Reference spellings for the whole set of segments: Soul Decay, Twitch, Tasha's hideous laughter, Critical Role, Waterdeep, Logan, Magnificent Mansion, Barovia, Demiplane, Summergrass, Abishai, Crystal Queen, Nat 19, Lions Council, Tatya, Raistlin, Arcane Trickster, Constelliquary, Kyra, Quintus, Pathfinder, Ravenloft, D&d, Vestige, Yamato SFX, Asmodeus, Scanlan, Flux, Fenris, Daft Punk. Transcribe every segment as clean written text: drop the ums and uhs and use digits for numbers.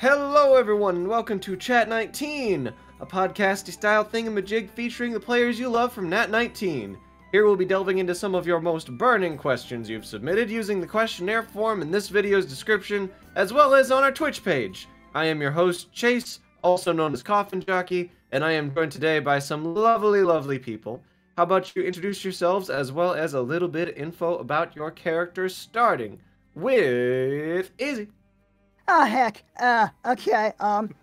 Hello everyone and welcome to Chat 19, a podcasty style thingamajig featuring the players you love from Nat 19. Here we'll be delving into some of your most burning questions you've submitted using the questionnaire form in this video's description, as well as on our Twitch page. I am your host, Chase, also known as Coffin Jockey, and I am joined today by some lovely, lovely people. How about you introduce yourselves as well as a little bit of info about your characters, starting with Izzy. Oh, heck. Okay. I'm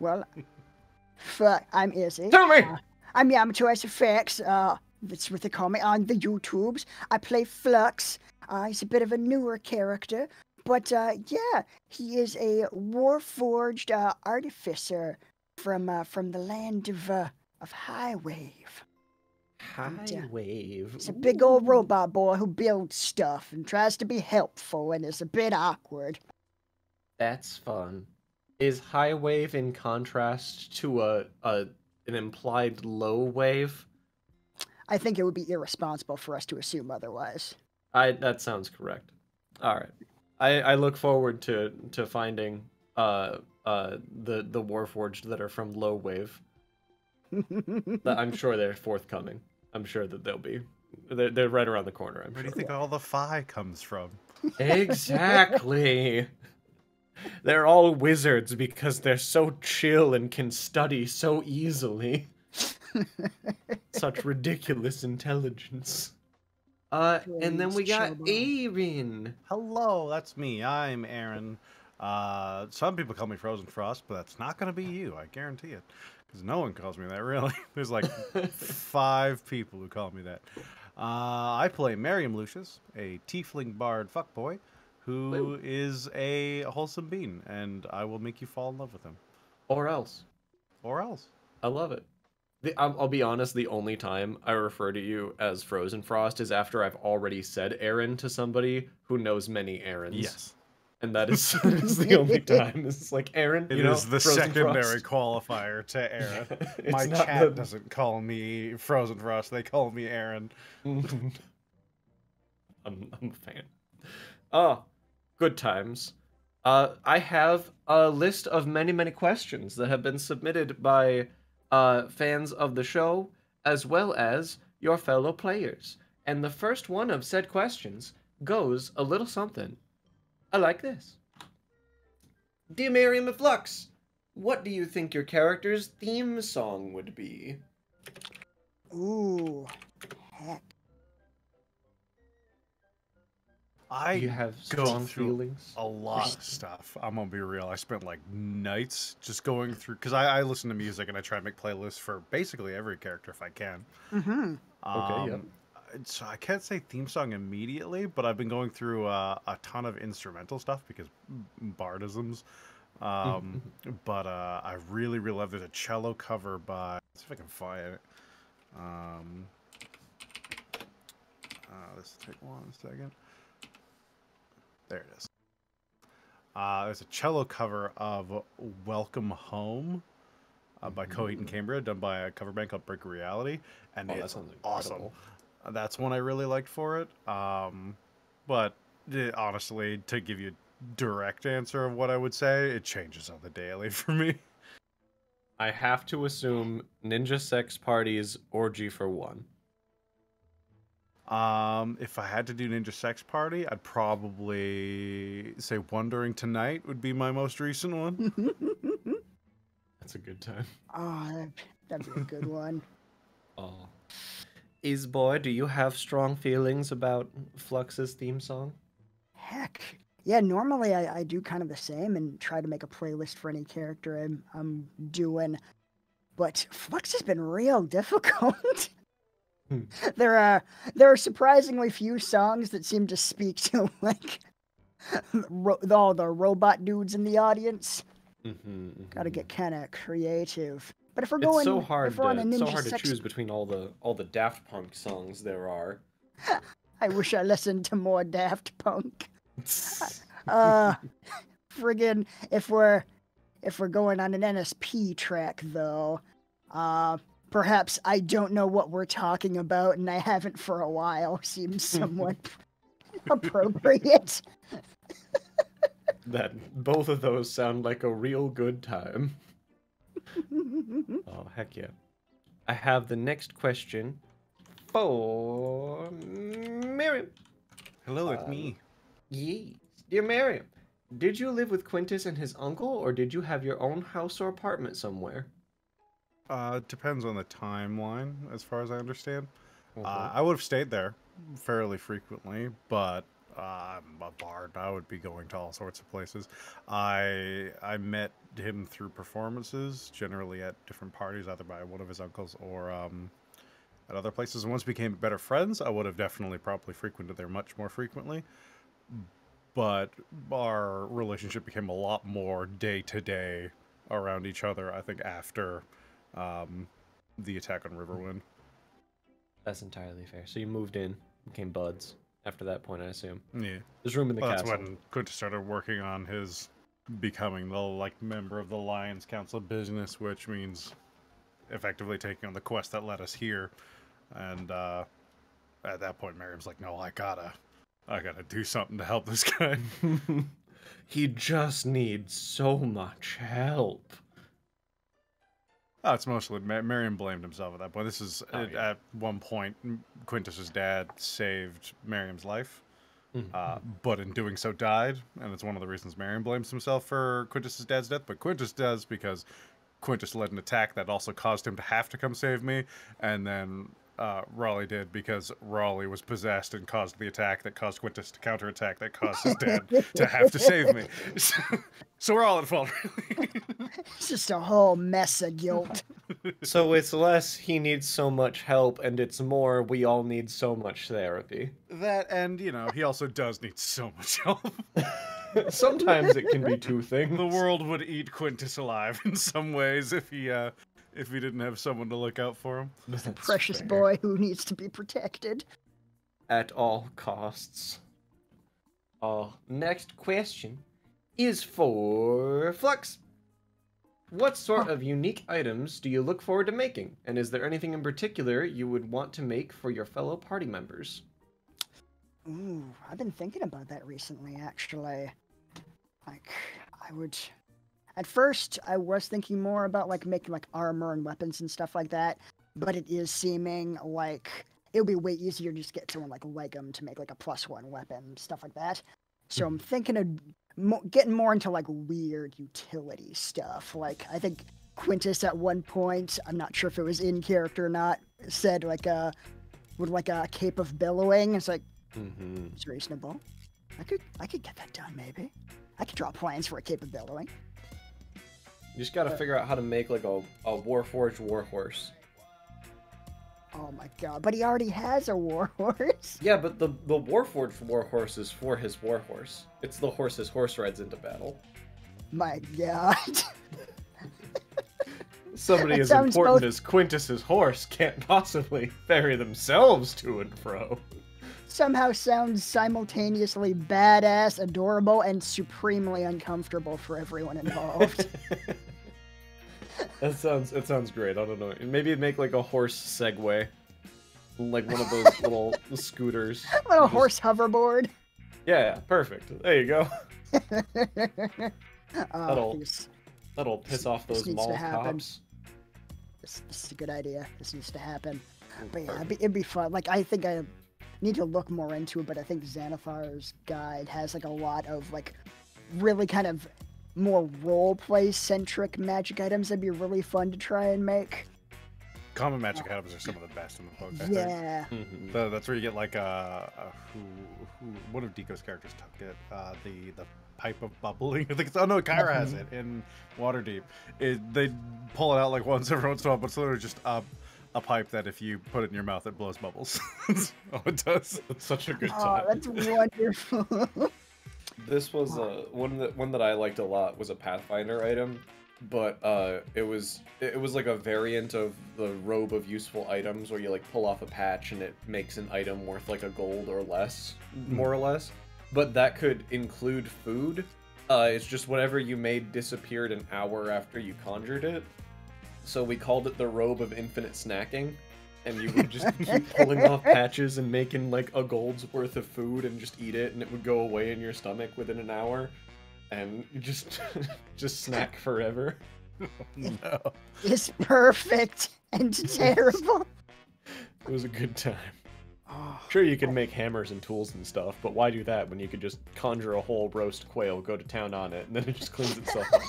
Izzy. Tell me! I'm Yamato SFX. That's what they call me on the YouTubes. I play Flux. He's a bit of a newer character. But, yeah, he is a Warforged artificer from the land of Highwave. Highwave. He's a big old robot boy who builds stuff and tries to be helpful and is a bit awkward. That's fun. Is high wave in contrast to an implied low wave? I think it would be irresponsible for us to assume otherwise. That sounds correct. All right. I look forward to finding the Warforged that are from low wave. I'm sure they're forthcoming. I'm sure that they'll be. They're right around the corner. I'm sure. Where do you think all the phi comes from? Exactly. They're all wizards because they're so chill and can study so easily. Such ridiculous intelligence. And then we got Aaron. Hello, that's me. I'm Aaron. Some people call me Frozen Frost, but that's not going to be you. I guarantee it. Because no one calls me that, really. There's like 5 people who call me that. I play Merriam Lucius, a tiefling bard fuckboy. Who is a wholesome bean, and I will make you fall in love with him. Or else. Or else. I love it. I'll be honest, the only time I refer to you as Frozen Frost is after I've already said Aaron to somebody who knows many Aarons. Yes. And that is, the only time. It's like, Aaron, you know, is the Frozen secondary Frost. Qualifier to Aaron. Yeah, my chat doesn't call me Frozen Frost, they call me Aaron. I'm a fan. Oh. Good times. I have a list of many, many questions that have been submitted by fans of the show, as well as your fellow players. And the first one of said questions goes a little something. I like this. Dear Merriam of Flux, what do you think your character's theme song would be? Ooh, heck. I have gone through a lot of stuff. I'm going to be real. I spent like nights just going through, because I listen to music and I try to make playlists for basically every character if I can. Mm-hmm. Okay, yeah. So I can't say theme song immediately, but I've been going through a ton of instrumental stuff because bardisms. But I really, really love, there's a cello cover by, let's see if I can find it. Let's take one second. There it is. There's a cello cover of Welcome Home by Coheed and Cambria, done by a cover band called Brick Reality, and it's awesome. That's one I really liked for it. But honestly, to give you a direct answer of what I would say, it changes on the daily for me. I have to assume Ninja Sex Party's Orgy for One. If I had to do Ninja Sex Party, I'd probably say Wandering Tonight would be my most recent one. That's a good time. Oh, that'd be a good one. Oh. Izboy, do you have strong feelings about Flux's theme song? Heck. Yeah, normally I do kind of the same and try to make a playlist for any character I'm doing. But Flux has been real difficult. There are surprisingly few songs that seem to speak to like all the robot dudes in the audience. Gotta get kind of creative. But if we're going, it's so hard. It's so hard to choose between all the Daft Punk songs there are. I wish I listened to more Daft Punk. Friggin', if we're going on an NSP track though, perhaps I don't know what we're talking about, and I haven't for a while, seems somewhat appropriate. That both of those sound like a real good time. Oh, heck yeah. I have the next question for Miriam. Hello, it's me. Yes. Dear Miriam, did you live with Quintus and his uncle, or did you have your own house or apartment somewhere? Depends on the timeline, as far as I understand. Mm-hmm. I would have stayed there fairly frequently, but I'm a bard. I would be going to all sorts of places. I met him through performances, generally at different parties, either by one of his uncles or at other places. And once we became better friends, I would have definitely probably frequented there much more frequently. But our relationship became a lot more day-to-day around each other, I think, after the attack on Riverwind. That's entirely fair. So you moved in, became buds after that point, I assume. Yeah. There's room in the castle. That's when Quintus started working on his becoming the member of the Lions Council business, which means effectively taking on the quest that led us here. And at that point, Miriam's like, no, I gotta do something to help this guy. He just needs so much help. Oh, it's mostly Miriam blamed himself at that point. This is at one point Quintus's dad saved Miriam's life, but in doing so died, and it's one of the reasons Miriam blames himself for Quintus's dad's death. But Quintus does because Quintus led an attack that also caused him to have to come save me, and then. Raleigh did because Raleigh was possessed and caused the attack that caused Quintus to counterattack that caused his dad to have to save me. So we're all at fault, really. It's just a whole mess of guilt. So it's less he needs so much help and it's more we all need so much therapy. That and, you know, he also does need so much help. Sometimes it can be two things. The world would eat Quintus alive in some ways if he didn't have someone to look out for him. That's a precious boy who needs to be protected. At all costs. Our next question is for Flux. What sort of unique items do you look forward to making? And is there anything in particular you would want to make for your fellow party members? Ooh, I've been thinking about that recently, actually. Like, I would... At first, I was thinking more about, making, armor and weapons and stuff like that, but it is seeming like it would be way easier to just get someone like Legum to make, a +1 weapon, stuff like that. So I'm thinking of getting more into, weird utility stuff. I think Quintus at one point, I'm not sure if it was in character or not, said, a cape of billowing. It's like, it's reasonable. I could get that done, maybe. I could draw plans for a cape of billowing. You just gotta figure out how to make a Warforged warhorse. Oh my god, but he already has a warhorse. Yeah, but the Warforged warhorse is for his warhorse. It's the horse his horse rides into battle. My god. Somebody as important as Quintus's horse can't possibly ferry themselves to and fro. Somehow sounds simultaneously badass, adorable, and supremely uncomfortable for everyone involved. That sounds great. I don't know. Maybe make a horse Segway, one of those little scooters. A little horse hoverboard. Yeah, perfect. There you go. That'll piss off those mall cops. This is a good idea. This needs to happen. But yeah, it'd be fun. I think I need to look more into it, but I think Xanathar's Guide has a lot of really kind of more roleplay centric magic items that'd be really fun to try and make. Common magic items are some of the best in the book. Yeah. Mm-hmm. So that's where you get one of Deco's characters took it, the pipe of bubbling. I think it's, oh no, Kyra has it in Waterdeep. They pull it out once every once in a while, but it's literally just a pipe that if you put it in your mouth, it blows bubbles. Oh, it does. It's such a good time. That's wonderful. This was one that I liked a lot was a Pathfinder item, but it was a variant of the robe of useful items where you pull off a patch and it makes an item worth a gold or less, more or less. But that could include food. It's just whatever you made disappeared an hour after you conjured it. So we called it the Robe of Infinite Snacking, and you would just keep pulling off patches and making a gold's worth of food and just eat it, and it would go away in your stomach within an hour. and just snack forever. No. It's perfect and terrible. It was a good time. Sure, you can make hammers and tools and stuff, but why do that when you could just conjure a whole roast quail, go to town on it, and then it just cleans itself up?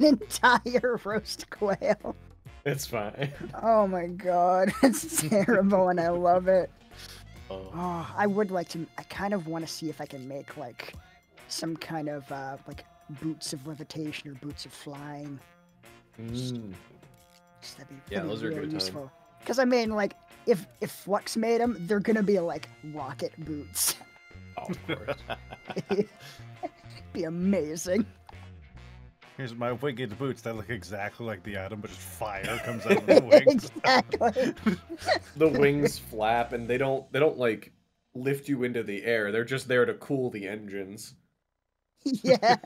An entire roast quail. It's fine. Oh my god, it's terrible, and I love it. Oh, I would like to. I kind of want to see if I can make like some kind of like boots of levitation or boots of flying. Just that'd be pretty, those are really useful. Because I mean, like, if Flux made them, they're gonna be like rocket boots. Oh, of course. It'd be amazing. Here's my wicked boots that look exactly like the item, but just fire comes out of the wings. Exactly. The wings flap, and they don't like lift you into the air. They're just there to cool the engines. Yeah,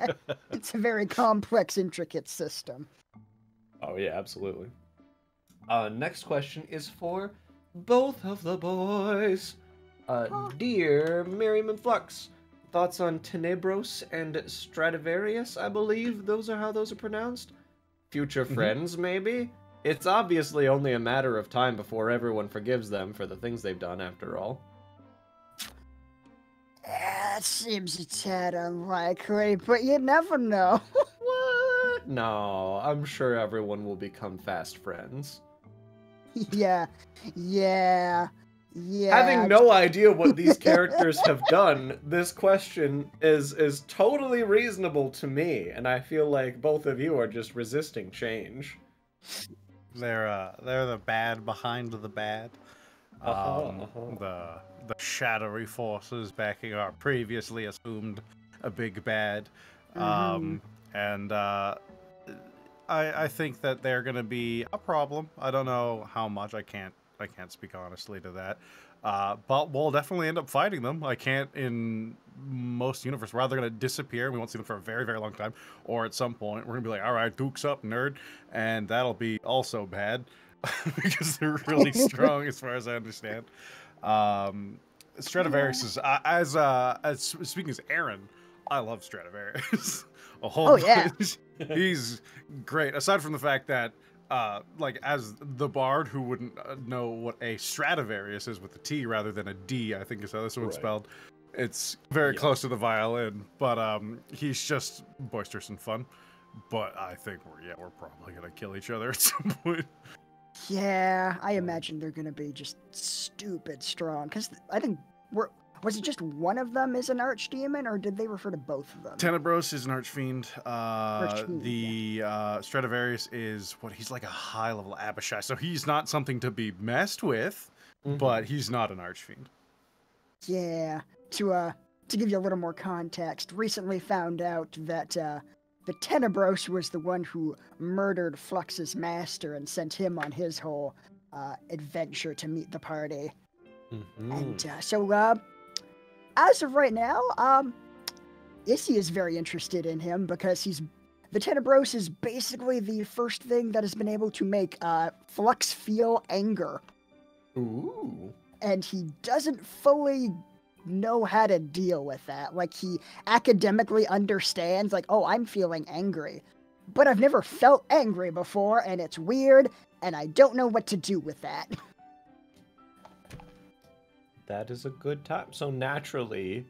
it's a very complex, intricate system. Oh yeah, absolutely. Next question is for both of the boys. Dear Miriam and Flux, thoughts on Tenebros and Stradivarius, I believe those are how those are pronounced? Future friends, maybe? It's obviously only a matter of time before everyone forgives them for the things they've done, after all. That seems a tad unlikely, but you never know. What? No, I'm sure everyone will become fast friends. Yeah. Having no idea what these characters have done, this question is totally reasonable to me, and I feel like both of you are just resisting change. They're the bad behind the bad. The shadowy forces backing our previously assumed a big bad. I think that they're gonna be a problem. I don't know how much. I can't speak honestly to that, but we'll definitely end up fighting them. I can't, in most universe, we're either going to disappear and we won't see them for a very, very long time, or at some point we're going to be like, all right, Duke's up, nerd, and that'll be also bad, because they're really strong as far as I understand. Stradivarius is, as speaking as Aaron, I love Stradivarius a whole bunch. Yeah. He's great, aside from the fact that like, as the bard who wouldn't know what a Stradivarius is with a T rather than a D, I think is how this one's spelled. It's very close to the violin, but he's just boisterous and fun. But I think we're probably gonna kill each other at some point. Yeah, I imagine they're gonna be just stupid strong, because I think we're. Was it just one of them is an archdemon, or did they refer to both of them? Tenebros is an archfiend. Stradivarius is what? He's like a high-level Abishai, so he's not something to be messed with, but he's not an archfiend. Yeah. To give you a little more context, recently found out that the Tenebros was the one who murdered Flux's master and sent him on his whole adventure to meet the party. And as of right now, Issy is very interested in him, because the Tenebros is basically the first thing that has been able to make Flux feel anger. Ooh. And he doesn't fully know how to deal with that. Like, he academically understands, like, oh, I'm feeling angry. But I've never felt angry before, and it's weird, and I don't know what to do with that. That is a good time. So naturally,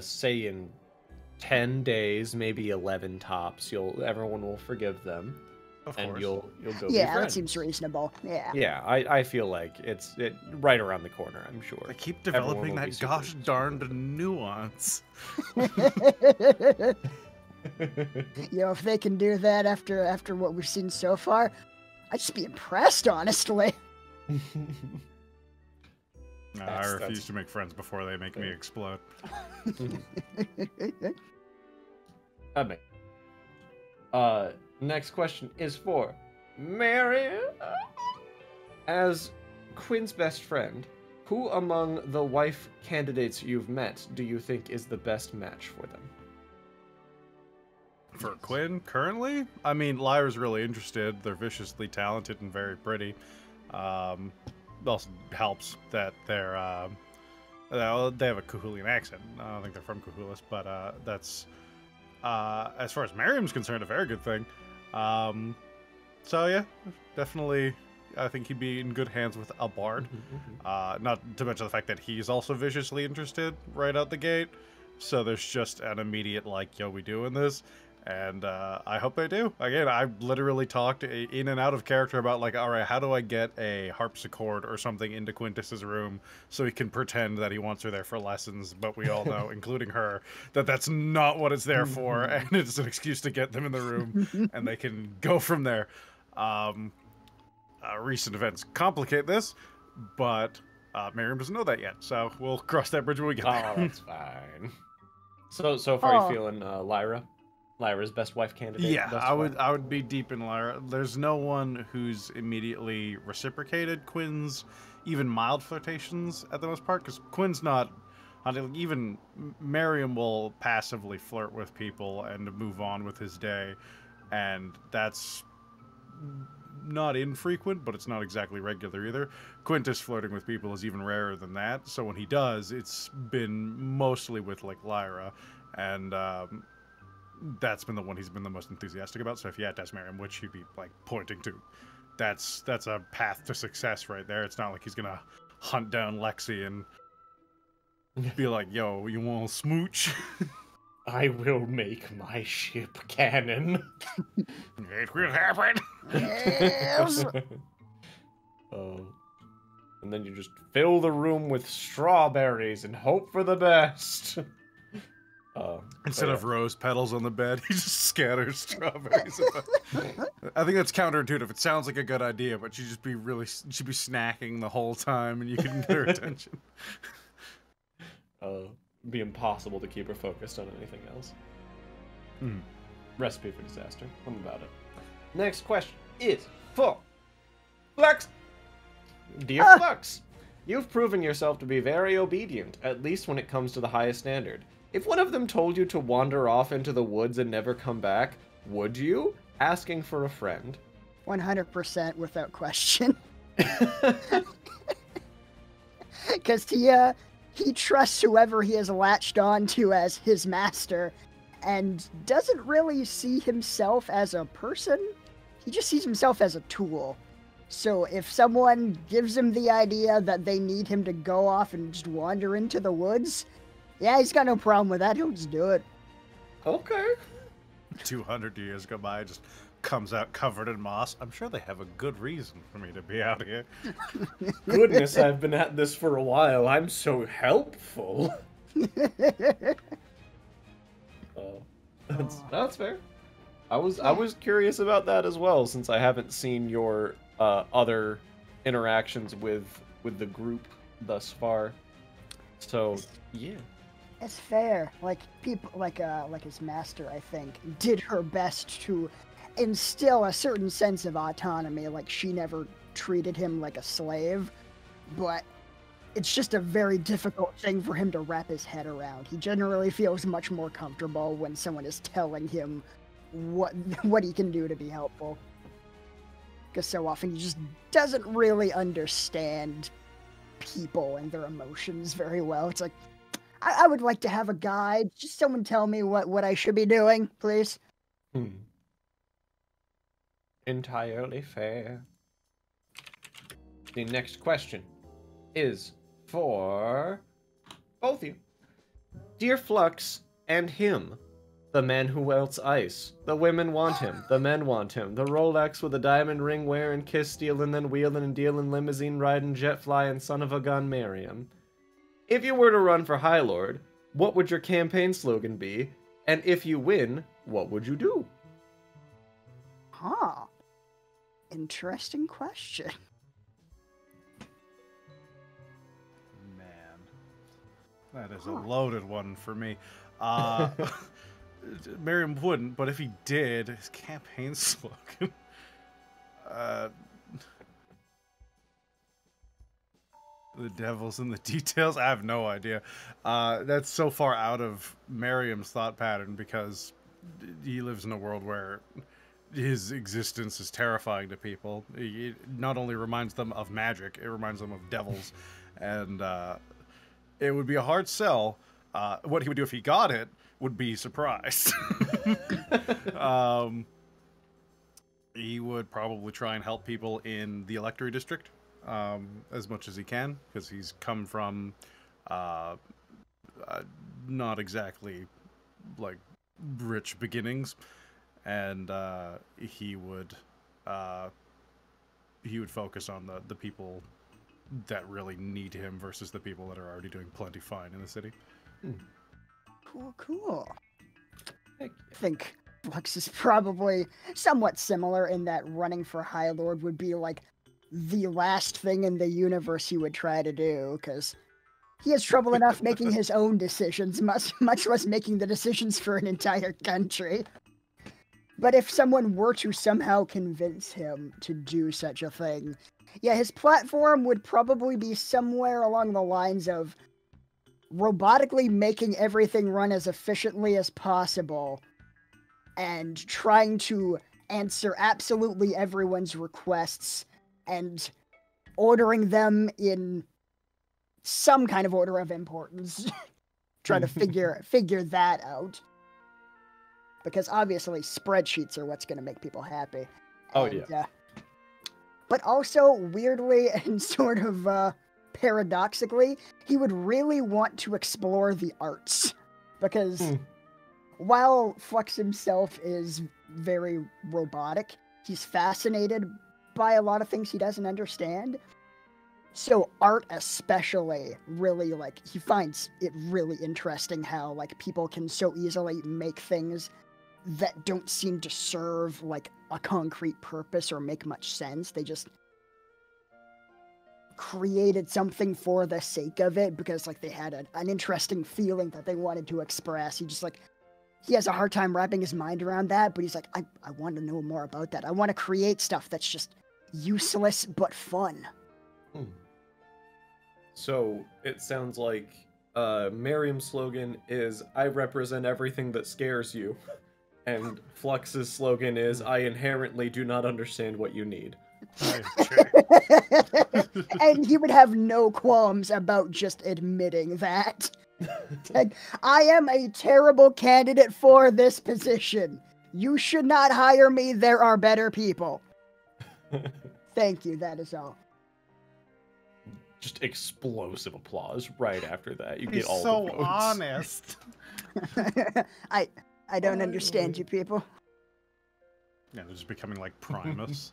say in 10 days, maybe 11 tops, everyone will forgive them, of course. You'll go. Yeah, that seems reasonable. Yeah. Yeah, I feel like it's right around the corner. I'm sure. I keep developing that gosh darned nuance. If they can do that after what we've seen so far, I'd just be impressed, honestly. I refuse to make friends before they make me explode. Next question is for Mary. As Quinn's best friend, who among the wife candidates you've met do you think is the best match for them? For Quinn, currently? I mean, Lyra's really interested. They're viciously talented and very pretty. Also helps that they're they have a Kuhulian accent. I don't think they're from Kuhulis, but that's as far as Miriam's concerned, a very good thing. So yeah, definitely, I think he'd be in good hands with a bard. Not to mention the fact that he's also viciously interested right out the gate. So there's just an immediate, like, yo, we doing this? And I hope they do. Again, I literally talked in and out of character about, like, all right, how do I get a harpsichord or something into Quintus's room so he can pretend that he wants her there for lessons? But we all know, including her, that that's not what it's there for, and it's an excuse to get them in the room, and they can go from there. Recent events complicate this, but Miriam doesn't know that yet, so we'll cross that bridge when we get there. Oh, that's fine. So far, you feeling Lyra? Lyra's best wife candidate. Yeah, I would be deep in Lyra. There's no one who's immediately reciprocated Quinn's even mild flirtations at the most part, because Quinn's not. Even Miriam will passively flirt with people and move on with his day, and that's not infrequent, but it's not exactly regular either. Quintus flirting with people is even rarer than that. So when he does, it's been mostly with like Lyra, and. That's been the one he's been the most enthusiastic about. So if you had to ask Miriam, which he'd be like pointing to, that's a path to success right there. It's not like he's gonna hunt down Lexi and be like, "Yo, you want to smooch?" I will make my ship cannon. It will happen. Yes. Oh, and then you just fill the room with strawberries and hope for the best. Instead of rose petals on the bed, he just scatters strawberries. I think that's counterintuitive. It sounds like a good idea, but she'd be snacking the whole time, and you couldn't get her attention. It'd be impossible to keep her focused on anything else. Recipe for disaster. I'm about it. Next question is for Flux. Dear Flux, you've proven yourself to be very obedient, at least when it comes to the highest standard. If one of them told you to wander off into the woods and never come back, would you? Asking for a friend. 100% without question. Because he trusts whoever he has latched on to as his master and doesn't really see himself as a person. He just sees himself as a tool. So if someone gives him the idea that they need him to go off and just wander into the woods... yeah, he's got no problem with that. He'll just do it. Okay. 200 years go by, just comes out covered in moss. I'm sure they have a good reason for me to be out here. Goodness, I've been at this for a while. I'm so helpful. That's fair. I was curious about that as well, since I haven't seen your other interactions with the group thus far. So yeah. It's fair. Like people, like his master, I think, did her best to instill a certain sense of autonomy. Like she never treated him like a slave, but it's just a very difficult thing for him to wrap his head around. He generally feels much more comfortable when someone is telling him what he can do to be helpful. Because so often he just doesn't really understand people and their emotions very well. It's like, I would like to have a guide. Just someone tell me what I should be doing, please. Entirely fair. The next question is for both you. Dear Flux and him, the man who welts ice. The women want him. The men want him. The Rolex with a diamond ring wearing, kiss stealing, then wheeling and dealing, limousine riding, jet flying, son of a gun, Miriam. If you were to run for High Lord, what would your campaign slogan be? And if you win, what would you do? Huh. Interesting question. Man. That is a loaded one for me. Miriam wouldn't, but if he did, his campaign slogan. The devil's in the details? I have no idea. That's so far out of Miriam's thought pattern because he lives in a world where his existence is terrifying to people. It not only reminds them of magic, it reminds them of devils. And it would be a hard sell. What he would do if he got it would be surprised. He would probably try and help people in the Electory District as much as he can, because he's come from not exactly like rich beginnings, and he would focus on the people that really need him versus the people that are already doing plenty fine in the city. Cool, cool. Heck yeah. I think Flux is probably somewhat similar in that running for High Lord would be like the last thing in the universe he would try to do, because he has trouble enough making his own decisions, much less making the decisions for an entire country. But if someone were to somehow convince him to do such a thing, yeah, his platform would probably be somewhere along the lines of robotically making everything run as efficiently as possible and trying to answer absolutely everyone's requests and ordering them in some kind of order of importance. Trying to figure that out. Because obviously spreadsheets are what's going to make people happy. Oh, and, yeah. But also, weirdly and sort of paradoxically, he would really want to explore the arts. Because while Flux himself is very robotic, he's fascinated by a lot of things he doesn't understand. So art especially, really, like, he finds it really interesting how, like, people can so easily make things that don't seem to serve, like, a concrete purpose or make much sense. They just created something for the sake of it because, like, they had an interesting feeling that they wanted to express. He just, like, he has a hard time wrapping his mind around that, but he's like, I want to know more about that. I want to create stuff that's just useless but fun. So, it sounds like Merriam's slogan is, I represent everything that scares you. And Flux's slogan is, I inherently do not understand what you need. And he would have no qualms about just admitting that. Like, I am a terrible candidate for this position. You should not hire me. There are better people. Thank you. That is all. Just explosive applause right after that. You get all the votes. So honest. I don't understand you people. Yeah, they're just becoming like Primus.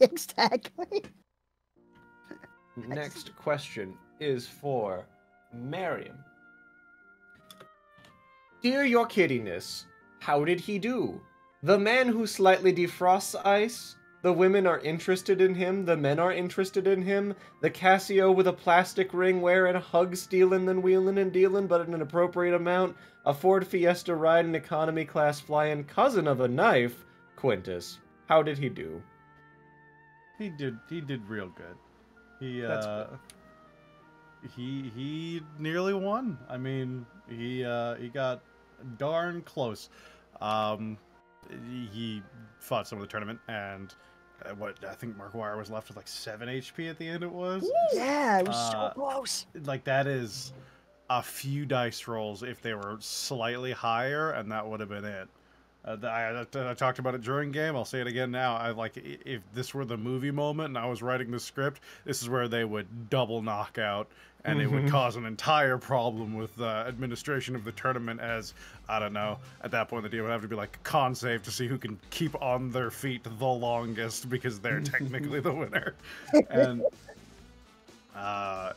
Exactly. Next question is for Merriam. Dear your kiddiness, how did he do? The man who slightly defrosts ice? The women are interested in him, the men are interested in him, the Casio with a plastic ring wearing hugs, stealing and wheeling and dealing, but in an appropriate amount, a Ford Fiesta ride and economy class flying cousin of a knife, Quintus. How did he do? He did real good. He nearly won. I mean, he got darn close. He fought some of the tournament, and what I think Merkwire was left with like 7 HP at the end. It was yeah, it was so close. Like, that is a few dice rolls if they were slightly higher, and that would have been it. I talked about it during game. I'll say it again now. I like, if this were the movie moment and I was writing the script, this is where they would double knock out, and it would cause an entire problem with the administration of the tournament. As I don't know, at that point the team would have to be like con save to see who can keep on their feet the longest, because they're technically the winner. And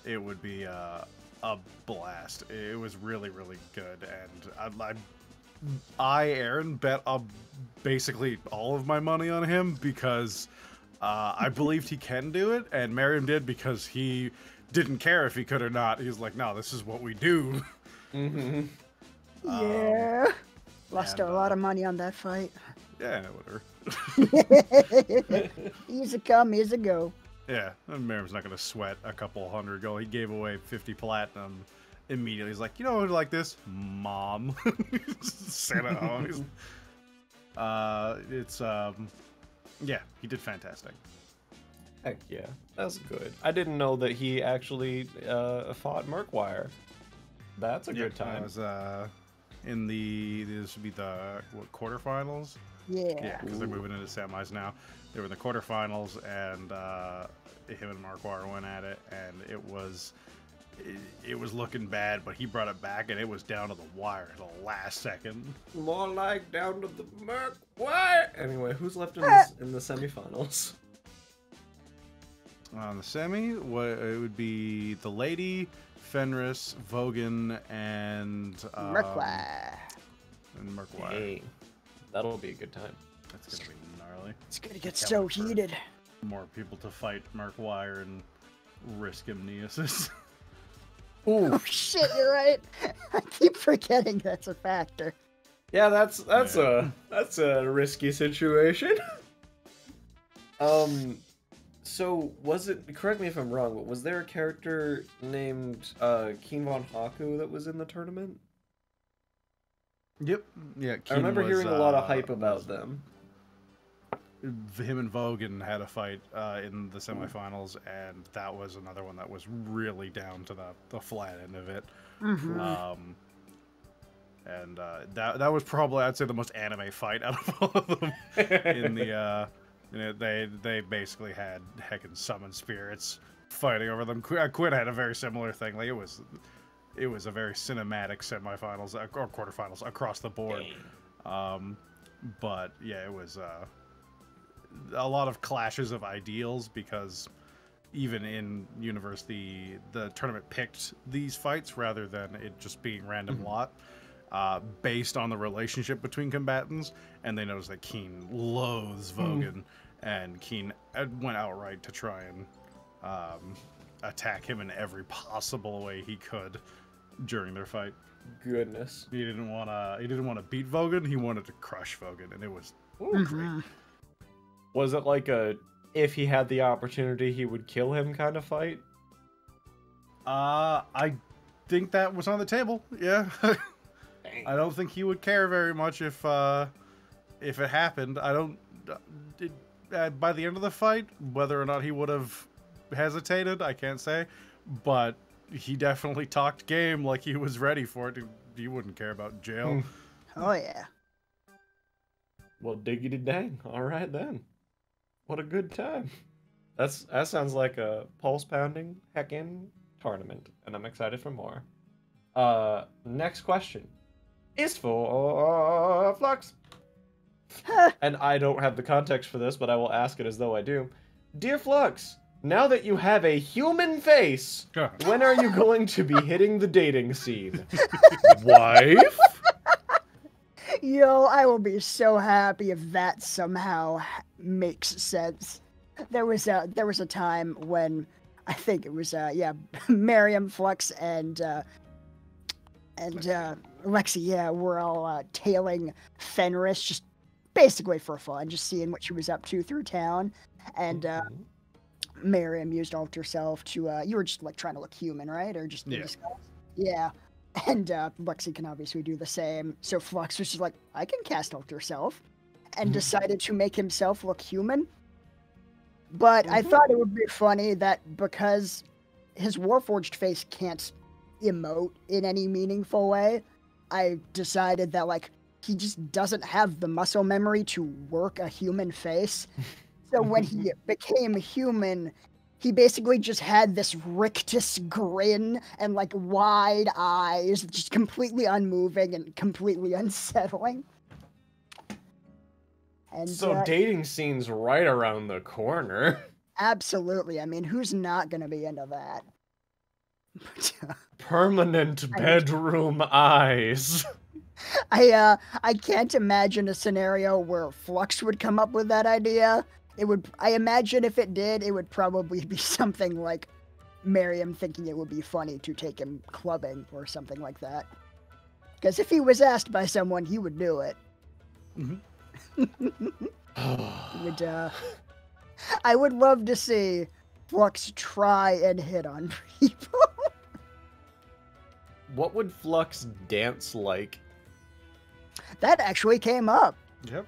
it would be a blast. It was really, really good, and I, Aaron, bet basically all of my money on him because I believed he can do it, and Merriam did because he didn't care if he could or not. He was like, no, this is what we do. Yeah. Lost a lot of money on that fight. Yeah, whatever. He's a come, he's a go. Yeah, and Merriam's not going to sweat a couple hundred gold. He gave away 50 platinum. Immediately, he's like, you know, like this, Mom. Santa home. Yeah, he did fantastic. Heck yeah, that's good. I didn't know that he actually fought Merkwire. That's a good time. That was in the, this would be the what, quarterfinals? Yeah. Yeah, because they're moving into semis now. They were in the quarterfinals, and him and Merkwire went at it, and it was looking bad, but he brought it back, and it was down to the wire at the last second. More like down to the Merkwire. Anyway, who's left in this, in the semifinals? On the semi, it would be the lady, Fenris, Vogan, and Merkwire. And Merkwire. Hey, that'll be a good time. That's gonna be gnarly. It's gonna get so heated. More people to fight Merkwire and risk amniosis. Ooh. Oh shit! You're right. I keep forgetting that's a factor. Yeah, that's a risky situation. So, was it, correct me if I'm wrong, but was there a character named Kimon Haku that was in the tournament? Yep. Yeah, I remember hearing a lot of hype about them. Him and Vogan had a fight in the semifinals, and that was another one that was really down to the flat end of it. Mm-hmm. That was probably, I'd say, the most anime fight out of all of them in the... You know, they basically had heckin' summon spirits fighting over them. Quinn had a very similar thing. Like it was a very cinematic semifinals or quarterfinals across the board. But yeah, it was a lot of clashes of ideals, because even in universe the tournament picked these fights rather than it just being random lot. Based on the relationship between combatants, and they noticed that Keen loathes Vogan, and Keen went outright to try and attack him in every possible way he could during their fight. Goodness, he didn't want to beat Vogan. He wanted to crush Vogan, and it was great. Was it like a if he had the opportunity he would kill him kind of fight? I think that was on the table. Yeah. I don't think he would care very much if it happened. I don't. By the end of the fight, whether or not he would have hesitated, I can't say. But he definitely talked game like he was ready for it. He wouldn't care about jail. Oh yeah. Well, diggity dang. All right then. What a good time. That sounds like a pulse pounding heckin' tournament, and I'm excited for more. Next question is for Flux. And I don't have the context for this, but I will ask it as though I do. Dear Flux, now that you have a human face, when are you going to be hitting the dating scene? Wife? Yo, I will be so happy if that somehow makes sense. There was a time when I think it was Miriam, Flux, and Lexi, yeah, we're all tailing Fenris, just basically for fun, just seeing what she was up to through town. And Miriam used all of herself to, you were just like trying to look human, right? Or just, yeah. Yeah. And Lexi can obviously do the same. So Flux was just like, I can cast alter herself, and decided to make himself look human. But I thought it would be funny that because his Warforged face can't emote in any meaningful way, I decided that like he just doesn't have the muscle memory to work a human face. So when he became human, he basically just had this rictus grin and like wide eyes, just completely unmoving and completely unsettling. And so dating scene's right around the corner. Absolutely. I mean, who's not gonna be into that? Permanent bedroom eyes. I can't imagine a scenario where Flux would come up with that idea. It would, I imagine if it did, it would probably be something like Miriam thinking it would be funny to take him clubbing or something like that. Because if he was asked by someone, he would do it. He would, I would love to see Flux try and hit on people. What would Flux dance like? That actually came up. Yep.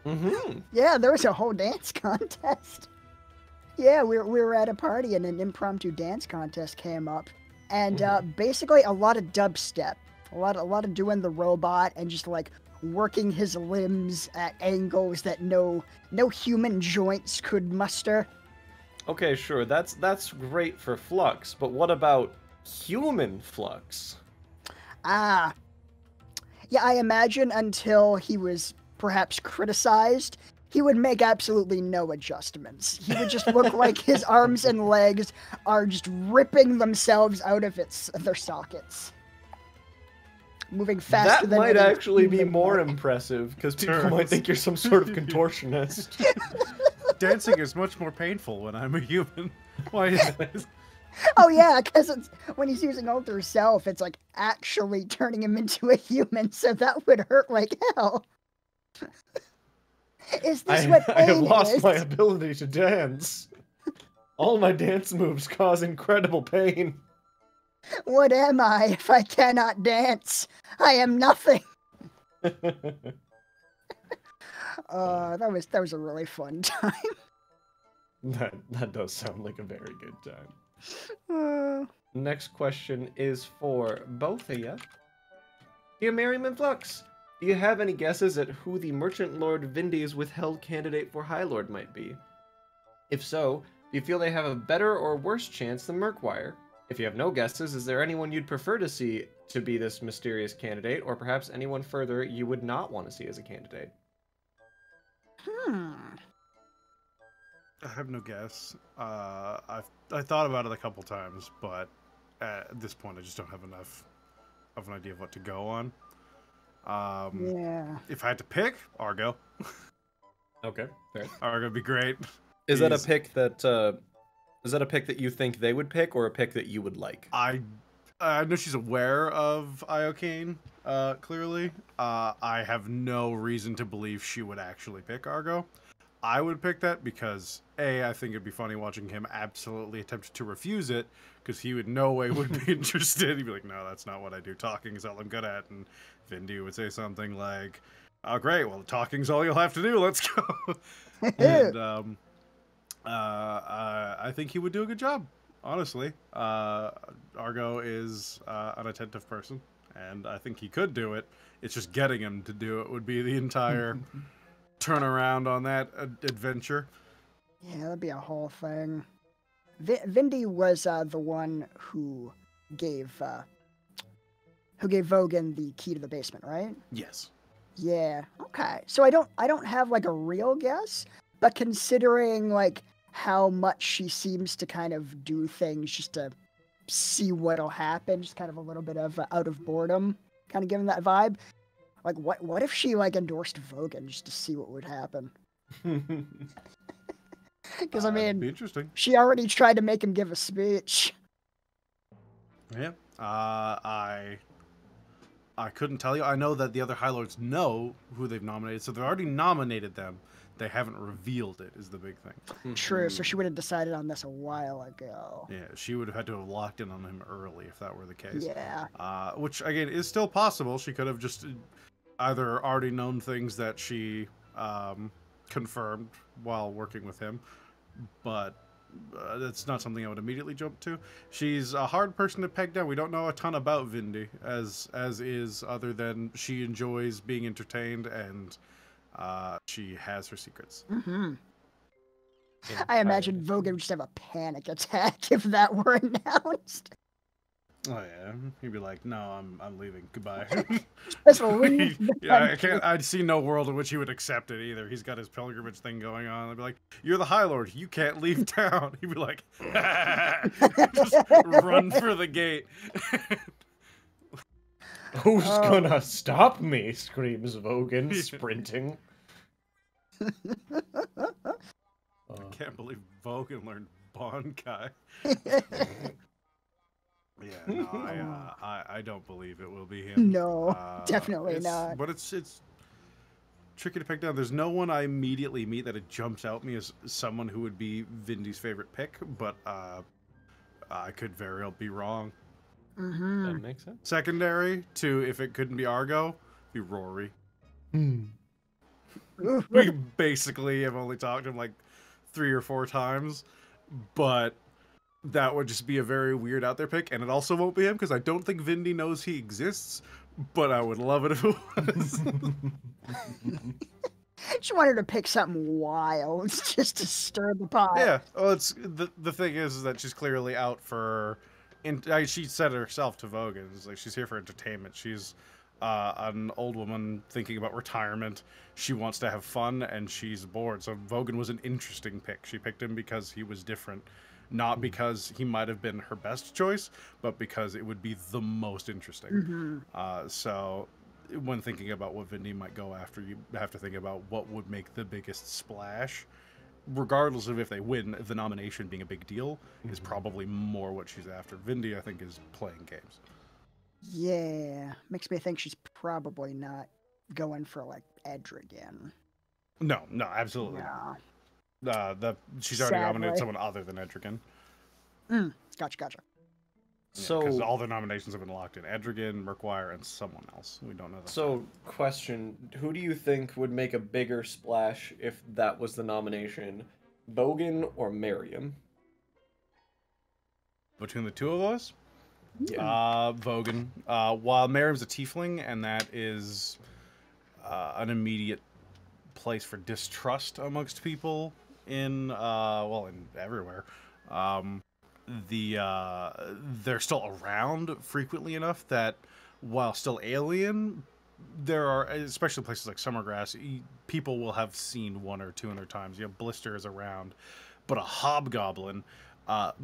Yeah, there was a whole dance contest. Yeah, we were at a party and an impromptu dance contest came up. And basically a lot of dubstep. A lot of doing the robot and just like working his limbs at angles that no human joints could muster. Okay, sure. That's great for Flux, but what about human Flux? Yeah, I imagine until he was perhaps criticized, he would make absolutely no adjustments. He would just look like his arms and legs are just ripping themselves out of their sockets. Moving faster than anything. That might actually be more impressive, because people might think you're some sort of contortionist. Dancing is much more painful when I'm a human. Why is this? Oh yeah, because it's when he's using Alter Self, it's like actually turning him into a human, so that would hurt like hell. Is this what pain is? I have lost my ability to dance. All my dance moves cause incredible pain. What am I if I cannot dance? I am nothing. That was a really fun time. That does sound like a very good time. Next question is for both of you. Dear Merriam and Flux, do you have any guesses at who the Merchant Lord Vindi's withheld candidate for High Lord might be? If so, do you feel they have a better or worse chance than Merkwire? If you have no guesses, is there anyone you'd prefer to see to be this mysterious candidate, or perhaps anyone further you would not want to see as a candidate? I have no guess. I thought about it a couple times, but at this point I just don't have enough of an idea of what to go on. Yeah. If I had to pick, Argo. Okay, fair. Argo would be great. Is that a pick that you think they would pick, or a pick that you would like? I know she's aware of Iokane, clearly. I have no reason to believe she would actually pick Argo. I would pick that because, A, I think it'd be funny watching him absolutely attempt to refuse it, because he would no way would be interested. He'd be like, no, that's not what I do. Talking is all I'm good at. And Vindi would say something like, oh, great, well, talking's all you'll have to do. Let's go. And I think he would do a good job. Honestly, Argo is an attentive person, and I think he could do it. It's just getting him to do it would be the entire turnaround on that adventure. Yeah, that'd be a whole thing. Vindi was the one who gave Vogan the key to the basement, right? Yes. Yeah. Okay. So I don't have like a real guess, but considering like how much she seems to kind of do things just to see what'll happen, just kind of a little bit of out of boredom, kind of giving that vibe. Like, what if she, like, endorsed Vogan just to see what would happen? Because, I mean, interesting. She already tried to make him give a speech. Yeah. I couldn't tell you. I know that the other High Lords know who they've nominated, so they've already nominated them. They haven't revealed it is the big thing. True, so she would have decided on this a while ago. Yeah, she would have had to have locked in on him early if that were the case. Yeah. Which, again, is still possible. She could have just either already known things that she confirmed while working with him, but that's not something I would immediately jump to. She's a hard person to peg down. We don't know a ton about Vindi, as is, other than she enjoys being entertained and... she has her secrets. Mm-hmm. I imagine Vogan would just have a panic attack if that were announced. Oh yeah, he'd be like, "No, I'm leaving. Goodbye." Yeah, I can't. I'd see no world in which he would accept it either. He's got his pilgrimage thing going on. I'd be like, "You're the High Lord. You can't leave town." He'd be like, "Just run for the gate." Who's gonna stop me? Screams Vogan, sprinting. I can't believe Vogan learned Bonkai. I don't believe it will be him. No, definitely not. But it's tricky to pick down. There's no one I immediately meet that it jumps out me as someone who would be Vindi's favorite pick, but I could very well be wrong. Mm-hmm. That makes sense. Secondary to, if it couldn't be Argo, be Rory. We basically have only talked to him like 3 or 4 times, but that would just be a very weird out there pick, and it also won't be him because I don't think Vindi knows he exists, but I would love it if it was. I just wanted to pick something wild just to stir the pot. Yeah. Well, it's the thing is that she's clearly out for, and she said it herself to Vogan. It's like she's here for entertainment. She's an old woman thinking about retirement. She wants to have fun and she's bored. So Vogan was an interesting pick. She picked him because he was different, not because he might have been her best choice, but because it would be the most interesting. Mm-hmm. So when thinking about what Vindi might go after, you have to think about what would make the biggest splash. Regardless of if they win, the nomination being a big deal is probably more what she's after. Vindi, I think, is playing games. Yeah. Makes me think she's probably not going for, like, Edrigan. No, no, absolutely not. She's already nominated someone other than Edrigan. Mm, gotcha, gotcha. Yeah, so because all the nominations have been locked in: Edrigan, Merkwire, and someone else. We don't know that. So, question: who do you think would make a bigger splash if that was the nomination, Bogan or Merriam? Between the two of us, yeah. Vogan. While Merriam's a tiefling, and that is an immediate place for distrust amongst people. In well, in everywhere, they're still around frequently enough that while still alien, there are, especially places like Summergrass, people will have seen one or two in their times. You know, Blister is around, but a hobgoblin.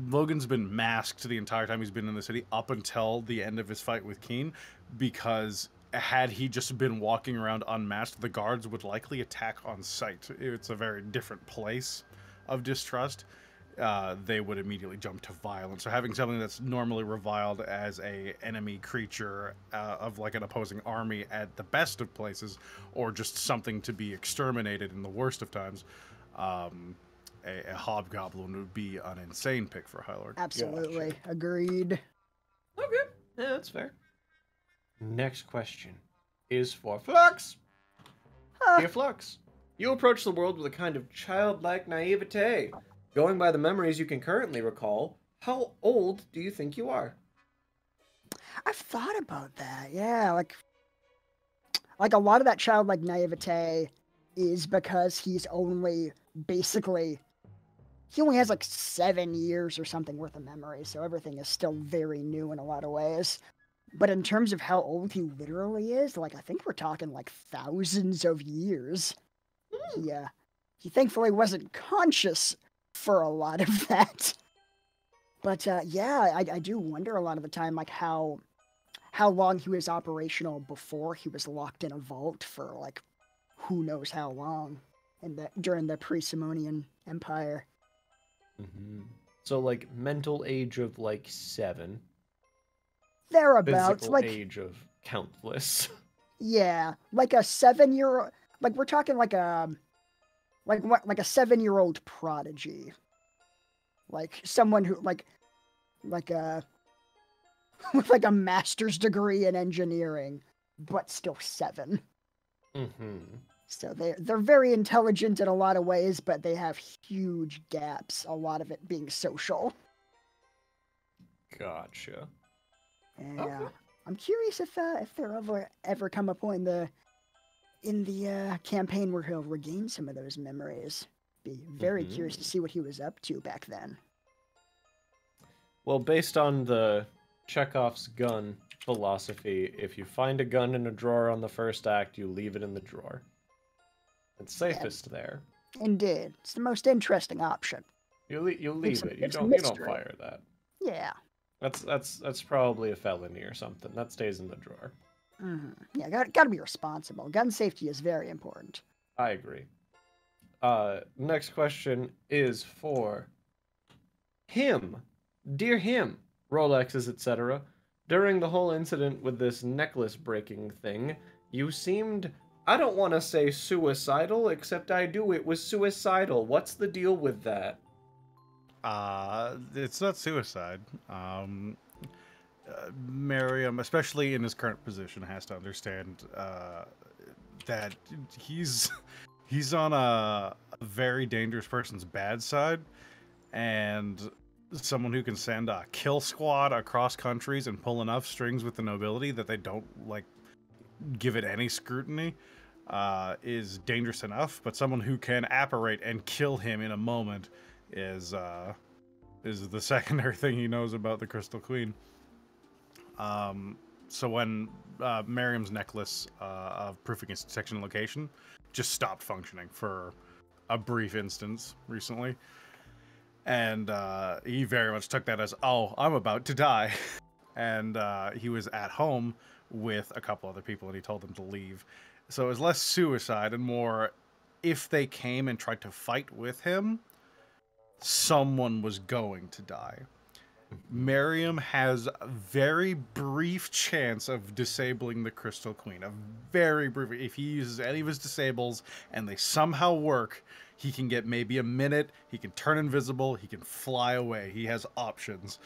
Logan's been masked the entire time he's been in the city up until the end of his fight with Keen, because had he just been walking around unmasked, the guards would likely attack on sight. It's a very different place of distrust. They would immediately jump to violence. So having something that's normally reviled as a enemy creature of like an opposing army at the best of places, or just something to be exterminated in the worst of times, a hobgoblin would be an insane pick for Highlord. Absolutely. Gotcha. Agreed. Okay. Yeah, that's fair. Next question is for Flux. Dear Flux, you approach the world with a kind of childlike naivete. Going by the memories you can currently recall, how old do you think you are? I've thought about that, yeah. Like a lot of that childlike naivete is because he's only basically... He only has like 7 years or something worth of memory, so everything is still very new in a lot of ways. But in terms of how old he literally is, like, I think we're talking like thousands of years. Mm. Yeah. He thankfully wasn't conscious for a lot of that, but yeah, I do wonder a lot of the time, like how long he was operational before he was locked in a vault for like who knows how long, and that during the pre-Simonian Empire. Mm-hmm. So like mental age of like 7. Thereabouts, physical like age of countless. Yeah, like a 7-year-old. Like we're talking like a. Like what? Like a 7-year-old prodigy, like someone who like a with like a master's degree in engineering, but still 7. Mm-hmm. So they're very intelligent in a lot of ways, but they have huge gaps. A lot of it being social. Gotcha. Yeah, okay. I'm curious if there ever come a point in the. Campaign where he'll regain some of those memories. Be very curious to see what he was up to back then. Well, based on the Chekhov's gun philosophy, if you find a gun in a drawer on the first act, you leave it in the drawer. It's safest there. Indeed. It's the most interesting option. You leave it. You don't fire that. Yeah. That's probably a felony or something. That stays in the drawer. Mm-hmm. Yeah, gotta be responsible. Gun safety is very important. I agree. Next question is for him. Dear him, Rolexes, etc. During the whole incident with this necklace breaking thing, you seemed, I don't want to say suicidal, except I do. It was suicidal. What's the deal with that? It's not suicide. Merriam, especially in his current position, has to understand that he's on a very dangerous person's bad side, and someone who can send a kill squad across countries and pull enough strings with the nobility that they don't like give it any scrutiny is dangerous enough, but someone who can apparate and kill him in a moment is the secondary thing he knows about the Crystal Queen. So when Miriam's necklace of proof against detection and location just stopped functioning for a brief instance recently, and he very much took that as, oh, I'm about to die. And he was at home with a couple other people, and he told them to leave. So it was less suicide and more, if they came and tried to fight with him, someone was going to die. Miriam has a very brief chance of disabling the Crystal Queen. A very brief. If he uses any of his disables and they somehow work, he can get maybe a minute. He can turn invisible. He can fly away. He has options.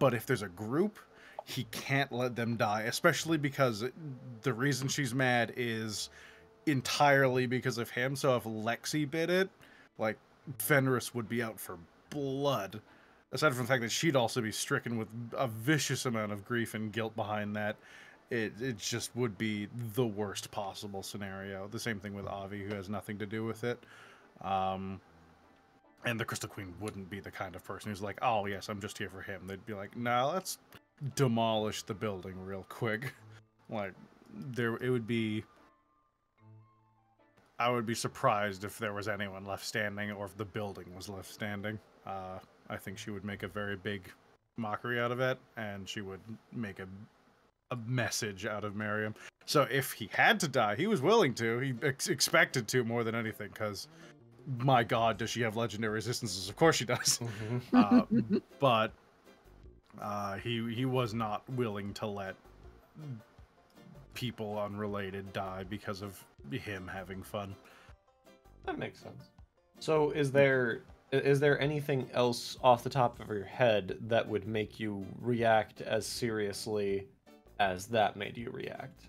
But if there's a group, he can't let them die, especially because the reason she's mad is entirely because of him. So if Lexi bit it, like, Fenris would be out for blood. Aside from the fact that she'd also be stricken with a vicious amount of grief and guilt behind that, it just would be the worst possible scenario. The same thing with Avi, who has nothing to do with it. And the Crystal Queen wouldn't be the kind of person who's like, oh, yes, I'm just here for him. They'd be like, no, let's demolish the building real quick. Like, it would be... I would be surprised if there was anyone left standing or if the building was left standing. I think she would make a very big mockery out of it, and she would make a message out of Miriam. So if he had to die, he was willing to. He expected to more than anything, because, my God, does she have legendary resistances? Of course she does. Mm-hmm. But he was not willing to let people unrelated die because of him having fun. That makes sense. So is there anything else off the top of your head that would make you react as seriously as that made you react?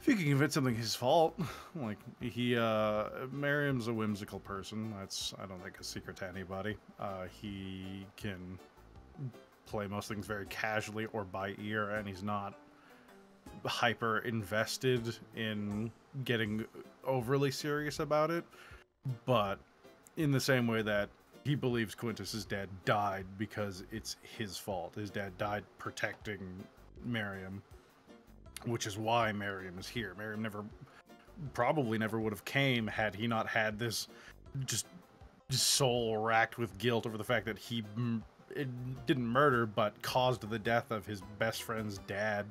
If you can convince something his fault, like, Miriam's a whimsical person. That's, I don't think, a secret to anybody. He can play most things very casually or by ear, and he's not hyper invested in getting overly serious about it. But in the same way that he believes Quintus's dad died because it's his fault. His dad died protecting Miriam, which is why Miriam is here. Miriam probably never would have came had he not had this just soul racked with guilt over the fact that he didn't murder but caused the death of his best friend's dad.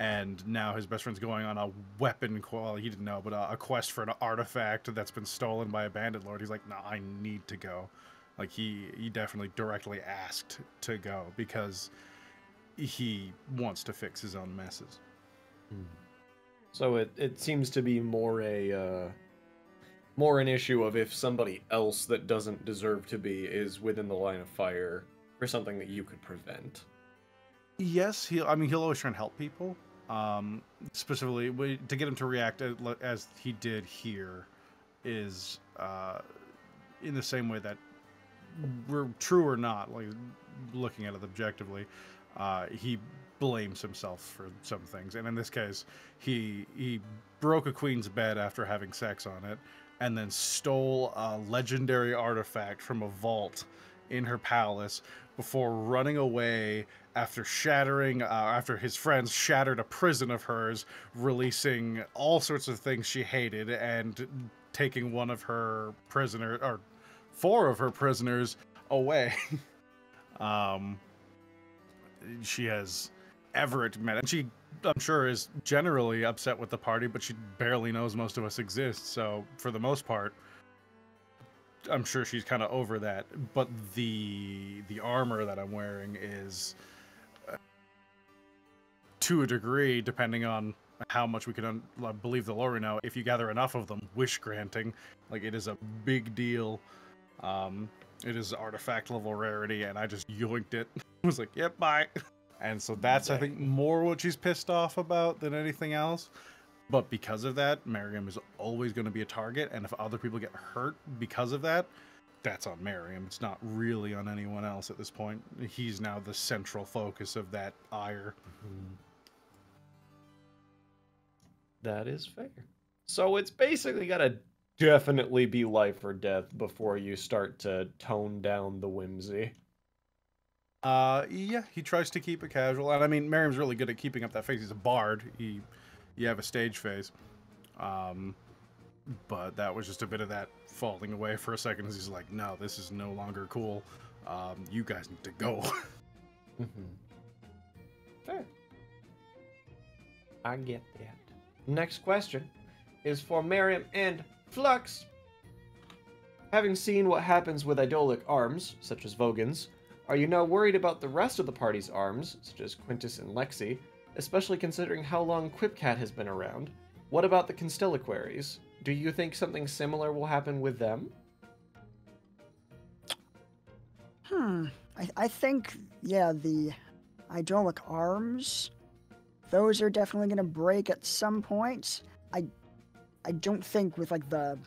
And now his best friend's going on a weapon, well, he didn't know, but a quest for an artifact that's been stolen by a bandit lord. He's like, no, I need to go. Like, he definitely directly asked to go because he wants to fix his own messes. So it seems to be more an issue of if somebody else that doesn't deserve to be is within the line of fire for something that you could prevent. Yes, he'll always try and help people. Specifically, to get him to react as he did here is in the same way that, we're true or not, like, looking at it objectively, he blames himself for some things. And in this case, he broke a queen's bed after having sex on it, and then stole a legendary artifact from a vault in her palace before running away after his friends shattered a prison of hers, releasing all sorts of things she hated and taking four of her prisoners away. She has Everett met, and she, I'm sure, is generally upset with the party, but she barely knows most of us exist, so for the most part, I'm sure she's kind of over that. But the armor that I'm wearing is, to a degree, depending on how much we can believe the lore we know, if you gather enough of them, wish granting. Like, it is a big deal. It is artifact level rarity, and I just yoinked it. I was like, yep, bye. And so that's, I think, more what she's pissed off about than anything else. But because of that, Miriam is always going to be a target, and if other people get hurt because of that, that's on Miriam. It's not really on anyone else at this point. He's now the central focus of that ire. Mm-hmm. That is fair. So it's basically got to definitely be life or death before you start to tone down the whimsy. Yeah, he tries to keep it casual. And I mean, Merriam's really good at keeping up that face. He's a bard. You have a stage face. But that was just a bit of that falling away for a second as he's like, no, this is no longer cool. You guys need to go. Fair. I get that. Next question is for Merriam and Flux. Having seen what happens with Eidolic arms, such as Vogan's, are you now worried about the rest of the party's arms, such as Quintus and Lexi, especially considering how long Quipcat has been around? What about the Constelliquaries? Do you think something similar will happen with them? I think, yeah, the Eidolic arms, those are definitely going to break at some point. I don't think with, like, the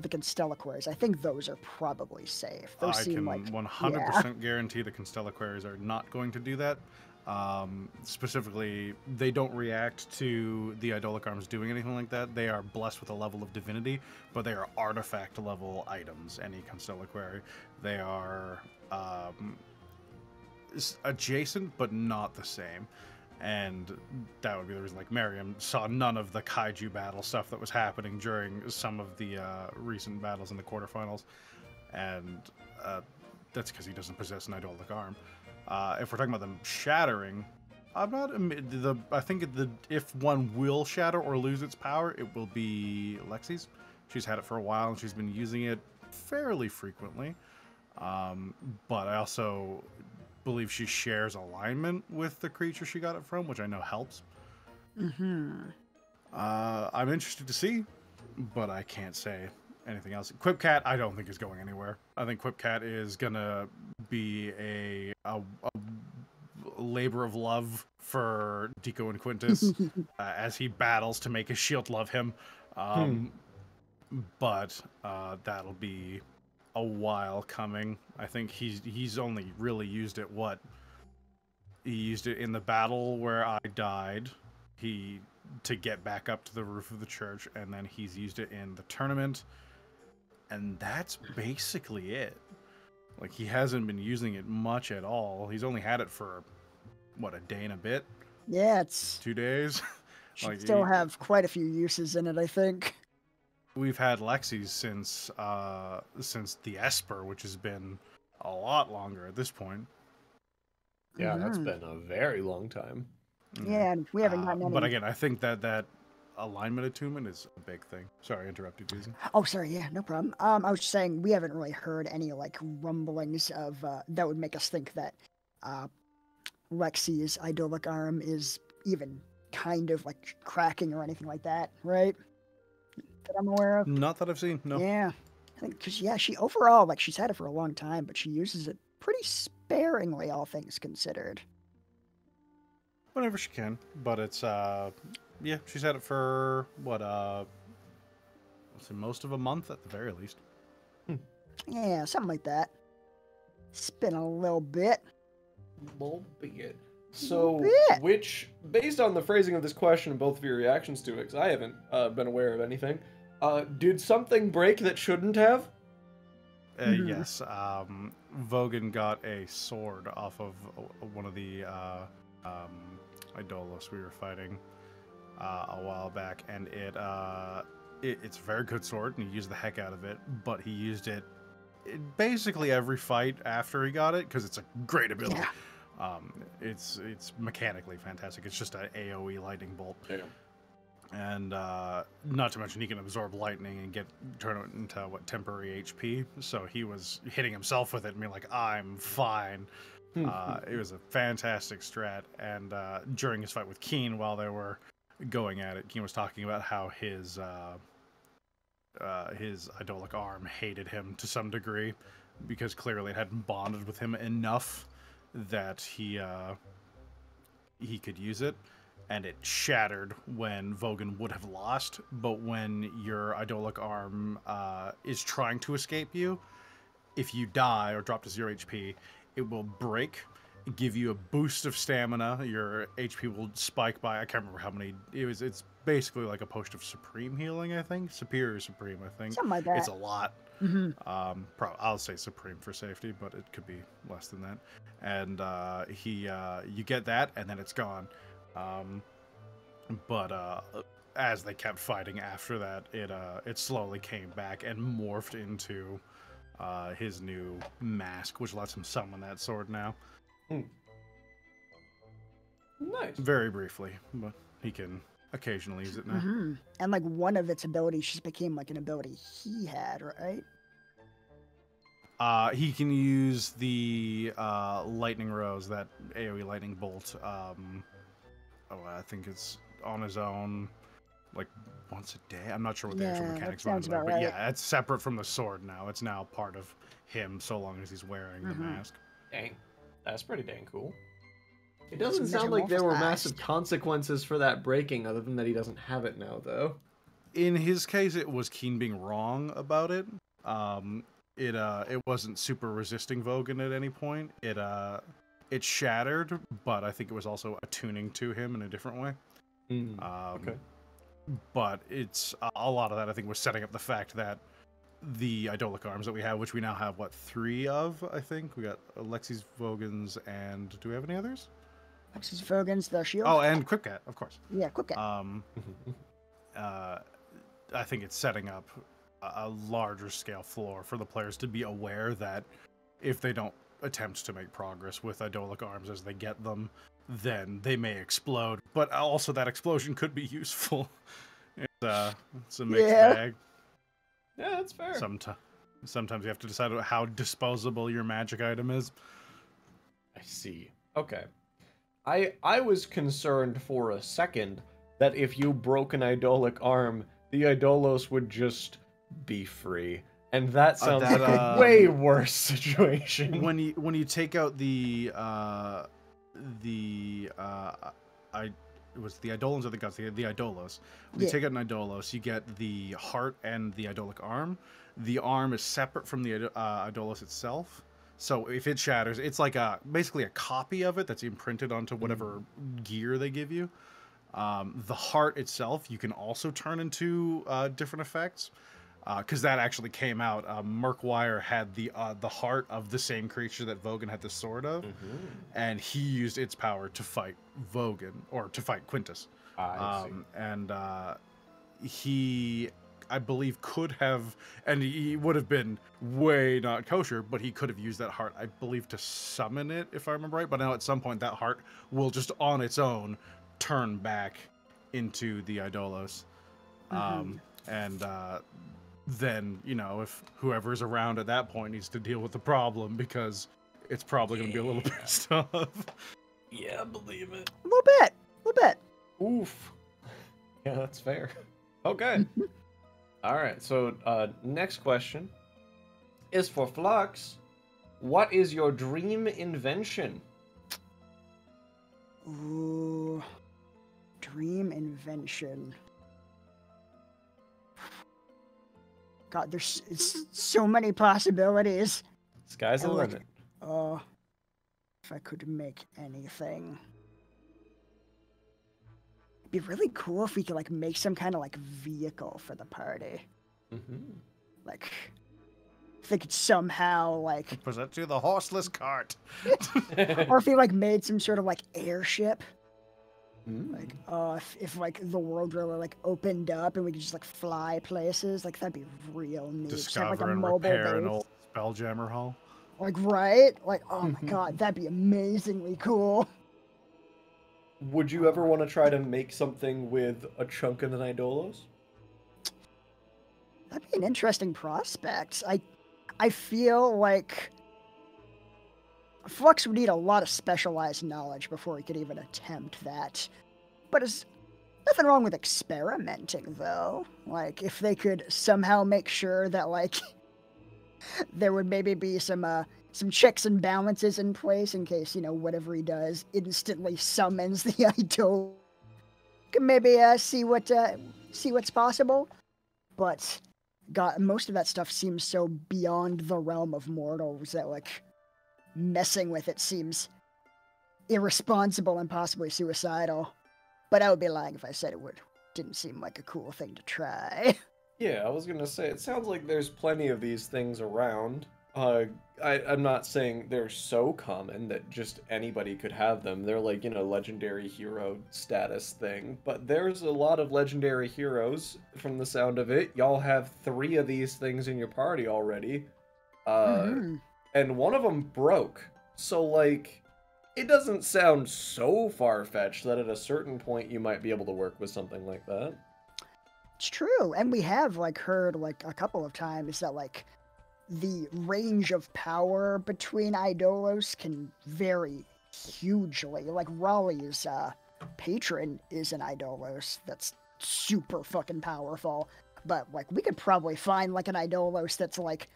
Constelliquaries, I think those are probably safe. Those seem like... I can 100% guarantee the Constelliquaries are not going to do that. Specifically, they don't react to the Eidolic arms doing anything like that. They are blessed with a level of divinity, but they are artifact-level items, any Constelliquary. They are adjacent, but not the same. And that would be the reason, like, Merriam saw none of the kaiju battle stuff that was happening during some of the recent battles in the quarterfinals. And that's because he doesn't possess an Eidolic arm. If we're talking about them shattering, I'm not... I think if one will shatter or lose its power, it will be Lexi's. She's had it for a while, and she's been using it fairly frequently. But I also... believe she shares alignment with the creature she got it from, which I know helps. I'm interested to see, but I can't say anything else. Quipcat, I don't think is going anywhere. I think Quipcat is gonna be a labor of love for Deco and Quintus as he battles to make his shield love him. But that'll be a while coming. I think he's only really used it he used it in the battle where I died, to get back up to the roof of the church, and then he's used it in the tournament, and that's basically it. Like, he hasn't been using it much at all. He's only had it for what, a day and a bit? Yeah, it's 2 days. Like, still have quite a few uses in it, I think. We've had Lexi's since the Esper, which has been a lot longer at this point. Yeah, that's been a very long time. Yeah, and we haven't gotten any. But again, I think that alignment attunement is a big thing. Sorry, I interrupted you, Susan. Oh, sorry, yeah, no problem. I was just saying, we haven't really heard any, like, rumblings of, that would make us think that Lexi's Eidolic arm is even kind of, like, cracking or anything like that, right? That I'm aware of. Not that I've seen, no. Yeah. I think, because, yeah, she overall, like, she's had it for a long time, but she uses it pretty sparingly, all things considered. Whenever she can, but it's, yeah, she's had it for, what, let's say most of a month at the very least. Yeah, something like that. It's been a little bit. So, which, based on the phrasing of this question and both of your reactions to it, because I haven't been aware of anything, did something break that shouldn't have? Yes. Vogan got a sword off of one of the Eidolos we were fighting a while back, and it's a very good sword, and he used the heck out of it, but he used it basically every fight after he got it, because it's a great ability. Yeah. It's mechanically fantastic. It's just an AoE lightning bolt. Damn. And not to mention he can absorb lightning and turn it into what, temporary HP. So he was hitting himself with it and being like, I'm fine. It was a fantastic strat. And during his fight with Keen, while they were going at it, Keen was talking about how his Eidolic arm hated him to some degree because clearly it hadn't bonded with him enough that he could use it, and it shattered when Vogan would have lost. But when your Eidolic arm is trying to escape you, if you die or drop to 0 HP, it will break give you a boost of stamina. Your HP will spike by, I can't remember how many. It's basically like a potion of supreme healing, I think. Superior supreme, I think. Something like that. It's a lot. Mm-hmm. I'll say supreme for safety, but it could be less than that. And you get that, and then it's gone. But as they kept fighting after that, it slowly came back and morphed into his new mask, which lets him summon that sword now. Mm. Nice. Very briefly, but he can occasionally use it now. Mm-hmm. And like one of its abilities just became like an ability he had, right? He can use the lightning rose, that AoE lightning bolt. I think it's on his own, like once a day. I'm not sure what the actual mechanics are, but right. Yeah, it's separate from the sword now. It's now part of him, so long as he's wearing the mask. Dang. That's pretty dang cool. It doesn't sound like there were massive consequences for that breaking, other than that he doesn't have it now, though. In his case, it was Keen being wrong about it. It wasn't super resisting Vogan at any point. It shattered, but I think it was also attuning to him in a different way. Mm, okay. But it's a lot of that, I think, was setting up the fact that the Eidolic arms that we have, which we now have, what, 3 of, I think? We got Lexi's, Vogan's, and do we have any others? Lexi's, Vogan's, the shield. Oh, and Quipcat, of course. Yeah, Quipcat. I think it's setting up a larger scale floor for the players to be aware that if they don't attempt to make progress with Eidolic arms as they get them, then they may explode. But also that explosion could be useful. It's a mixed bag. Yeah, that's fair. Sometimes you have to decide how disposable your magic item is. I see. Okay. I was concerned for a second that if you broke an Eidolic arm, the Eidolos would just be free. And that sounds like a way worse situation. When you take out the Eidolos. When you take out an Eidolos, you get the heart and the Eidolic arm. The arm is separate from the Eidolos itself. So if it shatters, it's like basically a copy of it that's imprinted onto whatever gear they give you. The heart itself, you can also turn into different effects. Because that actually came out. Merkwire had the heart of the same creature that Vogan had the sword of, and he used its power to fight Vogan, or to fight Quintus. He, I believe, could have, and he would have been way not kosher, but he could have used that heart, I believe, to summon it, if I remember right. But now at some point that heart will just on its own turn back into the Eidolos. Then, you know, if whoever's around at that point needs to deal with the problem, because it's probably going to be a little pissed off. Yeah, believe it. A little bit. A little bit. Oof. Yeah, that's fair. Okay. All right. So next question is for Flux. What is your dream invention? Ooh. Dream invention. God, there's so many possibilities. Sky's the limit. Oh, if I could make anything. It'd be really cool if we could like make some kind of like vehicle for the party. Mm-hmm. Like, if they could somehow like present you the horseless cart. Or if they like made some sort of like airship. Like, if like the world really like opened up and we could just like fly places, like that'd be real neat. Discover like, and repair an old Spelljammer hull. Like, right? Like, oh my god, that'd be amazingly cool. Would you ever want to try to make something with a chunk of the Eidolos? That'd be an interesting prospect. I feel like Flux would need a lot of specialized knowledge before he could even attempt that. But there's nothing wrong with experimenting, though. Like, if they could somehow make sure that, like, there would maybe be some checks and balances in place in case, you know, whatever he does instantly summons the Eidol. Could maybe see what's possible. But, God, most of that stuff seems so beyond the realm of mortals that, like, messing with it seems irresponsible and possibly suicidal. But I would be lying if I said it didn't seem like a cool thing to try. Yeah, I was gonna say, it sounds like there's plenty of these things around. I'm not saying they're so common that just anybody could have them. They're like, you know, legendary hero status thing. But there's a lot of legendary heroes from the sound of it. Y'all have 3 of these things in your party already. And one of them broke. So, like, it doesn't sound so far-fetched that at a certain point you might be able to work with something like that. It's true. And we have, like, heard, like, a couple of times that, like, the range of power between Eidolos can vary hugely. Like, Raleigh's patron is an Eidolos that's super fucking powerful. But, like, we could probably find, like, an Eidolos that's, like,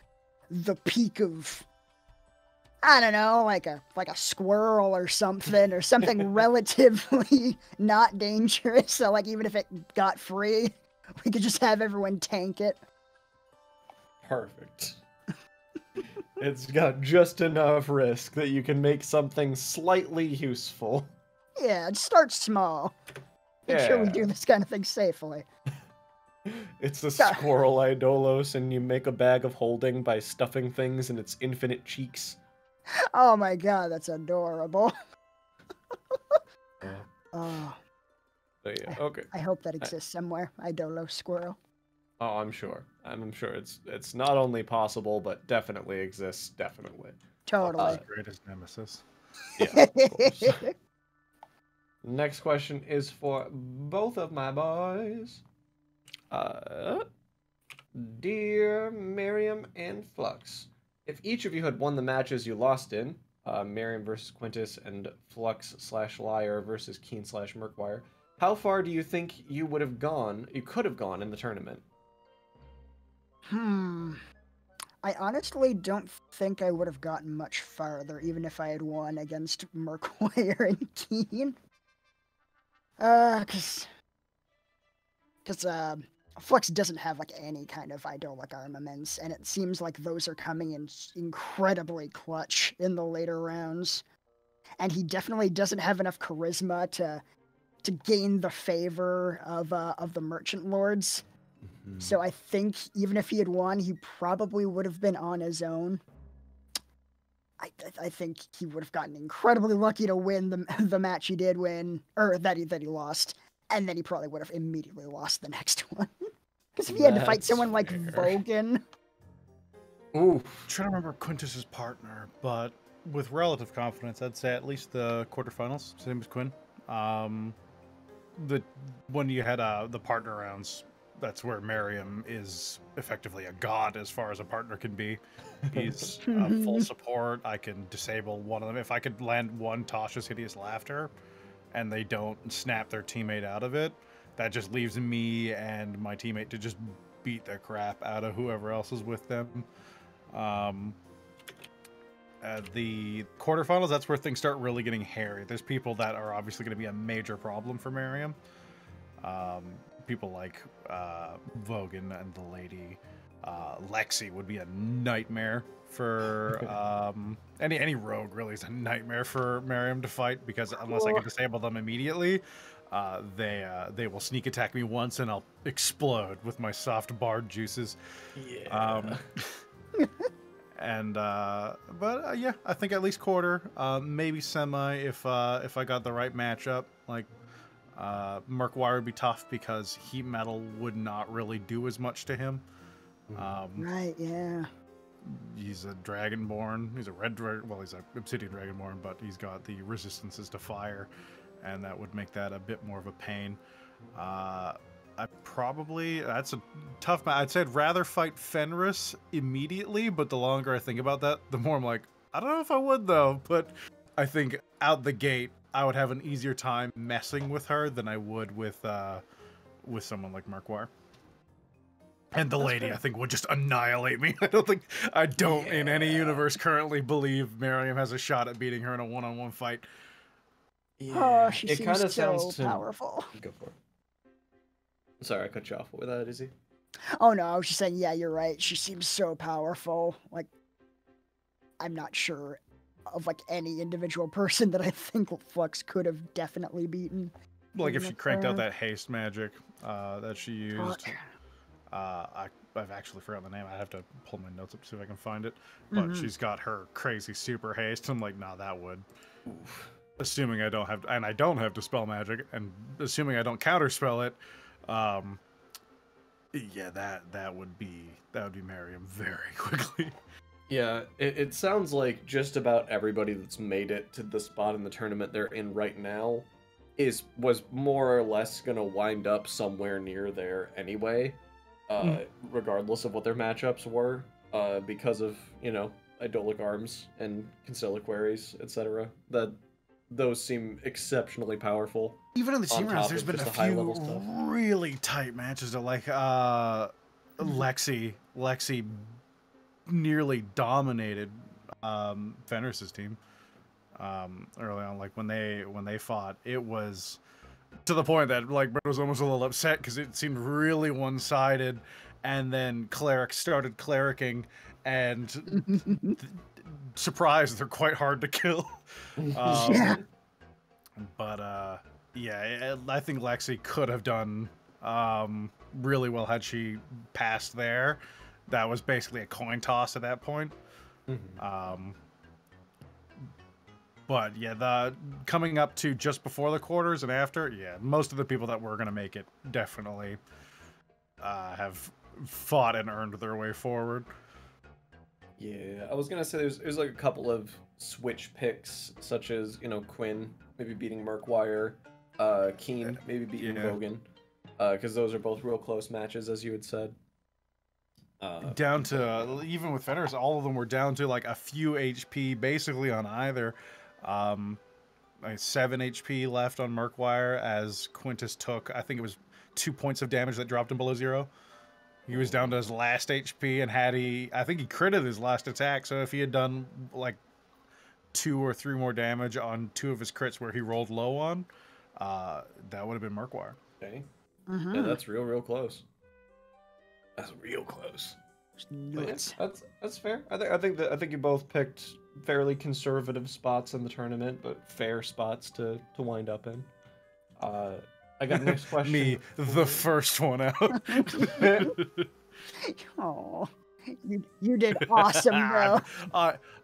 the peak of, I don't know, like a squirrel or something, or something relatively not dangerous. So, like, even if it got free, we could just have everyone tank it. Perfect. It's got just enough risk that you can make something slightly useful. Yeah, start small. Make sure we do this kind of thing safely. It's the squirrel Eidolos, and you make a bag of holding by stuffing things in its infinite cheeks. Oh my god, that's adorable. Yeah, okay. I hope that exists somewhere, Eidolos squirrel. Oh, I'm sure. I'm sure it's not only possible, but definitely exists, definitely. Totally. Greatest nemesis. Yeah, of course. Next question is for both of my boys. Dear Miriam and Flux, if each of you had won the matches you lost in, Miriam versus Quintus and Flux/Lyre versus Keen/Merkwire, how far do you think you would have gone, you could have gone in the tournament? I honestly don't think I would have gotten much farther, even if I had won against Merkwire and Keen. Because Flux doesn't have, like, any kind of Eidolic armaments, and it seems like those are coming in incredibly clutch in the later rounds. And he definitely doesn't have enough charisma to gain the favor of the merchant lords. Mm-hmm. So I think even if he had won, he probably would have been on his own. I think he would have gotten incredibly lucky to win the match he did win, or that he lost. And then he probably would have immediately lost the next one. Because if he had to fight someone like Vogan. Ooh, I'm trying to remember Quintus's partner, but with relative confidence, I'd say at least the quarterfinals. Same as Quinn. When you had the partner rounds, that's where Miriam is effectively a god as far as a partner can be. He's full support. I can disable one of them. If I could land one Tasha's Hideous Laughter, and they don't snap their teammate out of it, that just leaves me and my teammate to just beat the crap out of whoever else is with them. At the quarterfinals, that's where things start really getting hairy. There's people that are obviously going to be a major problem for Miriam. People like Vogan and the lady. Lexi would be a nightmare for any rogue really is a nightmare for Miriam to fight, because unless I can disable them immediately, they will sneak attack me once and I'll explode with my soft bard juices. Yeah. Yeah, I think at least quarter, maybe semi if I got the right matchup. Like Merkwire would be tough because heat metal would not really do as much to him. Right, yeah. He's a dragonborn. He's a red dragon. Well, he's an obsidian dragonborn, but he's got the resistances to fire, and that would make that a bit more of a pain. That's a tough match. I'd say I'd rather fight Fenris immediately, but the longer I think about that, the more I'm like, I don't know if I would though. But I think out the gate, I would have an easier time messing with her than I would with someone like Merkwire. And the lady, I think, would just annihilate me. I don't in any universe currently believe Miriam has a shot at beating her in a one-on-one fight. Yeah. Oh, she seems so powerful. Go for it. Sorry, I cut you off. What was that, Izzy? Oh, no, I was just saying, yeah, you're right. She seems so powerful. Like, I'm not sure of like any individual person that I think Flux could have definitely beaten. Like if she cranked out that haste magic that she used. I've actually forgotten the name. I'd have to pull my notes up to see if I can find it. But she's got her crazy super haste. I'm like, nah, that would. Oof. Assuming I don't have, and I don't have dispel magic, and assuming I don't counterspell it, yeah, that would be Miriam very quickly. Yeah, it sounds like just about everybody that's made it to the spot in the tournament they're in right now was more or less gonna wind up somewhere near there anyway, regardless of what their matchups were, because of, you know, Eidolic arms and conciliquaries, etc. Those seem exceptionally powerful. Even in the team rounds, there's been a few really tight matches that, like, Lexi nearly dominated Fenris's team early on. Like when they fought, it was to the point that like Brett was almost a little upset because it seemed really one-sided. And then Cleric started clericking, and surprise, they're quite hard to kill. But I think Lexi could have done really well had she passed there. That was basically a coin toss at that point. But yeah, the coming up to just before the quarters and after, yeah, most of the people that were gonna make it definitely have fought and earned their way forward. Yeah, I was gonna say there's like a couple of switch picks, such as, you know, Quinn maybe beating Merkwire, Keen maybe beating Vogan, because those are both real close matches, as you had said. Down to even with Fenris, all of them were down to like a few HP, basically on either. Like 7 HP left on Merkwire as Quintus took, I think it was 2 points of damage that dropped him below 0. He was down to his last HP, and had he, I think he critted his last attack, so if he had done like 2 or 3 more damage on 2 of his crits where he rolled low on, that would have been Merkwire. Okay. Yeah, that's real close. That's real close. That's fair. I think you both picked fairly conservative spots in the tournament, but fair spots to wind up in. I got the next question. Me, the first one out. Oh, you did awesome, bro.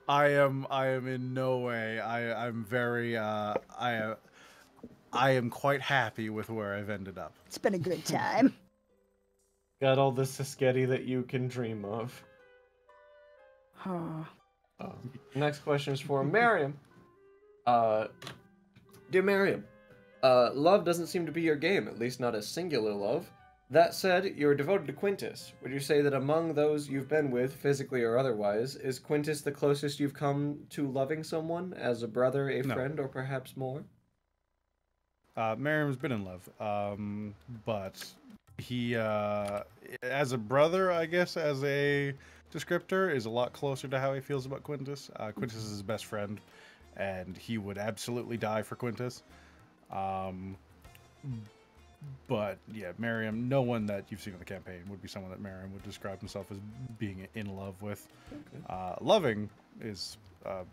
I am in no way. I am quite happy with where I've ended up. It's been a good time. Got all the Sisketi that you can dream of. Next question is for Miriam. Dear Miriam, love doesn't seem to be your game, at least not a singular love. That said, you're devoted to Quintus. Would you say that among those you've been with, physically or otherwise, is Quintus the closest you've come to loving someone, as a brother, a friend, or perhaps more? Miriam's been in love, but... He, as a brother, I guess, as a descriptor, is a lot closer to how he feels about Quintus. Quintus is his best friend, and he would absolutely die for Quintus. But, yeah, Miriam, no one that you've seen in the campaign would be someone that Miriam would describe himself as being in love with. Okay. Loving is a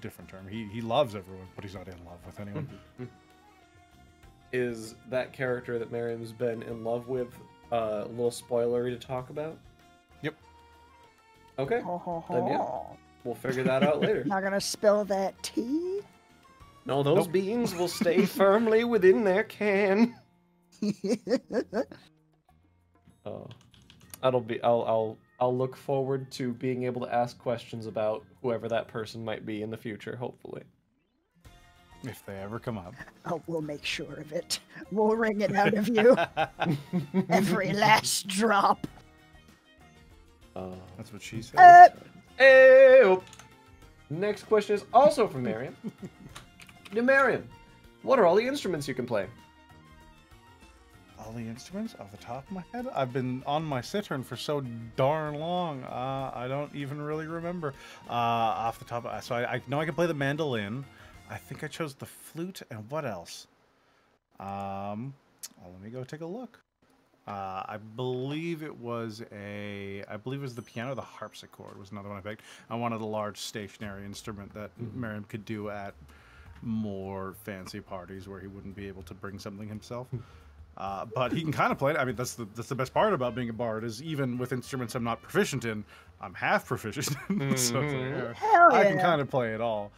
different term. He loves everyone, but he's not in love with anyone. Is that character that Miriam's been in love with a little spoilery to talk about? Yep. Okay. Then, yeah, we'll figure that out later. Not gonna spill that tea? No, those beans will stay firmly within their can. Oh, that'll be. I'll look forward to being able to ask questions about whoever that person might be in the future. Hopefully. If they ever come up. Oh, we'll make sure of it. We'll wring it out of you. Every last drop. That's what she said. Next question is also from Miriam. Dear Miriam, what are all the instruments you can play? All the instruments? Off the top of my head? I've been on my citern for so darn long, I don't even really remember. Off the top of my head. So I know I can play the mandolin. I think I chose the flute, and what else? Well, let me go take a look. I believe it was the piano, the harpsichord was another one I picked. I wanted a large stationary instrument that Merrim could do at more fancy parties where he wouldn't be able to bring something himself. But he can kind of play it. I mean, that's the best part about being a bard is even with instruments I'm not proficient in, I'm half proficient in. So I can kind of play it all.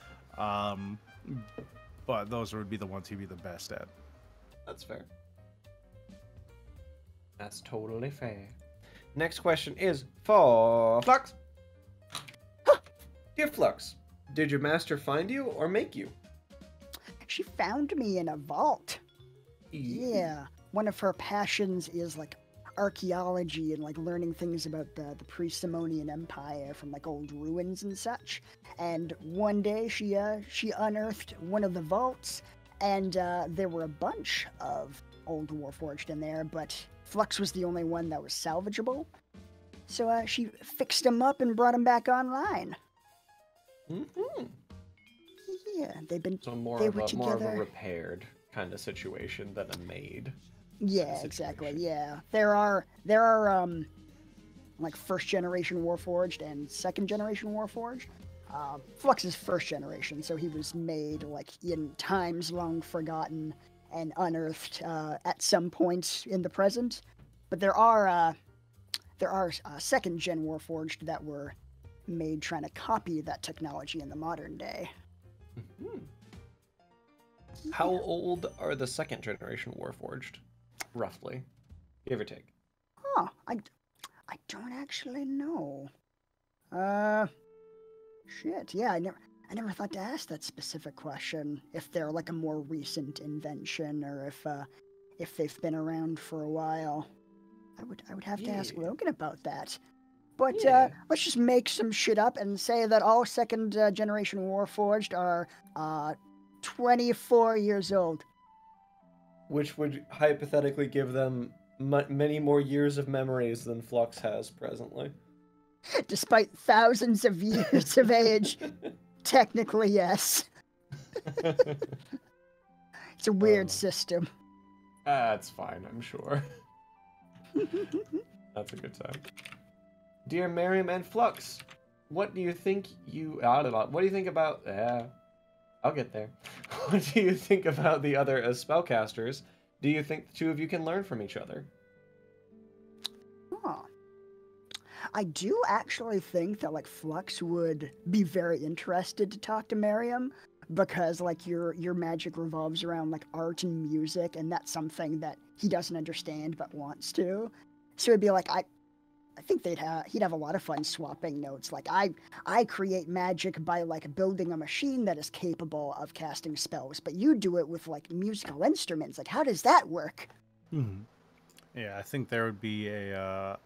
But those would be the ones he'd be the best at. That's fair. That's totally fair. Next question is for Flux. Dear Flux, did your master find you or make you? She found me in a vault. Yeah. One of her passions is like archaeology and like learning things about the pre-Simonian Empire from like old ruins and such. And one day she unearthed one of the vaults, and there were a bunch of old Warforged in there, but Flux was the only one that was salvageable. So she fixed him up and brought him back online. Yeah, they've been more of a repaired kind of situation than a maid. Yeah, exactly. Yeah, there are like first generation Warforged and second generation Warforged. Flux is first generation, so he was made like in times long forgotten and unearthed at some point in the present. But there are second gen Warforged that were made trying to copy that technology in the modern day. How old are the second generation Warforged, roughly, give or take? Huh, I don't actually know. Shit, yeah, I never thought to ask that specific question. If they're like a more recent invention, or if they've been around for a while, I would have to ask Logan about that. But let's just make some shit up and say that all second generation Warforged are 24 years old. Which would hypothetically give them many more years of memories than Flux has presently. Despite thousands of years of age, technically, yes. It's a weird system. That's fine, I'm sure. That's a good time. Dear Merrim and Flux, what do you think about... I'll get there. What do you think about the other as spellcasters? Do you think the two of you can learn from each other? Huh. I do actually think that like Flux would be very interested to talk to Merrim, because like your magic revolves around like art and music, and that's something that he doesn't understand but wants to. So it'd be like I think he'd have a lot of fun swapping notes. Like I create magic by like building a machine that is capable of casting spells, but you do it with like musical instruments. Like, how does that work? Yeah, I think there would be a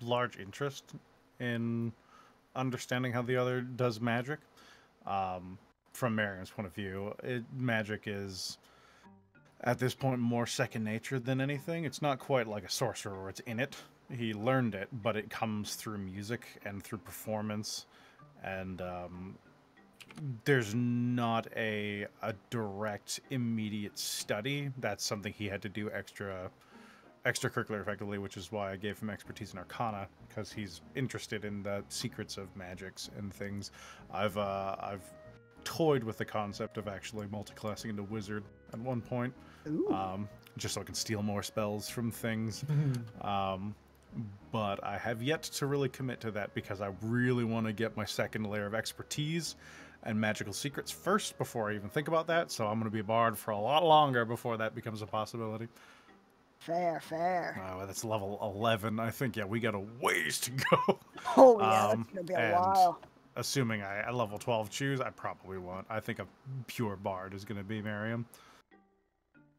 large interest in understanding how the other does magic. From Merrim's point of view, magic is, at this point, more second nature than anything. It's not quite like a sorcerer where it's in it. He learned it, but it comes through music and through performance, and there's not a direct, immediate study. That's something he had to do extracurricular, effectively, which is why I gave him expertise in Arcana, because he's interested in the secrets of magics and things. I've toyed with the concept of actually multiclassing into wizard at one point, just so I can steal more spells from things. But I have yet to really commit to that, because I really want to get my second layer of expertise and magical secrets first before I even think about that. So I'm going to be a bard for a lot longer before that becomes a possibility. Fair, fair. Well, that's level 11. I think, yeah, we got a ways to go. Oh, yeah, that's going to be a while. Assuming I at level 12 choose, I probably won't. I think a pure bard is going to be Merrim.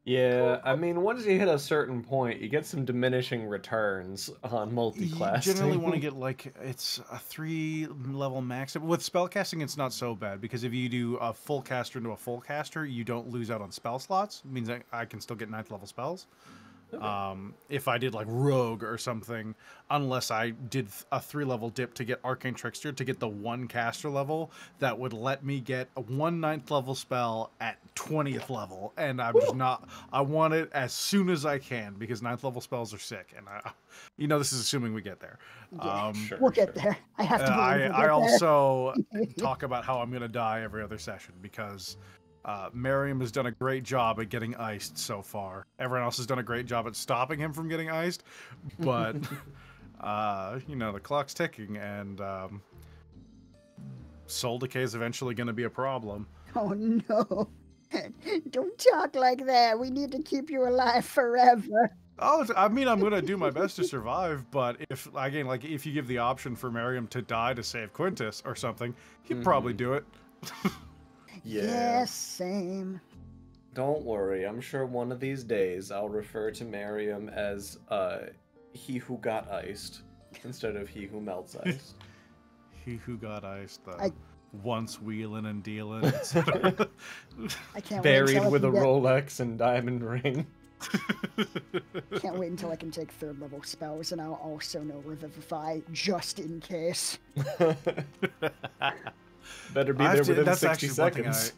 Yeah, I mean, once you hit a certain point, you get some diminishing returns on multi-classing. You generally want to get, like, it's a 3-level max. With spellcasting, it's not so bad, because if you do a full caster into a full caster, you don't lose out on spell slots. It means I can still get 9th-level spells. Okay. If I did like Rogue or something, unless I did a 3-level dip to get Arcane Trickster to get the 1 caster level that would let me get a 1 9th level spell at 20th level, and I'm just not. I want it as soon as I can because 9th level spells are sick, and I, you know, this is assuming we get there. Yeah, sure, we'll get there. I have to. I also talk about how I'm gonna die every other session because. Merriam has done a great job at getting iced so far. Everyone else has done a great job at stopping him from getting iced, but you know, the clock's ticking, and soul decay is eventually going to be a problem. Oh no! Don't talk like that. We need to keep you alive forever. Oh, I mean, I'm gonna do my best to survive, but if again, like if you give the option for Merriam to die to save Quintus or something, he'd probably do it. Yeah. Yes, same. Don't worry, I'm sure one of these days I'll refer to Merriam as he who got iced instead of he who melts ice. He who got iced, though. Once wheeling and dealing. I can't buried with a Rolex and diamond ring. Can't wait until I can take 3rd level spells, and I'll also know Revivify just in case. Better be there within 60 seconds.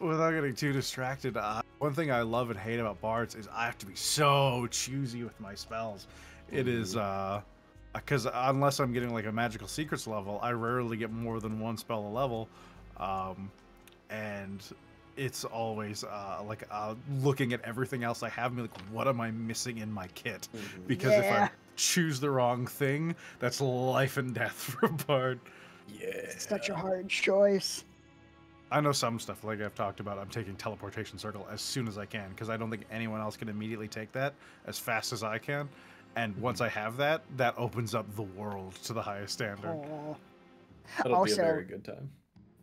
Without getting too distracted, one thing I love and hate about bards is I have to be so choosy with my spells. It is, because unless I'm getting like a magical secrets level, I rarely get more than 1 spell a level. And it's always like looking at everything else I have and be like, what am I missing in my kit? Because if I choose the wrong thing, that's life and death for a bard. Yeah. It's such a hard choice. I know some stuff, like I've talked about, I'm taking Teleportation Circle as soon as I can, because I don't think anyone else can immediately take that as fast as I can. And once I have that, that opens up the world to the highest standard. That'll also, be a very good time.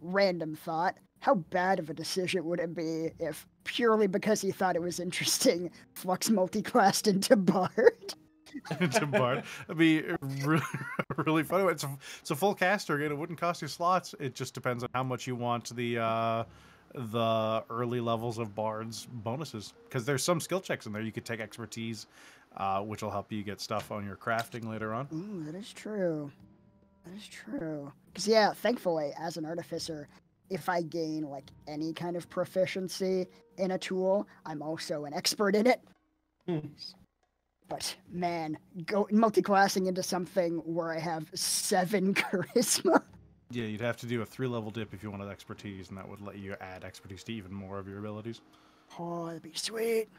Random thought, how bad of a decision would it be if, purely because he thought it was interesting, Flux multiclassed into Bard? To Bard. It'd be really, really funny. It's a full caster, and it wouldn't cost you slots. It just depends on how much you want the early levels of Bard's bonuses, because there's some skill checks in there. You could take expertise, which will help you get stuff on your crafting later on. Ooh, that is true. That is true. Because yeah, thankfully, as an artificer, if I gain like any kind of proficiency in a tool, I'm also an expert in it. But, man, go multi-classing into something where I have 7 charisma. Yeah, you'd have to do a 3-level dip if you wanted expertise, and that would let you add expertise to even more of your abilities. Oh, that'd be sweet.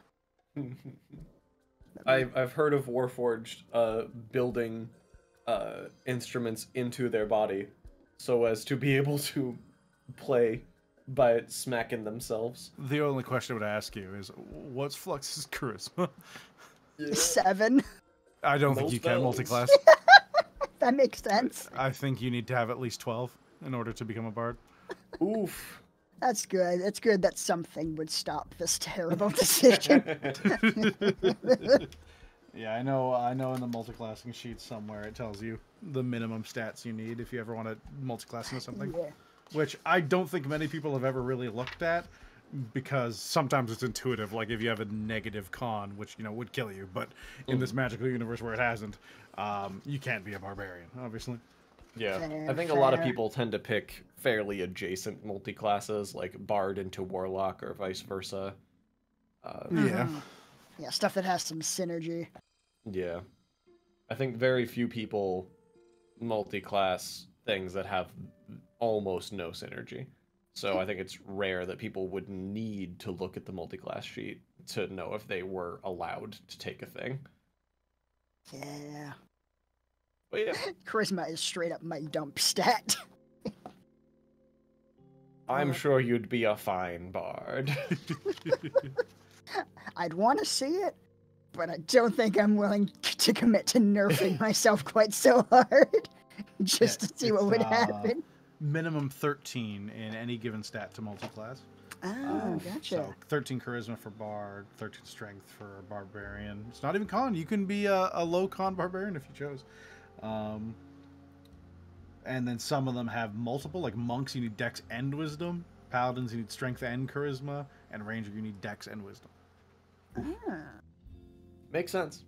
I've heard of Warforged building instruments into their body so as to be able to play by smacking themselves. The only question I would ask you is, what's Flux's charisma? Yeah. 7. I don't think you can multiclass. That makes sense. I think you need to have at least 12 in order to become a bard. Oof. That's good. It's good that something would stop this terrible decision. Yeah, I know in the multiclassing sheet somewhere it tells you the minimum stats you need if you ever want to multiclass into something. Yeah. Which I don't think many people have ever really looked at. Because sometimes it's intuitive, like if you have a negative con, which, you know, would kill you, but in this magical universe where it hasn't, you can't be a barbarian, obviously. Yeah, fair, I think fair. A lot of people tend to pick fairly adjacent multi-classes, like bard into warlock or vice versa. Yeah, stuff that has some synergy. Yeah. I think very few people multi-class things that have almost no synergy. So I think it's rare that people would need to look at the multi-class sheet to know if they were allowed to take a thing. Yeah. But yeah. Charisma is straight up my dump stat. I'm sure you'd be a fine bard. I'd want to see it, but I don't think I'm willing to commit to nerfing myself quite so hard just to see what would happen. Minimum 13 in any given stat to multiclass. Oh, gotcha. So 13 charisma for bard, 13 strength for barbarian. It's not even con. You can be a low con barbarian if you chose. And then some of them have multiple. Like monks, you need dex and wisdom. Paladins, you need strength and charisma. And ranger, you need dex and wisdom. Ah. Makes sense.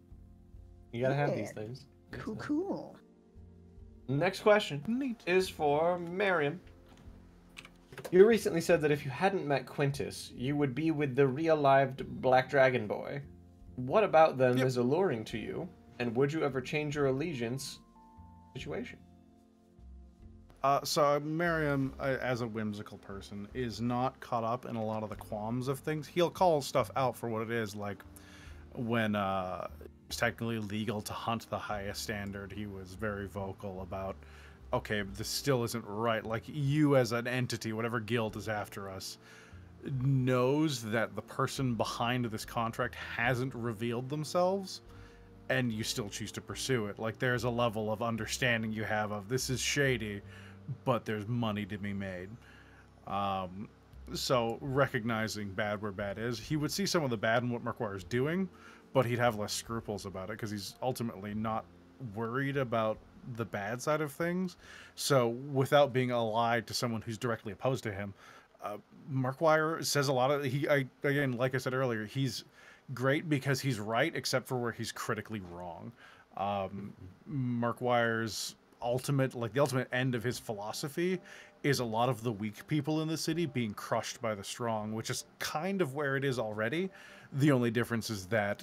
You gotta have these things. Cool. Next question is for Miriam. You recently said that if you hadn't met Quintus, you would be with the re-alived Black Dragon Boy. What about them is alluring to you, and would you ever change your allegiance situation? So Miriam, as a whimsical person, is not caught up in a lot of the qualms of things. He'll call stuff out for what it is, like when it's technically legal to hunt the highest standard, he was very vocal about, okay, this still isn't right. Like, you as an entity, whatever guild is after us, knows that the person behind this contract hasn't revealed themselves, and you still choose to pursue it. Like, there's a level of understanding you have of, this is shady, but there's money to be made. So recognizing bad where bad is, he would see some of the bad in what Merkwire is doing, but he'd have less scruples about it because he's ultimately not worried about the bad side of things. So without being allied to someone who's directly opposed to him, Merkwire says a lot of, again, like I said earlier, he's great because he's right, except for where he's critically wrong. Merkwire's ultimate, like the ultimate end of his philosophy is a lot of the weak people in the city being crushed by the strong, which is kind of where it is already. The only difference is that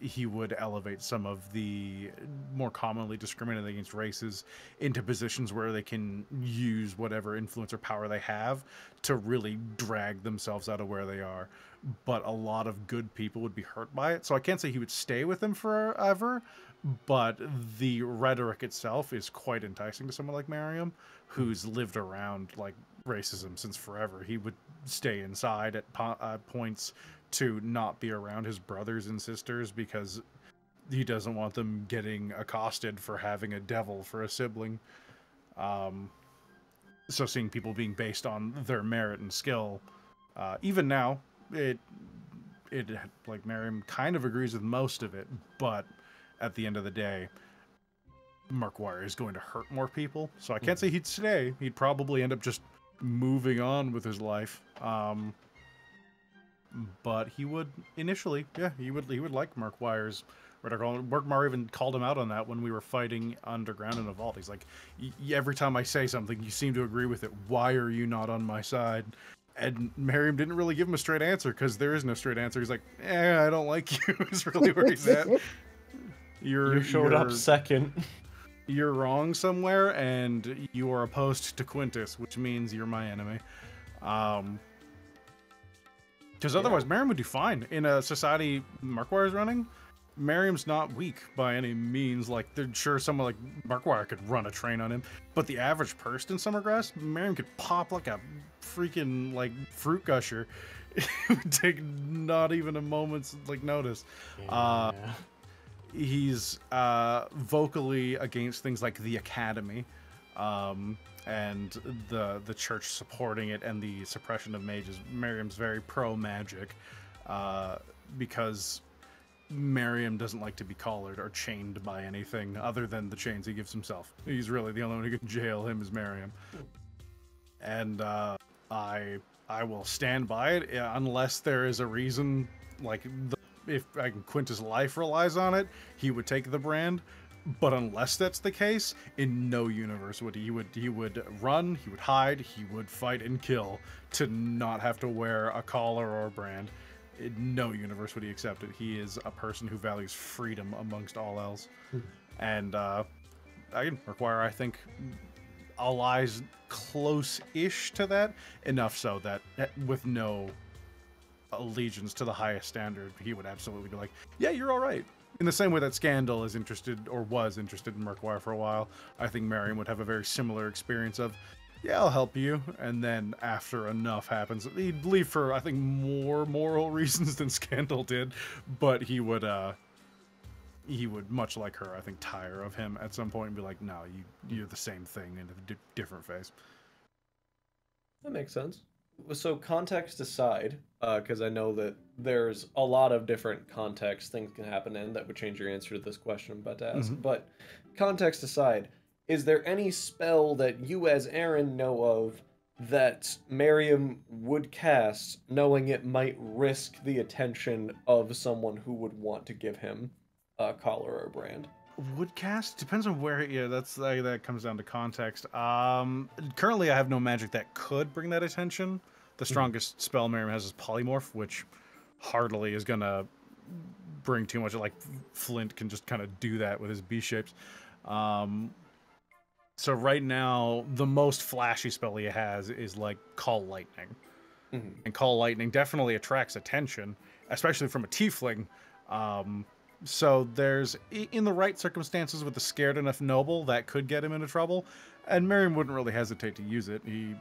he would elevate some of the more commonly discriminated against races into positions where they can use whatever influence or power they have to really drag themselves out of where they are. But a lot of good people would be hurt by it. So I can't say he would stay with them forever, but the rhetoric itself is quite enticing to someone like Miriam, who's lived around like racism since forever. He would stay inside at points to not be around his brothers and sisters because he doesn't want them getting accosted for having a devil for a sibling. So seeing people being based on their merit and skill, even now, it like Miriam kind of agrees with most of it, but at the end of the day, Merkwire is going to hurt more people. So I can't say he'd stay. He'd probably end up just moving on with his life. But he would initially, yeah, he would like Merkwire's rhetoric. Merkwire even called him out on that when we were fighting underground in a vault. He's like, every time I say something, you seem to agree with it. Why are you not on my side? And Miriam didn't really give him a straight answer because there is no straight answer. He's like, I don't like you is really where he's at. You showed up second. You're wrong somewhere, and you are opposed to Quintus, which means you're my enemy. Because otherwise, Miriam would do fine. In a society Merkwire is running, Miriam's not weak by any means. Like, sure, someone like Merkwire could run a train on him, but the average person in Summergrass, Miriam could pop like a freaking, like, fruit gusher. It would take not even a moment's, like, notice. Yeah. He's vocally against things like the academy and the church supporting it and the suppression of mages. Miriam's very pro-magic because Miriam doesn't like to be collared or chained by anything other than the chains he gives himself. He's really the only one who can jail him is Miriam. And I will stand by it unless there is a reason, like if Quintus' life relies on it, he would take the brand. But unless that's the case, in no universe would he would run, he would hide, he would fight and kill to not have to wear a collar or a brand. In no universe would he accept it. He is a person who values freedom amongst all else. And Merkwire, I think, allies close-ish to that, enough so that with no allegiance to the highest standard, he would absolutely be like, yeah, you're all right. In the same way that Scandal is interested or was interested in Merkwire for a while, I think Miriam would have a very similar experience of, yeah, I'll help you. And then after enough happens, he'd leave for, I think, more moral reasons than Scandal did, but he would, much like her, I think, tire of him at some point and be like, no, you're the same thing in a different phase. That makes sense. So context aside, because I know that there's a lot of different contexts things can happen in that would change your answer to this question I'm about to ask, but context aside, is there any spell that you as Aaron know of that Miriam would cast, knowing it might risk the attention of someone who would want to give him a collar or brand. Would cast? Depends on where. Yeah, that's that comes down to context. Currently, I have no magic that could bring that attention. The strongest spell Miriam has is Polymorph, which hardly is going to bring too much. Like, Flint can just kind of do that with his B-shapes. So right now, the most flashy spell he has is, like, Call Lightning. Mm-hmm. And Call Lightning definitely attracts attention, especially from a tiefling. So there's, in the right circumstances with a scared enough noble, that could get him into trouble. And Miriam wouldn't really hesitate to use it. He,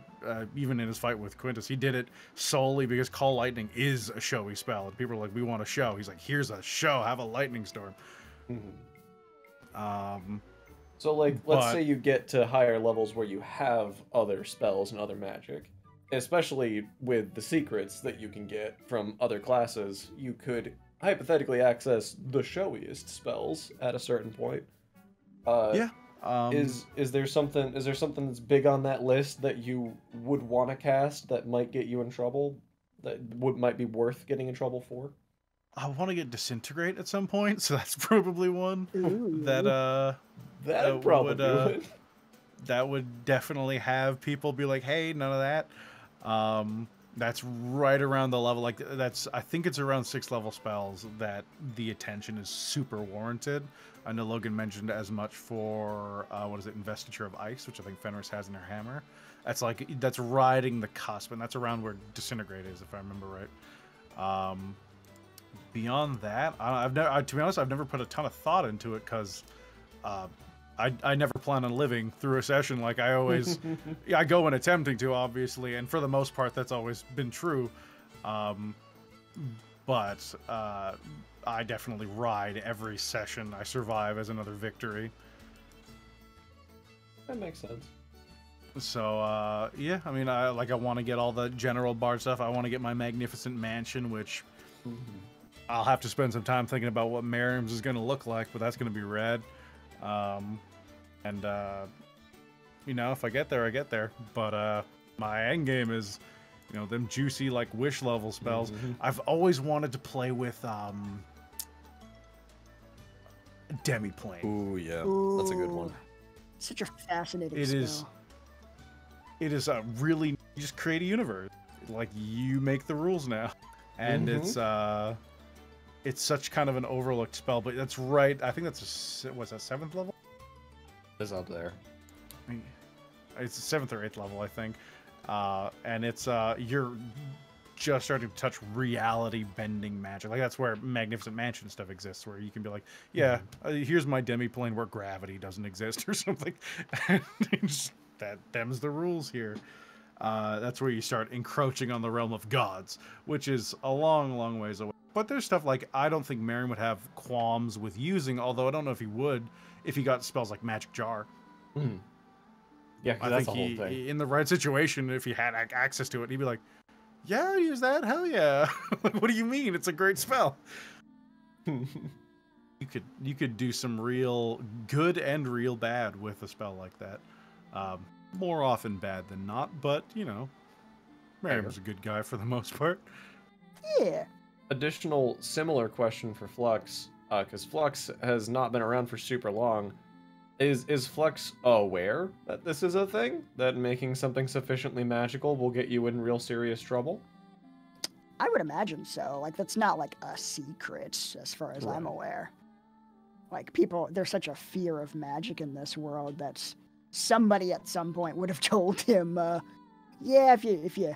even in his fight with Quintus, he did it solely because Call Lightning is a showy spell. And people are like, we want a show. He's like, here's a show. Have a lightning storm. Mm-hmm. So, like, let's say you get to higher levels where you have other spells and other magic. Especially with the secrets that you can get from other classes, you could hypothetically access the showiest spells at a certain point. Yeah. Is there something that's big on that list that you would want to cast that might get you in trouble? That might be worth getting in trouble for? I want to get Disintegrate at some point, so that's probably one. Ooh. That would definitely have people be like, hey, none of that. That's right around the level, like, that's, I think it's around 6th level spells that the attention is super warranted. I know Logan mentioned as much for, Investiture of Ice, which I think Fenris has in her hammer. That's like, that's riding the cusp, and that's around where Disintegrate is, if I remember right. Beyond that, to be honest, I've never put a ton of thought into it, because I never plan on living through a session. Like, I always, I go in attempting to, obviously, and for the most part, that's always been true. But I definitely ride every session I survive as another victory. That makes sense. So, yeah, I mean, I want to get all the general bard stuff. I want to get my Magnificent Mansion, which I'll have to spend some time thinking about what Miriam's is going to look like, but that's going to be rad. You know, if I get there, I get there. But my end game is, you know, them juicy, like, wish level spells. Mm-hmm. I've always wanted to play with Demiplane. Ooh, yeah. Ooh. That's a good one. Such a fascinating spell. It is a really, you just create a universe. Like, you make the rules now. And it's such kind of an overlooked spell, but that's right. I think that's a, what's that, 7th level? It's up there. It's 7th or 8th level, I think. And it's, you're just starting to touch reality bending magic. Like, that's where Magnificent Mansion stuff exists, where you can be like, yeah, here's my Demiplane where gravity doesn't exist or something. Them's the rules here. That's where you start encroaching on the realm of gods, which is a long, long ways away. But there's stuff like, I don't think Merrin would have qualms with using, although I don't know if he would, if he got spells like Magic Jar. Mm. Yeah, I that's think the whole thing. In the right situation, if he had access to it, he'd be like, yeah, I'll use that, hell yeah. Like, what do you mean? It's a great spell. You could do some real good and real bad with a spell like that. More often bad than not, but, you know, Merrin was a good guy for the most part. Yeah. Additional similar question for Flux, because Flux has not been around for super long. Is Flux aware that this is a thing? That making something sufficiently magical will get you in real serious trouble? I would imagine so. Like, that's not, like, a secret, as far as I'm aware. Like, people, there's such a fear of magic in this world that somebody at some point would have told him, yeah, if you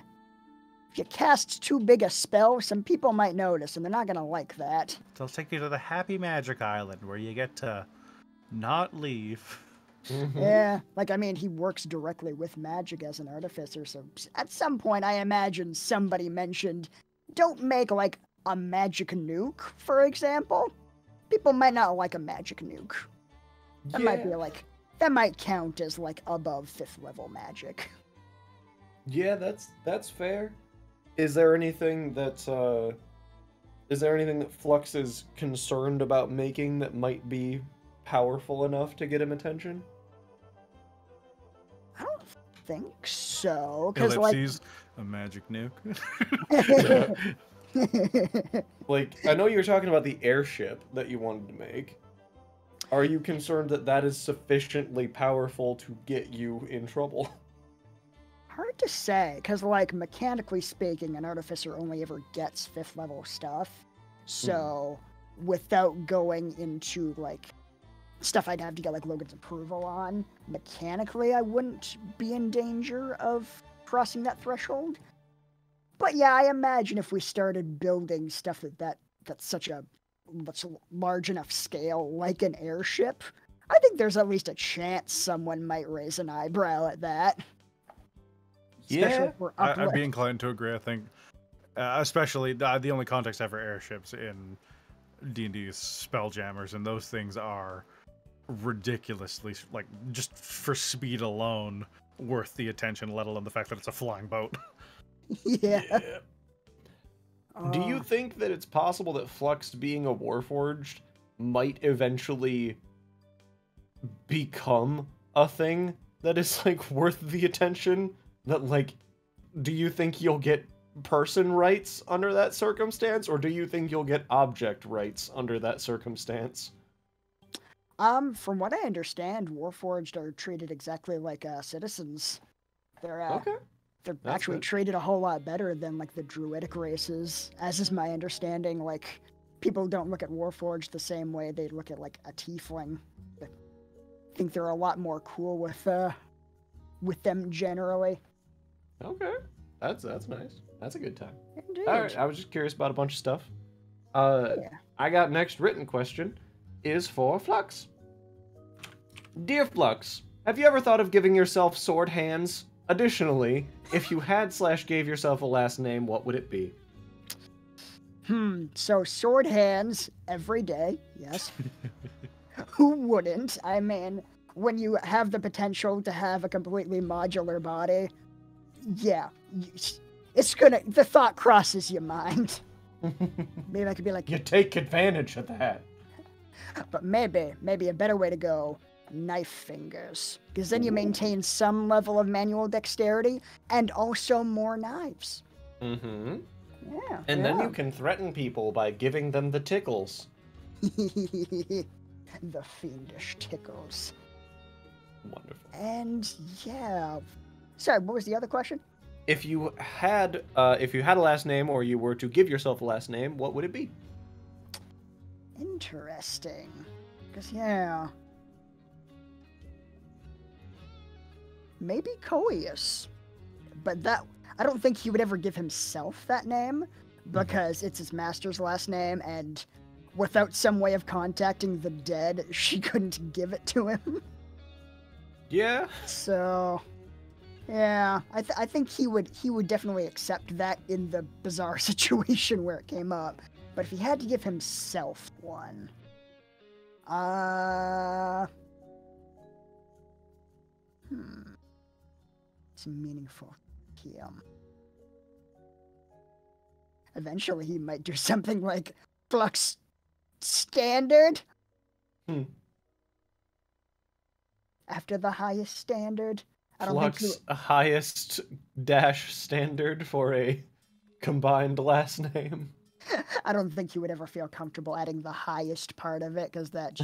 cast too big a spell, some people might notice, and they're not going to like that. They'll take you to the Happy Magic Island, where you get to not leave. Yeah, like, I mean, he works directly with magic as an artificer, so at some point, I imagine somebody mentioned, don't make, like, a magic nuke, for example. People might not like a magic nuke. That might be, like, that might count as, like, above 5th level magic. Yeah, that's fair. Is there anything that Flux is concerned about making that might be powerful enough to get him attention? I don't think so. Ellipses, like... a magic nuke. Like, I know you were talking about the airship that you wanted to make. Are you concerned that that is sufficiently powerful to get you in trouble? Hard to say, because, like, mechanically speaking, an artificer only ever gets 5th level stuff. So, without going into, like, stuff I'd have to get, like, Logan's approval on, mechanically I wouldn't be in danger of crossing that threshold. But yeah, I imagine if we started building stuff that's such a large enough scale, like an airship, I think there's at least a chance someone might raise an eyebrow at that. Yeah, I'd be inclined to agree. I think, especially the only context I have for airships in D&D is spelljammers, and those things are ridiculously, like, just for speed alone, worth the attention. Let alone the fact that it's a flying boat. Yeah. Yeah. Do you think that it's possible that Flux, being a Warforged, might eventually become a thing that is, like, worth the attention? That, like, do you think you'll get person rights under that circumstance, or do you think you'll get object rights under that circumstance? From what I understand, Warforged are treated exactly like citizens. They're okay. They're actually treated a whole lot better than, like, the druidic races, as is my understanding. Like, people don't look at Warforged the same way they look at, like, a tiefling. I think they're a lot more cool with them generally. Okay, that's nice. That's a good time. Indeed. All right, I was just curious about a bunch of stuff. Yeah. I got next written question is for Flux. Dear Flux, have you ever thought of giving yourself sword hands? Additionally, if you had/gave yourself a last name, what would it be? So sword hands every day, yes. Who wouldn't? I mean, when you have the potential to have a completely modular body, yeah, it's gonna, the thought crosses your mind. Maybe I could be like... You take advantage of that. But maybe a better way to go... knife fingers, because then you maintain some level of manual dexterity and also more knives. Yeah. And then you can threaten people by giving them the tickles. The fiendish tickles. Wonderful. And yeah, sorry, what was the other question? If you had, a last name, or you were to give yourself a last name, what would it be? Interesting, because yeah. Maybe Coeus, but that, I don't think he would ever give himself that name, because it's his master's last name, and without some way of contacting the dead, she couldn't give it to him. Yeah. So, yeah, I think he would definitely accept that in the bizarre situation where it came up. But if he had to give himself one, it's meaningful to him. Eventually, he might do something like Flux Standard. After the highest standard. I don't Flux think he... highest dash standard for a combined last name. I don't think he would ever feel comfortable adding the highest part of it, because that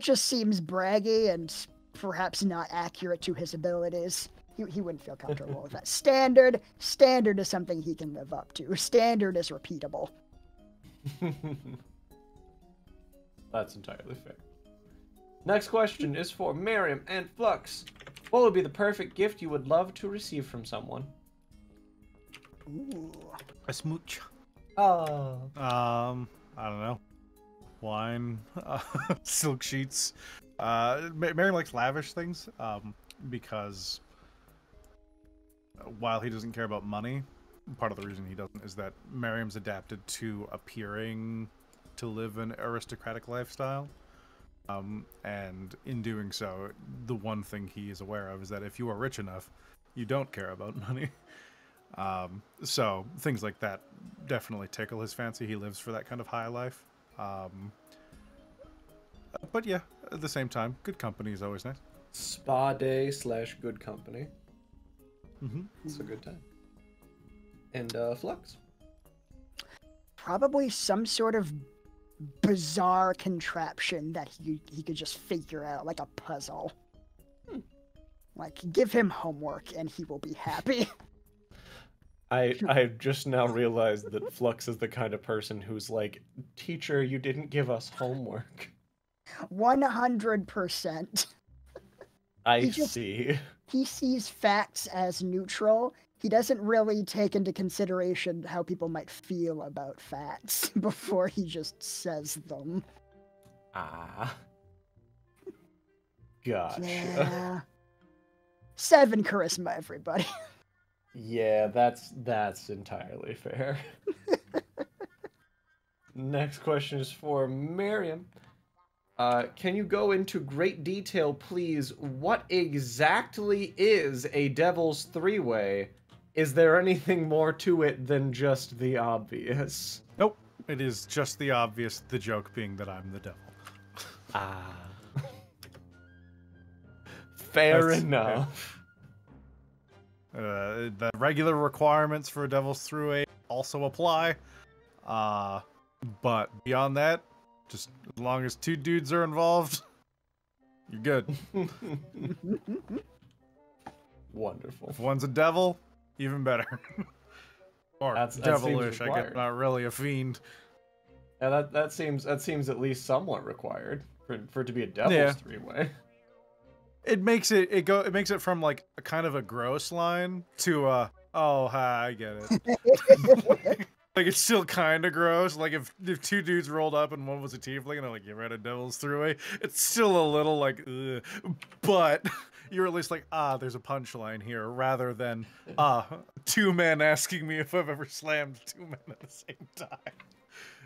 just seems braggy and perhaps not accurate to his abilities. He wouldn't feel comfortable with that. Standard is something he can live up to. Standard is repeatable. That's entirely fair. Next question is for Miriam and Flux. What would be the perfect gift you would love to receive from someone? Ooh. A smooch. Oh. I don't know. Wine. Silk sheets. Miriam likes lavish things, because... while he doesn't care about money, part of the reason he doesn't is that Miriam's adapted to appearing to live an aristocratic lifestyle. And in doing so, the one thing he is aware of is that if you are rich enough, you don't care about money. So things like that definitely tickle his fancy. He lives for that kind of high life. But yeah, at the same time, good company is always nice. Spa day / good company. Mm-hmm. It's a good time. And Flux? Probably some sort of bizarre contraption that he could just figure out, like a puzzle. Hmm. Like, give him homework and he will be happy. I just now realized that Flux is the kind of person who's like, teacher, you didn't give us homework. 100%. I see. He sees facts as neutral. He doesn't really take into consideration how people might feel about facts before he just says them. Ah. Gotcha. Yeah. 7 charisma, everybody. Yeah, that's entirely fair. Next question is for Miriam. Can you go into great detail, please? What exactly is a Devil's Three-Way? Is there anything more to it than just the obvious? Nope. It is just the obvious, the joke being that I'm the devil. Ah. Fair enough. The regular requirements for a Devil's Three-Way also apply. But beyond that, just as long as 2 dudes are involved, you're good. Wonderful. If one's a devil, even better. Or devilish, I guess, not really a fiend. Yeah, that seems at least somewhat required for it to be a Devil's Three-Way. It makes it from like a kind of a gross line to oh hi, I get it. like it's still kind of gross. Like if 2 dudes rolled up and one was a tiefling and I'm like, you read a Devil's Three-Way, it's still a little like ugh. But you're at least like, ah, there's a punchline here, rather than two men asking me if I've ever slammed 2 men at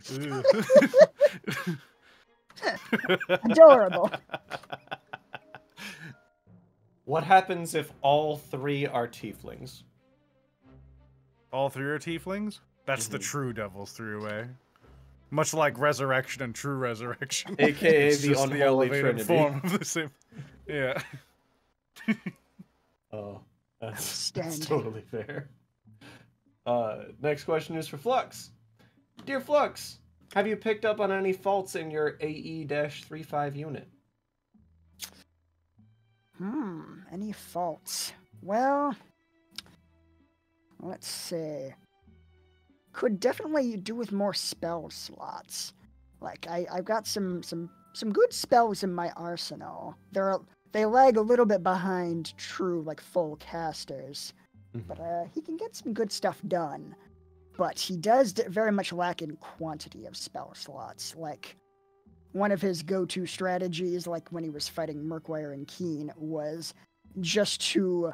the same time. Adorable. What happens if all 3 are tieflings? All 3 are tieflings? That's the true Devil's Three-Way. Much like Resurrection and True Resurrection. AKA it's the unholy trinity. Form of the same. Yeah. Oh, that's totally fair. Next question is for Flux. Dear Flux, have you picked up on any faults in your AE-35 unit? Any faults? Well, let's see. Could definitely do with more spell slots. Like, I've got some good spells in my arsenal. They lag a little bit behind true, like, full casters. Mm-hmm. But he can get some good stuff done. But he does very much lack in quantity of spell slots. Like, one of his go-to strategies, like when he was fighting Merkwire and Keen, was just to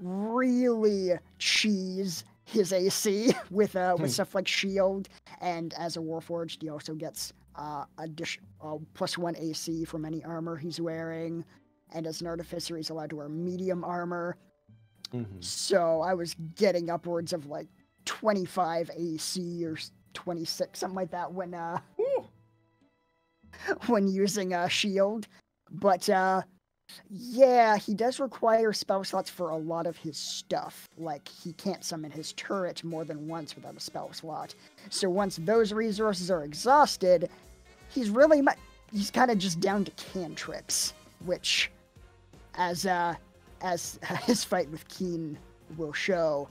really cheese his AC with stuff like Shield. And as a Warforged, he also gets a +1 AC from any armor he's wearing. And as an Artificer, he's allowed to wear medium armor. Mm-hmm. So I was getting upwards of like 25 AC or 26, something like that, when using a shield. But yeah, he does require spell slots for a lot of his stuff. Like, he can't summon his turret more than once without a spell slot. So once those resources are exhausted, he's kind of just down to cantrips, which, as his fight with Keen will show,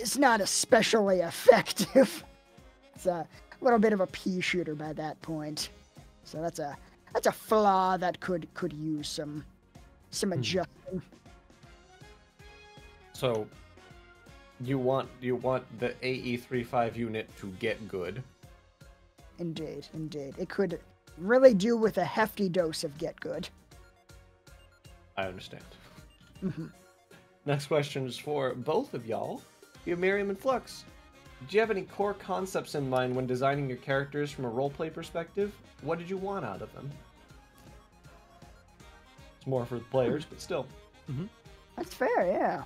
is not especially effective. It's a little bit of a pea shooter by that point. So that's a flaw that could use some adjusting. So you want the AE-35 unit to get good. Indeed. It could really do with a hefty dose of get good. I understand. Mm-hmm. Next question is for both of y'all. You have Miriam and Flux. Do you have any core concepts in mind when designing your characters from a roleplay perspective? What did you want out of them? It's more for the players, but still. Mm-hmm. That's fair, yeah.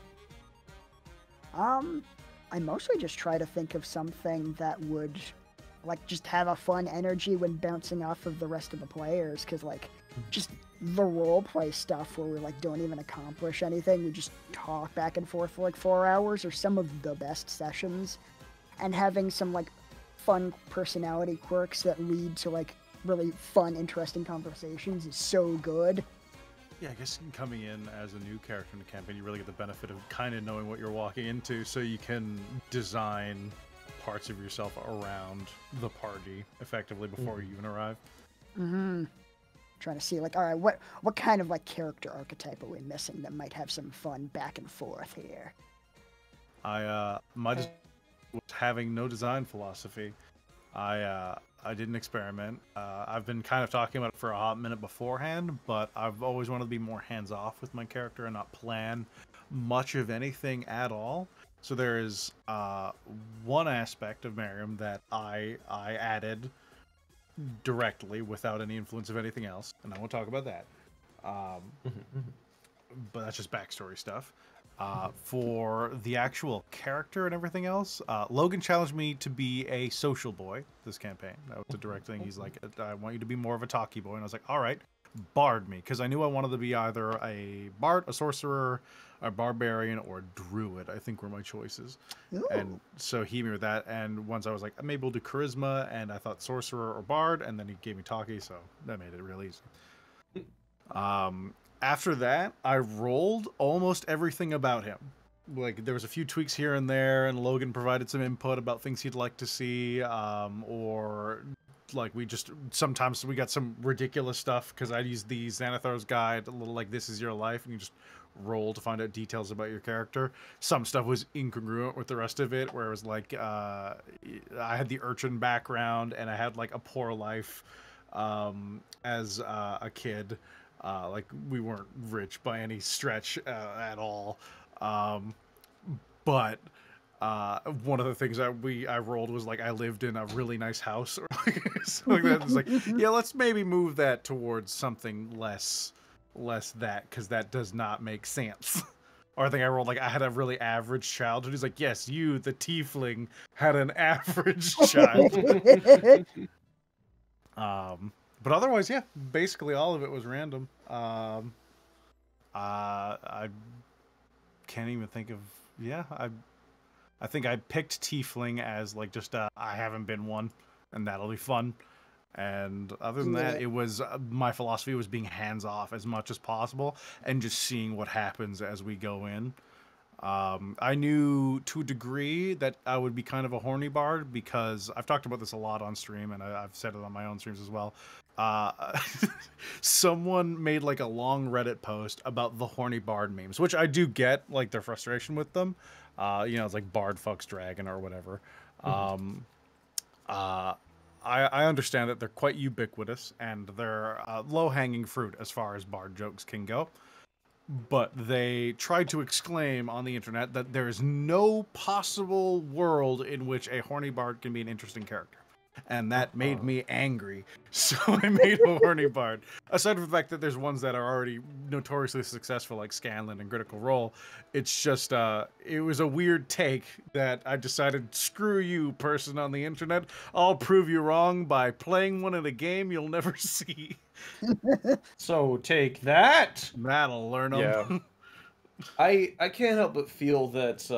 I mostly just try to think of something that would, like, just have a fun energy when bouncing off of the rest of the players, because, like, just the roleplay stuff where we like don't even accomplish anything. We just talk back and forth for like 4 hours are some of the best sessions, and having some like fun personality quirks that lead to like really fun, interesting conversations is so good. Yeah, I guess coming in as a new character in the campaign, you really get the benefit of kind of knowing what you're walking into, so you can design parts of yourself around the party effectively before you even arrive. Mm-hmm. Trying to see like, all right, what kind of like character archetype are we missing that might have some fun back and forth here? My design was having no design philosophy. I didn't experiment. I've been kind of talking about it for a hot minute beforehand, but I've always wanted to be more hands-off with my character and not plan much of anything at all. So there is one aspect of Miriam that I added directly without any influence of anything else, and I won't talk about that. But that's just backstory stuff. For the actual character and everything else, Logan challenged me to be a social boy this campaign. That was the direct thing. He's like, I want you to be more of a talkie boy. And I was like, all right, bard me. Because I knew I wanted to be either a bard, a sorcerer, a barbarian, or a druid, I think were my choices. Ooh. And so he mirrored that. And once I was like, maybe we'll do charisma. And I thought sorcerer or bard. And then he gave me talkie. So that made it real easy. After that, I rolled almost everything about him. Like, there was a few tweaks here and there, and Logan provided some input about things he'd like to see, or, like, we just, sometimes we got some ridiculous stuff, because I'd use the Xanathar's Guide, a little like, this is your life, and you just roll to find out details about your character. Some stuff was incongruent with the rest of it, where it was, like, I had the urchin background, and I had, like, a poor life as a kid. Like, we weren't rich by any stretch at all. But one of the things that I rolled was, like, I lived in a really nice house. Or something like that. It's like, yeah, let's maybe move that towards something less that, because that does not make sense. Or I think I rolled, like, I had a really average childhood. He's like, yes, you, the tiefling, had an average childhood. But otherwise, yeah, basically all of it was random. I can't even think of, yeah, I think I picked tiefling as like just I haven't been one, and that'll be fun. And other than that, it was my philosophy was being hands off as much as possible and just seeing what happens as we go in. I knew to a degree that I would be kind of a horny bard, because I've talked about this a lot on stream, and I've said it on my own streams as well. Someone made like a long Reddit post about the horny bard memes, which I do get like their frustration with them. You know, it's like bard fucks dragon or whatever. I understand that they're quite ubiquitous, and they're low-hanging fruit as far as bard jokes can go. But they tried to exclaim on the internet that there is no possible world in which a horny bard can be an interesting character. And that made me angry. So I made a horny bard. Aside from the fact that there's ones that are already notoriously successful, like Scanlan and Critical Role, it's just, it was a weird take that I decided, screw you, person on the internet. I'll prove you wrong by playing one in a game you'll never see. So take that. That'll learn them. Yeah. I can't help but feel that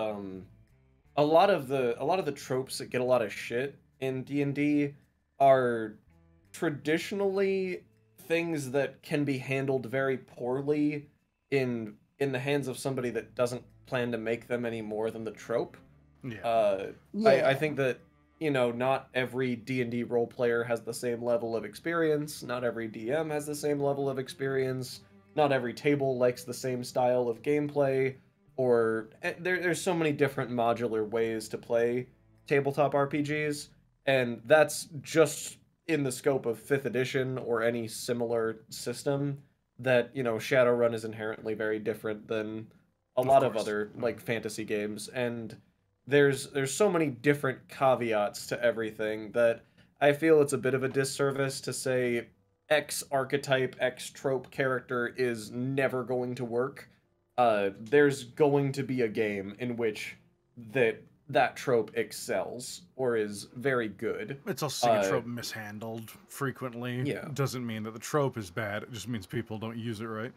a lot of the tropes that get a lot of shit in D&D are traditionally things that can be handled very poorly in the hands of somebody that doesn't plan to make them any more than the trope. Yeah. I think that, you know, not every D&D role player has the same level of experience, not every DM has the same level of experience, not every table likes the same style of gameplay, or there's so many different modular ways to play tabletop RPGs. And that's just in the scope of 5th edition or any similar system that, you know, Shadowrun is inherently very different than a lot of other, like, fantasy games. And there's so many different caveats to everything that I feel it's a bit of a disservice to say X archetype, X trope character is never going to work. There's going to be a game in which that that trope excels or is very good. It's also a trope mishandled frequently. Yeah. It doesn't mean that the trope is bad. It just means people don't use it right.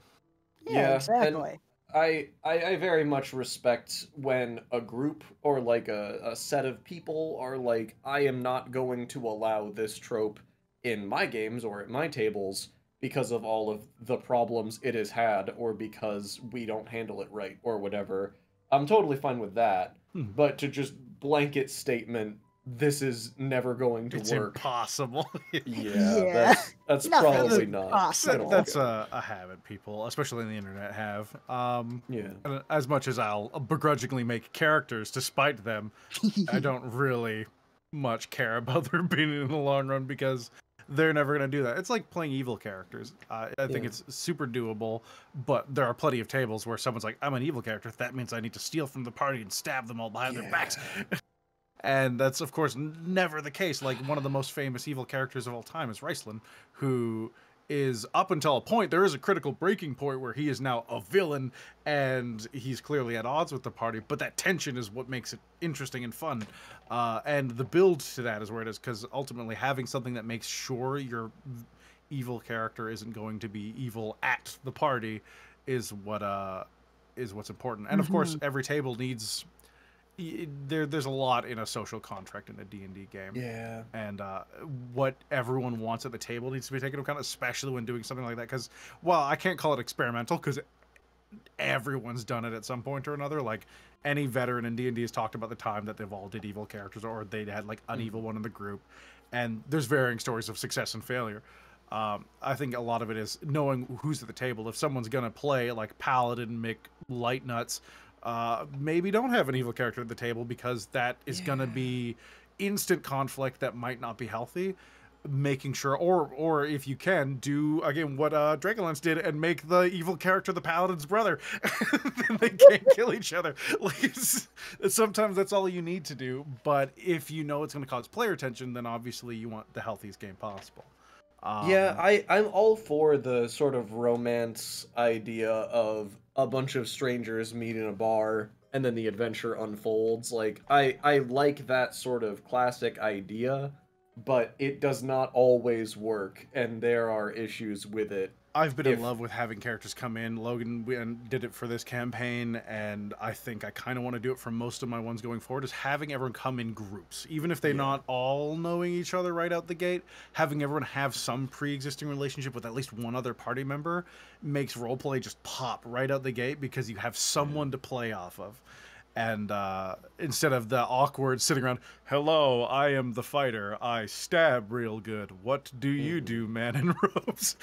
Yeah, yeah, exactly. I very much respect when a group or like a set of people are like, I am not going to allow this trope in my games or at my tables because of all of the problems it has had or because we don't handle it right or whatever. I'm totally fine with that. Hmm. But to just blanket statement, this is never going to work. It's impossible. Yeah, yeah, that's probably not. Awesome. That's a habit people, especially on the internet, have. Yeah. As much as I'll begrudgingly make characters to spite them, I don't really much care about their opinion in the long run because they're never going to do that. It's like playing evil characters. I think it's super doable, but there are plenty of tables where someone's like, I'm an evil character. That means I need to steal from the party and stab them all behind their backs. And that's, of course, never the case. Like, one of the most famous evil characters of all time is Raistlin, who is, up until a point, there is a critical breaking point where he is now a villain, and he's clearly at odds with the party, but that tension is what makes it interesting and fun. And the build to that is where it is, because ultimately having something that makes sure your evil character isn't going to be evil at the party is what is what's important. And, of course, every table needs... There's a lot in a social contract in a D&D game. Yeah. And what everyone wants at the table needs to be taken into account, especially when doing something like that. Because, well, I can't call it experimental because everyone's done it at some point or another. Like, any veteran in D&D has talked about the time that they've all did evil characters or they had, like, an evil one in the group. And there's varying stories of success and failure. I think a lot of it is knowing who's at the table. If someone's going to play, like, Paladin, Mick, Lightnuts... maybe don't have an evil character at the table because that is gonna be instant conflict that might not be healthy. Making sure, or if you can, do again what Dracolance did and make the evil character the Paladin's brother. Then they can't kill each other. Like, sometimes that's all you need to do. But if you know it's gonna cause player tension, then obviously you want the healthiest game possible. Yeah, I'm all for the sort of romance idea of a bunch of strangers meet in a bar and then the adventure unfolds. Like, I like that sort of classic idea, but it does not always work, and there are issues with it. I've been in love with having characters come in. Logan did it for this campaign, and I think I kind of want to do it for most of my ones going forward, is having everyone come in groups. Even if they're not all knowing each other right out the gate, having everyone have some pre-existing relationship with at least one other party member makes roleplay just pop right out the gate because you have someone to play off of. And instead of the awkward sitting around, hello, I am the fighter. I stab real good. What do you do, man in robes?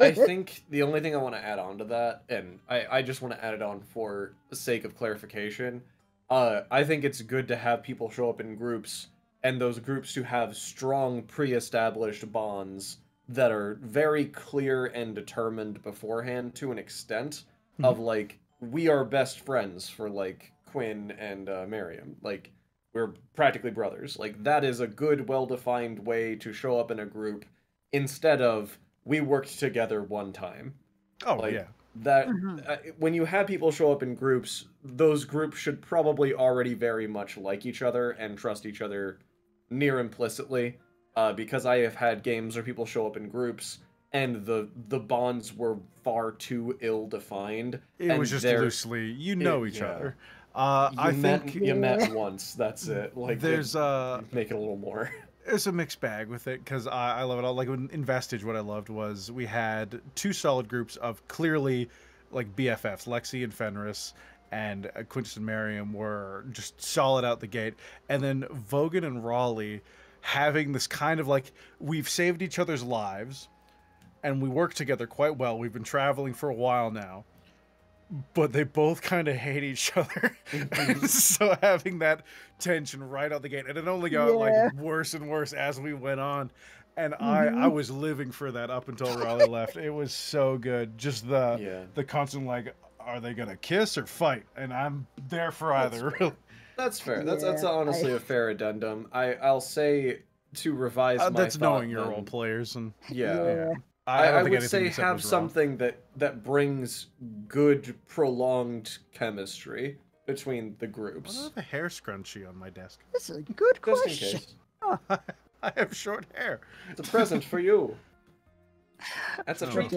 I think the only thing I want to add on to that, and I just want to add it on for the sake of clarification, I think it's good to have people show up in groups and those groups to have strong pre-established bonds that are very clear and determined beforehand to an extent of like, we are best friends for, like, Quinn and Miriam. Like, we're practically brothers. Like, that is a good, well-defined way to show up in a group instead of, we worked together one time. Oh, like, yeah. That, when you have people show up in groups, those groups should probably already very much like each other and trust each other near implicitly, because I have had games where people show up in groups and the bonds were far too ill-defined. It was just loosely, you know each other. You met once, that's it. Like, there's make it a little more. It's a mixed bag with it, because I love it all. Like, in Vestige, what I loved was we had two solid groups of clearly, like, BFFs, Lexi and Fenris, and Quintus and Miriam were just solid out the gate. And then Vogan and Raleigh having this kind of, like, we've saved each other's lives, and we work together quite well. We've been traveling for a while now, but they both kind of hate each other. So having that tension right out the gate, and it only got like worse and worse as we went on. And I was living for that up until Raleigh left. It was so good. Just the constant, like, are they gonna kiss or fight? And I'm there for either. Fair. That's fair. That's honestly a fair addendum. I'll say to revise my that's thought, knowing your role players and I would say have something that brings good, prolonged chemistry. between the groups. Why do I have a hair scrunchie on my desk? That's a good question. Oh, I have short hair. It's a present for you. That's a treat.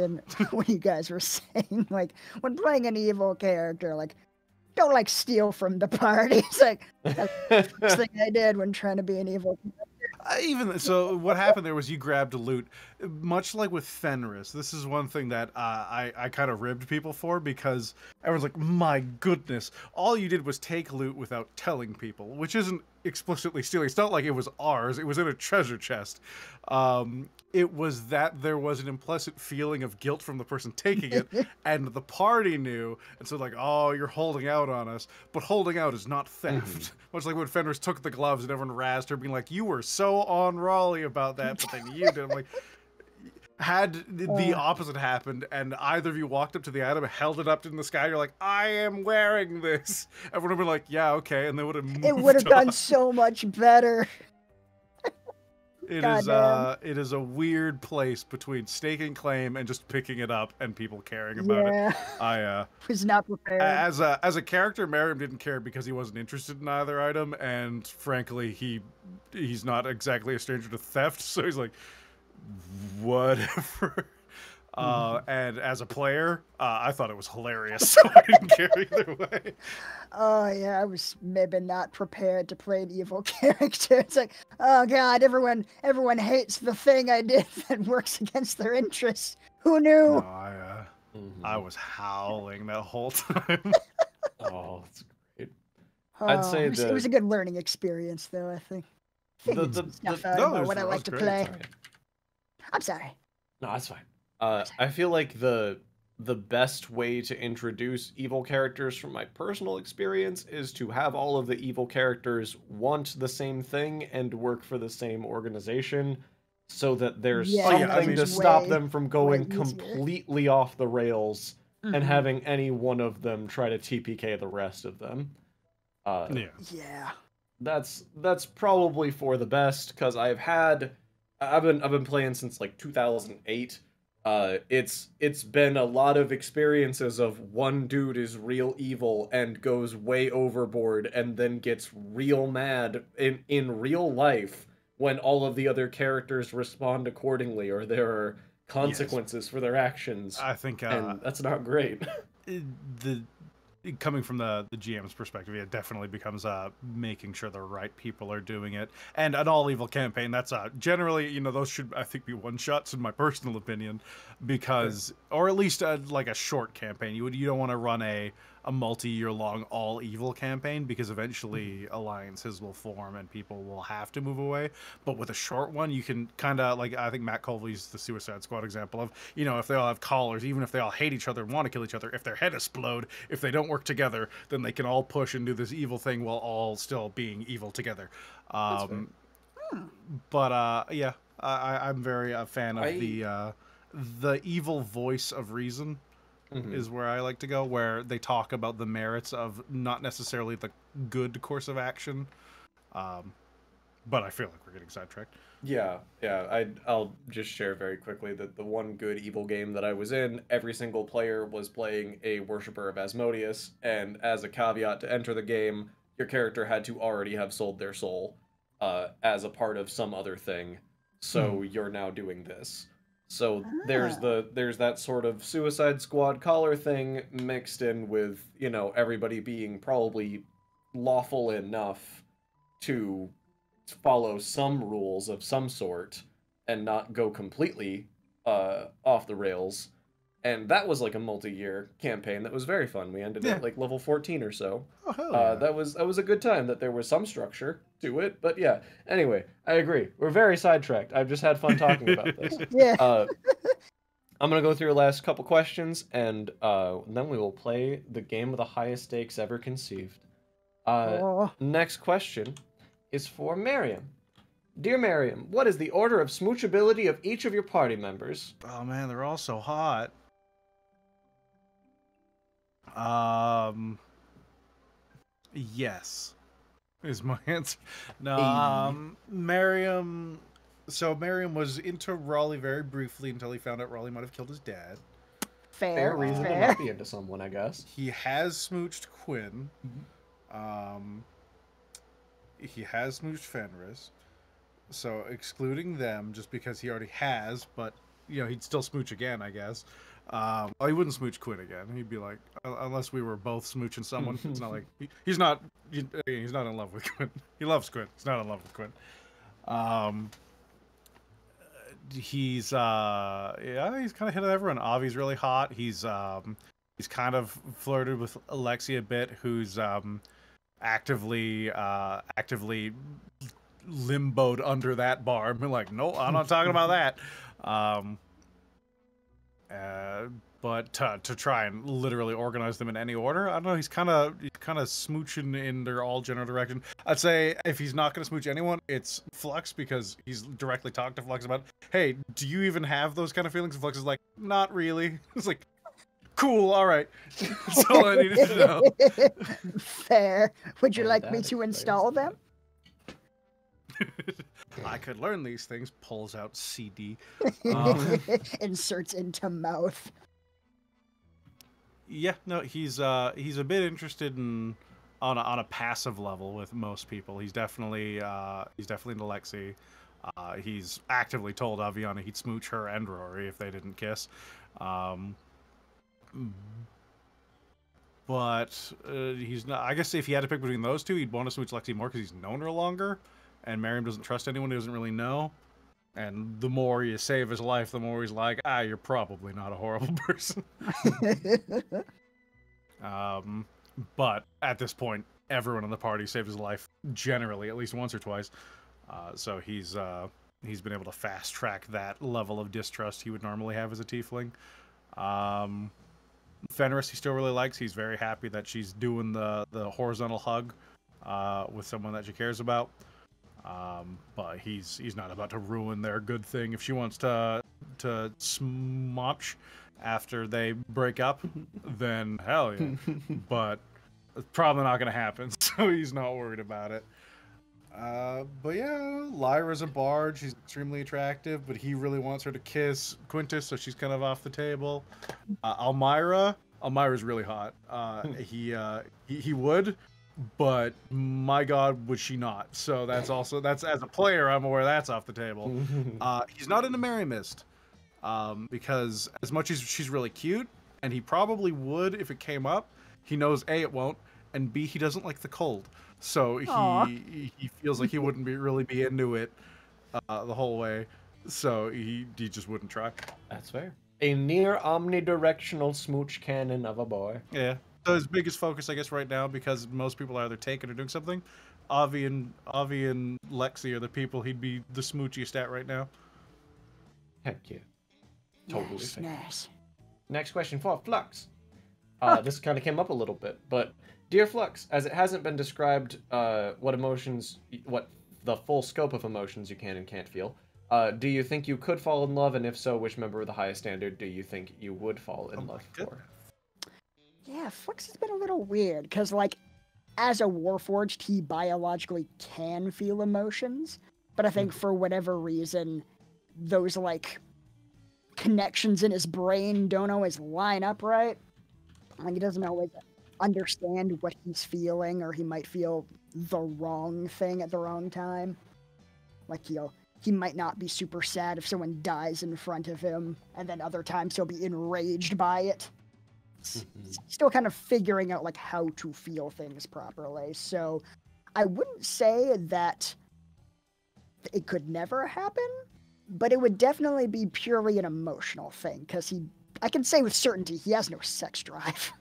What you guys were saying, like, when playing an evil character, like, don't, like, steal from the party. It's like, that's the first thing I did when trying to be an evil character. Even so, what happened there was you grabbed loot, much like with Fenris. This is one thing that I kind of ribbed people for, because everyone's like, my goodness, all you did was take loot without telling people, which isn't explicitly stealing. It's not like it was ours. It was in a treasure chest. It was that there was an implicit feeling of guilt from the person taking it, and the party knew, and so like, oh, you're holding out on us. But holding out is not theft. Much like when Fenris took the gloves and everyone razzed her, being like, you were so on Raleigh about that, but then you did. I'm like, had the opposite happened, and either of you walked up to the item and held it up in the sky, you're like, I am wearing this. Everyone would be like, yeah, okay, and they would have moved. It would have done so much better. It is, it is a weird place between staking claim and just picking it up and people caring about it. I was not prepared. As a character, Merriam didn't care because he wasn't interested in either item, and frankly, he's not exactly a stranger to theft, so he's like, whatever. And as a player, I thought it was hilarious, so I didn't care either way. Oh, yeah, I was maybe not prepared to play an evil character. It's like, oh, God, everyone hates the thing I did that works against their interests. Who knew? No, I was howling that whole time. Oh, that's great. I'd say it was a good learning experience, though, I think. I like to play. Sorry. I'm sorry. No, that's fine. I feel like the best way to introduce evil characters from my personal experience is to have all of the evil characters want the same thing and work for the same organization, so that there's something to stop them from going completely off the rails and having any one of them try to TPK the rest of them. That's probably for the best, because I've been playing since like 2008. It's been a lot of experiences of one dude is real evil and goes way overboard and then gets real mad in real life when all of the other characters respond accordingly or there are consequences for their actions. I think and that's not great. Coming from the GM's perspective, it definitely becomes making sure the right people are doing it. And an all-evil campaign, that's generally, you know, those should, I think, be one-shots in my personal opinion, because, or at least like a short campaign. You don't want to run a multi-year-long all-evil campaign, because eventually alliances will form and people will have to move away. But with a short one, you can kind of, like, I think Matt Colvey's the Suicide Squad example of, you know, if they all have collars, even if they all hate each other and want to kill each other, if their head explode, if they don't work together, then they can all push and do this evil thing while all still being evil together. But, yeah, I'm very a fan of the evil voice of reason. Is where I like to go, where they talk about the merits of not necessarily the good course of action. But I feel like we're getting sidetracked. I'll just share very quickly that the one good evil game that I was in, every single player was playing a worshiper of Asmodeus, and as a caveat to enter the game, your character had to already have sold their soul as a part of some other thing, so you're now doing this. So there's that sort of Suicide Squad collar thing mixed in with, you know, everybody being probably lawful enough to follow some rules of some sort and not go completely off the rails. And that was like a multi-year campaign that was very fun. We ended at like level 14 or so. Oh, hell yeah. That was a good time that there was some structure to it. But yeah, anyway, I agree. We're very sidetracked. I've just had fun talking about this. I'm going to go through the last couple questions, and then we will play the game with the highest stakes ever conceived. Next question is for Merriam. Dear Merriam, what is the order of smoochability of each of your party members? Oh man, they're all so hot. Yes is my answer. No, Merriam. So Merriam was into Raleigh very briefly until he found out Raleigh might have killed his dad. Fair reason to not be into someone, I guess. He has smooched Quinn. He has moved Fenris, so excluding them just because he already has, but you know, he'd still smooch again, I guess. Well, he wouldn't smooch Quinn again. He'd be like, unless we were both smooching someone. It's not like he's not in love with Quinn. He loves Quinn. He's not in love with Quinn. He's kind of hit everyone. Avi's really hot. He's kind of flirted with Alexi a bit, who's actively limboed under that bar. I'm like, no, I'm not talking about that. But to try and literally organize them in any order, I don't know. He's kind of smooching in their all general direction. I'd say if he's not going to smooch anyone, it's Flux, because he's directly talked to Flux about, hey, do you even have those kind of feelings? And Flux is like, not really. It's like, cool, all right. That's all I needed to know. Fair. Would you like me to install them? I could learn these things. Pulls out CD. Inserts into mouth. Yeah, no, he's a bit interested in on a passive level with most people. He's definitely into Lexi. He's actively told Aviana he'd smooch her and Rory if they didn't kiss. But he's not. I guess if he had to pick between those two, he'd want to smooch Lexi more because he's known her longer. And Miriam doesn't trust anyone, he doesn't really know. And the more you save his life, the more he's like, ah, you're probably not a horrible person. But at this point, everyone in the party saved his life generally, at least once or twice. So he's been able to fast track that level of distrust he would normally have as a tiefling. Fenris he still really likes. He's very happy that she's doing the horizontal hug with someone that she cares about. But he's not about to ruin their good thing. If she wants to smotch after they break up, then hell yeah. But it's probably not going to happen, so he's not worried about it. But yeah, Lyra's a bard. She's extremely attractive, but he really wants her to kiss Quintus, so she's kind of off the table. Elmira's really hot. He would... But my God, would she not? So that's as a player, I'm aware that's off the table. He's not into Mary Mist, because as much as she's really cute, and he probably would if it came up, he knows A, it won't, and B, he doesn't like the cold. So he feels like he wouldn't really be into it the whole way. So he just wouldn't try. That's fair. A near omnidirectional smooch cannon of a boy. Yeah. So his biggest focus, I guess, right now, because most people are either taken or doing something, Avi and Lexi are the people he'd be the smoochiest at right now. Heck yeah. Totally nice, fair. Nice. Next question for Flux. This kind of came up a little bit, but dear Flux, as it hasn't been described what the full scope of emotions you can and can't feel, do you think you could fall in love? And if so, which member of the highest standard do you think you would fall in love for? Yeah, Flux has been a little weird, because, like, as a Warforged, he biologically can feel emotions, but I think for whatever reason, those, like, connections in his brain don't always line up right. Like, he doesn't always understand what he's feeling, or he might feel the wrong thing at the wrong time. Like, he might not be super sad if someone dies in front of him, and then other times he'll be enraged by it. Still kind of figuring out like how to feel things properly. So I wouldn't say that it could never happen, but it would definitely be purely an emotional thing, because I can say with certainty he has no sex drive.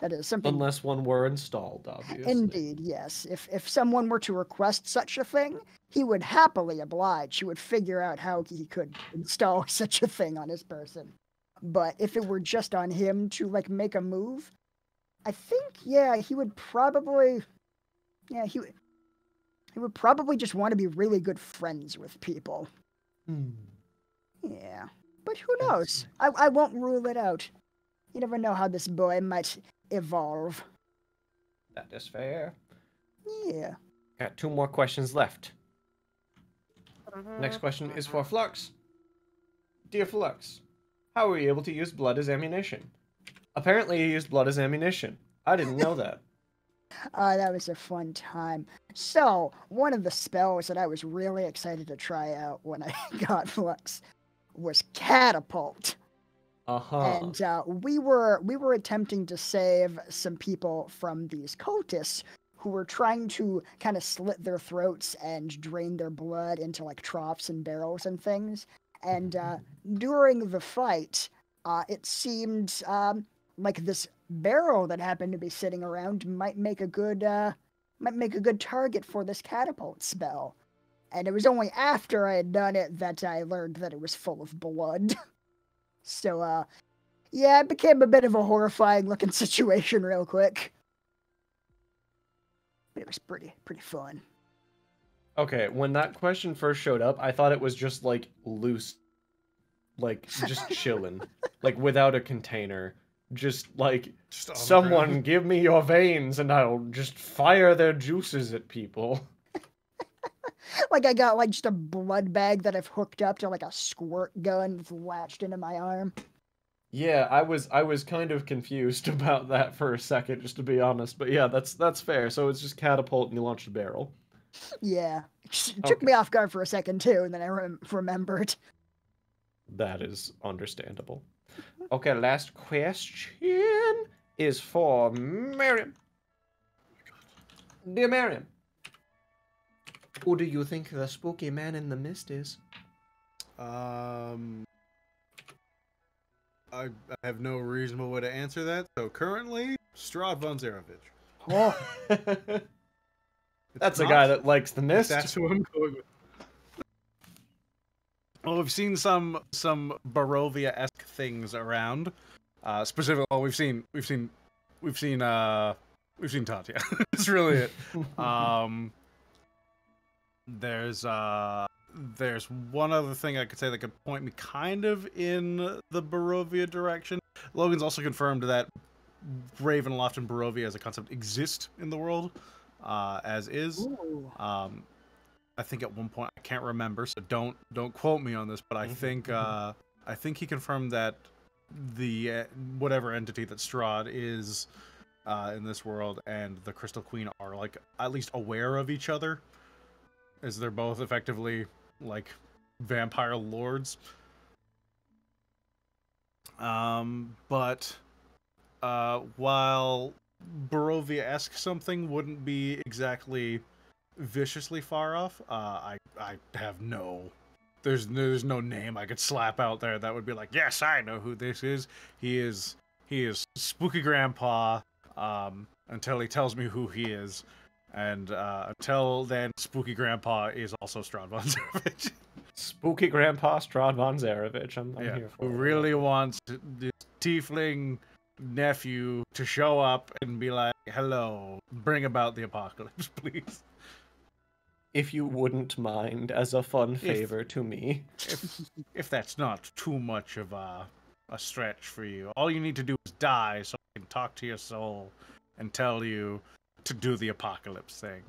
That is something, unless one were installed, obviously. Indeed, yes. If someone were to request such a thing, he would happily oblige. He would figure out how he could install such a thing on his person. But if it were just on him to, like, make a move, I think, yeah, he would probably just want to be really good friends with people. Yeah. But who knows? I won't rule it out. You never know how this boy might evolve. That is fair. Yeah. Got two more questions left. Next question is for Flux. Dear Flux, how were you able to use blood as ammunition? Apparently you used blood as ammunition. I didn't know that. That was a fun time. So, one of the spells that I was really excited to try out when I got Flux was Catapult. And we were attempting to save some people from these cultists who were trying to kind of slit their throats and drain their blood into like troughs and barrels and things. And during the fight, it seemed like this barrel that happened to be sitting around might make a good target for this catapult spell. And it was only after I had done it that I learned that it was full of blood. So, yeah, it became a bit of a horrifying-looking situation real quick. But it was pretty fun. Okay, when that question first showed up, I thought it was just, like, loose. Like, just chilling. Like, without a container. Just, like, just someone give me your veins and I'll just fire their juices at people. Like, I got, like, just a blood bag that I've hooked up to, like, a squirt gun that's latched into my arm. Yeah, I was kind of confused about that for a second, just to be honest. But yeah, that's fair. So it's just catapult and you launched a barrel. Yeah. It took me off guard for a second, too, and then I remembered. That is understandable. Okay, last question is for Miriam. Dear Miriam. Who do you think the spooky man in the mist is? I have no reasonable way to answer that. So currently, Strahd von Zarovich. Oh. That's a guy that likes the mist. That's who I'm going with. Well, we've seen some Barovia-esque things around. Specifically, well, we've seen Tatya. That's really it. There's one other thing I could say that could point me kind of in the Barovia direction. Logan's also confirmed that Ravenloft and Barovia as a concept exist in the world, as is. I think at one point, I can't remember, so don't quote me on this, but I think he confirmed that the whatever entity that Strahd is in this world and the Crystal Queen are like at least aware of each other, as they're both effectively like vampire lords. While Barovia-esque something wouldn't be exactly viciously far off, I have no, there's no name I could slap out there that would be like, yes, I know who this is. He is Spooky Grandpa until he tells me who he is. And until then, Spooky Grandpa is also Strahd von Zarovich. Spooky Grandpa Strahd von Zarovich. I'm here for it. Who really wants this tiefling nephew to show up and be like, hello, bring about the apocalypse, please. If you wouldn't mind, as a fun favor to me. If that's not too much of a stretch for you. All you need to do is die so I can talk to your soul and tell you to do the apocalypse thing.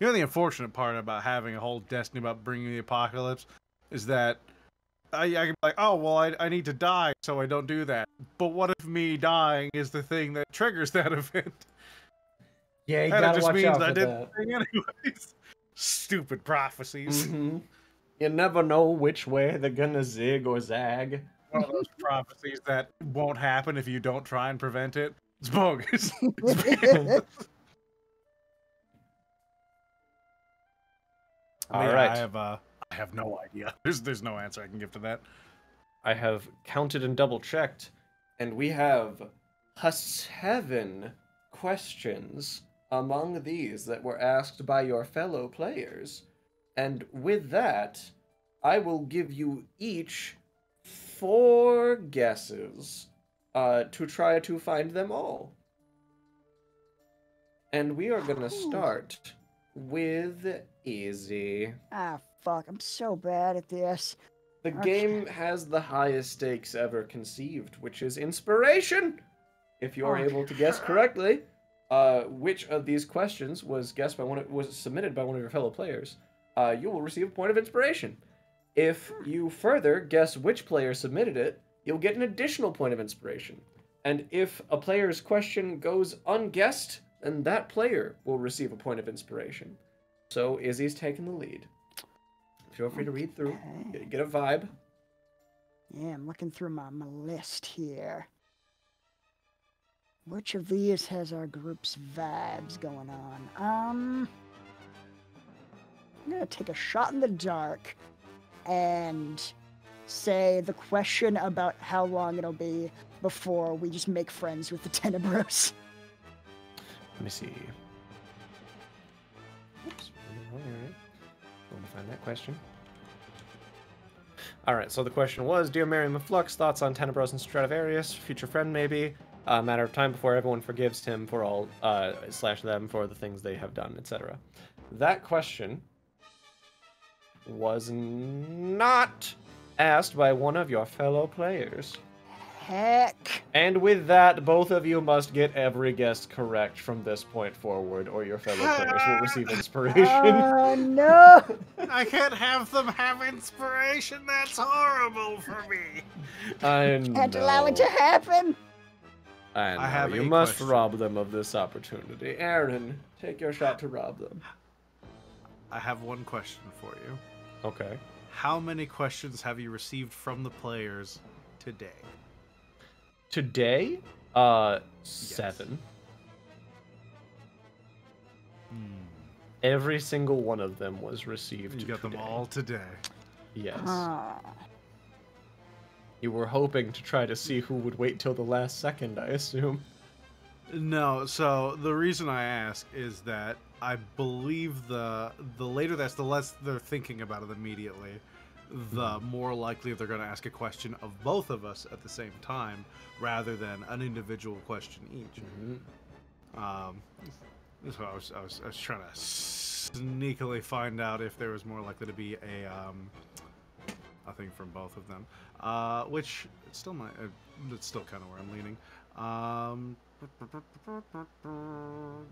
You know, the unfortunate part about having a whole destiny about bringing the apocalypse is that I can be like, oh, well, I need to die, so I don't do that. But what if me dying is the thing that triggers that event? Yeah, you gotta watch out for that. It just means I did the thing anyways. Stupid prophecies. Mm-hmm. You never know which way they're gonna zig or zag. One of those prophecies that won't happen if you don't try and prevent it. It's bogus. All right. I have no idea. There's no answer I can give to that. I have counted and double checked, and we have 7 questions among these that were asked by your fellow players. And with that, I will give you each 4 guesses to try to find them all. And we are gonna start with Easy. Ah, fuck. I'm so bad at this. The game has the highest stakes ever conceived, which is inspiration! If you're able to guess correctly, which of these questions was submitted by one of your fellow players, you will receive a point of inspiration. If you further guess which player submitted it, you'll get an additional point of inspiration. And if a player's question goes unguessed, and that player will receive a point of inspiration. So Izzy's taking the lead. Feel free to read through, get a vibe. Yeah, I'm looking through my list here. Which of these has our group's vibes going on? I'm going to take a shot in the dark and say the question about how long it'll be before we just make friends with the Tenebros. Let me see. Oops. All right. Let me find that question. All right, so the question was, Dear Miriam of Flux, thoughts on Tenebros and Stradivarius, future friend maybe, a matter of time before everyone forgives him for all, slash them for the things they have done, etc. That question was not asked by one of your fellow players. Heck. And with that, both of you must get every guess correct from this point forward, or your fellow players will receive inspiration. Oh, no! I can't have them have inspiration. That's horrible for me. I know. Can't allow it to happen. I know. You must rob them of this opportunity. Aaron, take your shot to rob them. I have one question for you. Okay. How many questions have you received from the players today? Today, seven. Yes. Every single one of them was received. You got them all today. Yes. You were hoping to try to see who would wait till the last second, I assume. No, so the reason I ask is that I believe the later that's the less they're thinking about it immediately, the more likely they're going to ask a question of both of us at the same time rather than an individual question each. So I was trying to sneakily find out if there was more likely to be a thing from both of them, which it's still my it's still kind of where I'm leaning.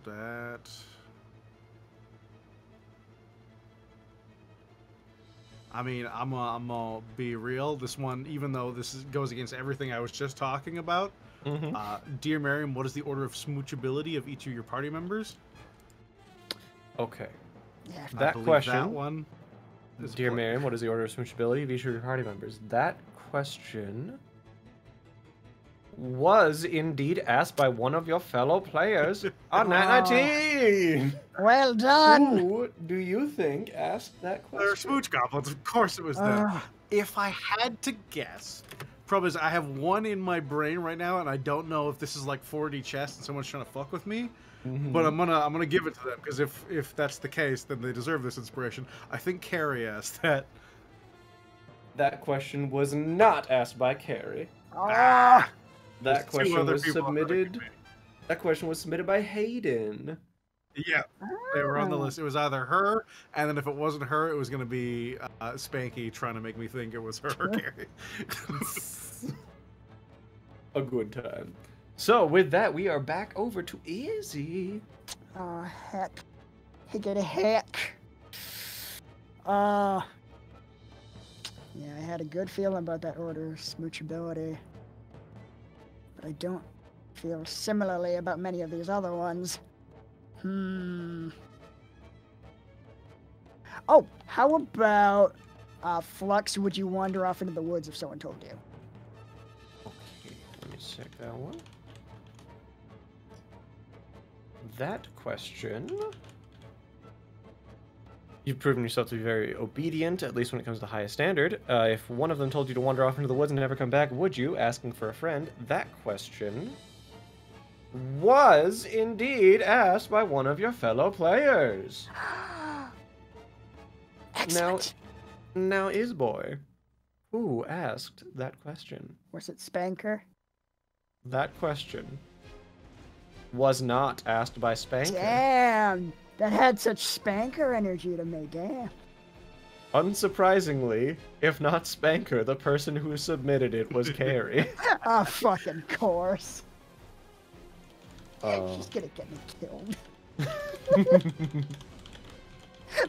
That I mean, I'm gonna be real. This one, even though this goes against everything I was just talking about, Dear Miriam, what is the order of smoochability of each of your party members? Okay. Yeah. That question. That one. Dear Miriam, what is the order of smoochability of each of your party members? That question was indeed asked by one of your fellow players on Nat 19. Well done. Who do you think asked that question? They're smooch goblins. Of course it was them. If I had to guess, problem is I have one in my brain right now, and I don't know if this is like 4D chess and someone's trying to fuck with me. But I'm gonna give it to them, because if that's the case, then they deserve this inspiration. I think Carrie asked that. That question was not asked by Carrie. Ah. That question was submitted. That question was submitted by Hayden. Yeah, they were on the list. It was either her, and then if it wasn't her, it was going to be Spanky trying to make me think it was her. A good time. So with that, we are back over to Izzy. Oh heck! He got a heck. Yeah, I had a good feeling about that order, smoochability. I don't feel similarly about many of these other ones. Oh, how about Flux, would you wander off into the woods if someone told you? Okay, let me check that one. That question. You've proven yourself to be very obedient, at least when it comes to the highest standard. If one of them told you to wander off into the woods and never come back, would you? Asking for a friend. That question was indeed asked by one of your fellow players. Excellent. Now Izboy, who asked that question? Was it Spanker? That question was not asked by Spanker. Damn! That had such Spanker energy to me, damn. Unsurprisingly, if not Spanker, the person who submitted it was Carrie. Oh, fucking course. She's gonna get me killed.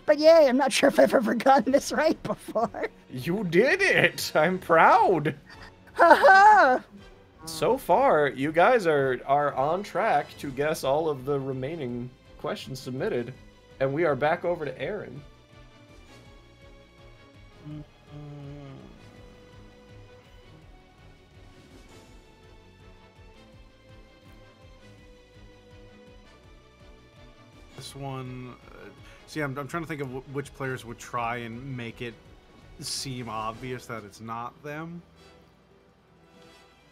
But yeah, I'm not sure if I've ever gotten this right before. You did it! I'm proud! Ha ha! So far, you guys are on track to guess all of the remaining questions submitted, and we are back over to Aaron. This one, see, I'm trying to think of which players would try and make it seem obvious that it's not them.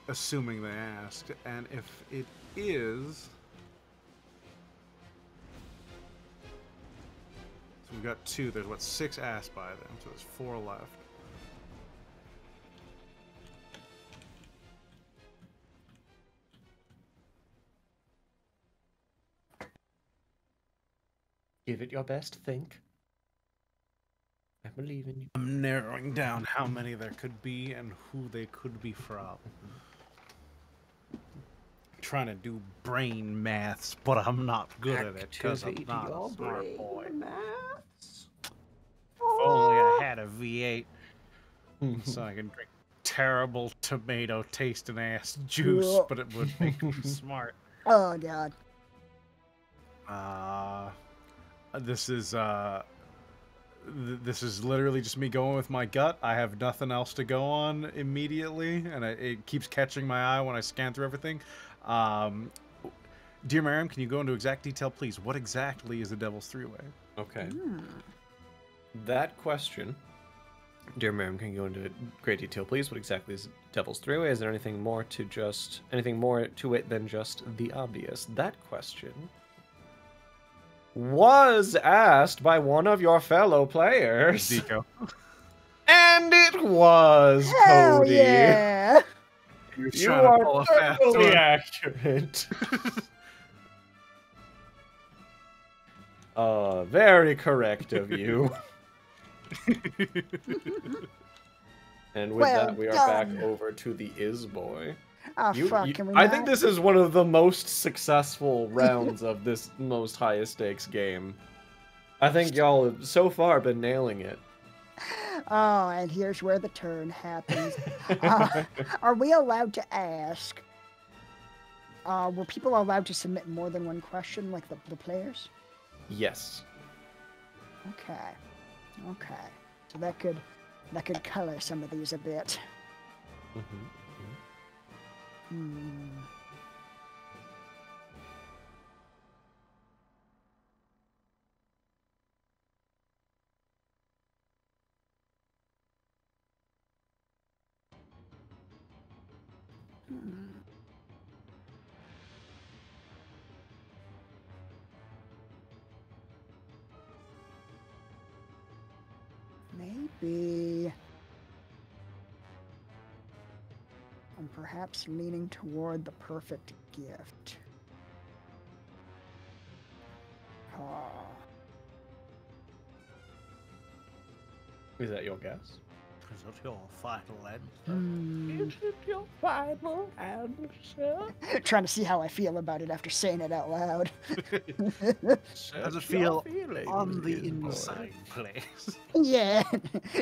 Assuming they asked, and if it is, so we've got two. There's what, 6 asked by them, so there's 4 left. Give it your best think. I believe in you. I'm narrowing down how many there could be and who they could be from. Trying to do brain maths, but I'm not good at it because I'm not a smart boy. Maths? If only I had a V8 so I could drink terrible tomato tasting ass juice, but it would make me smart. Oh god. This is literally just me going with my gut. I have nothing else to go on immediately, and it keeps catching my eye when I scan through everything. Dear Miriam, can you go into exact detail, please? What exactly is the Devil's Three-Way? Okay. That question, Dear Miriam, can you go into great detail, please? What exactly is Devil's Three-Way? Is there anything more to it than just the obvious? That question was asked by one of your fellow players, Zico. And it was hell, Cody. Yeah. You are totally accurate. Very correct of you. And with that, we are back over to the Isboy. Oh, I think this is one of the most successful rounds of this most highest stakes game. I think y'all have so far been nailing it. Oh, and here's where the turn happens. Are we allowed to ask? Were people allowed to submit more than one question, like the players? Yes. Okay. Okay. So that could color some of these a bit. Mm-hmm. Maybe I'm perhaps leaning toward the perfect gift. Oh. Is that your guess? Is it your final answer? Is it your final answer? Trying to see how I feel about it after saying it out loud. How does it feel on the inside, please? Yeah.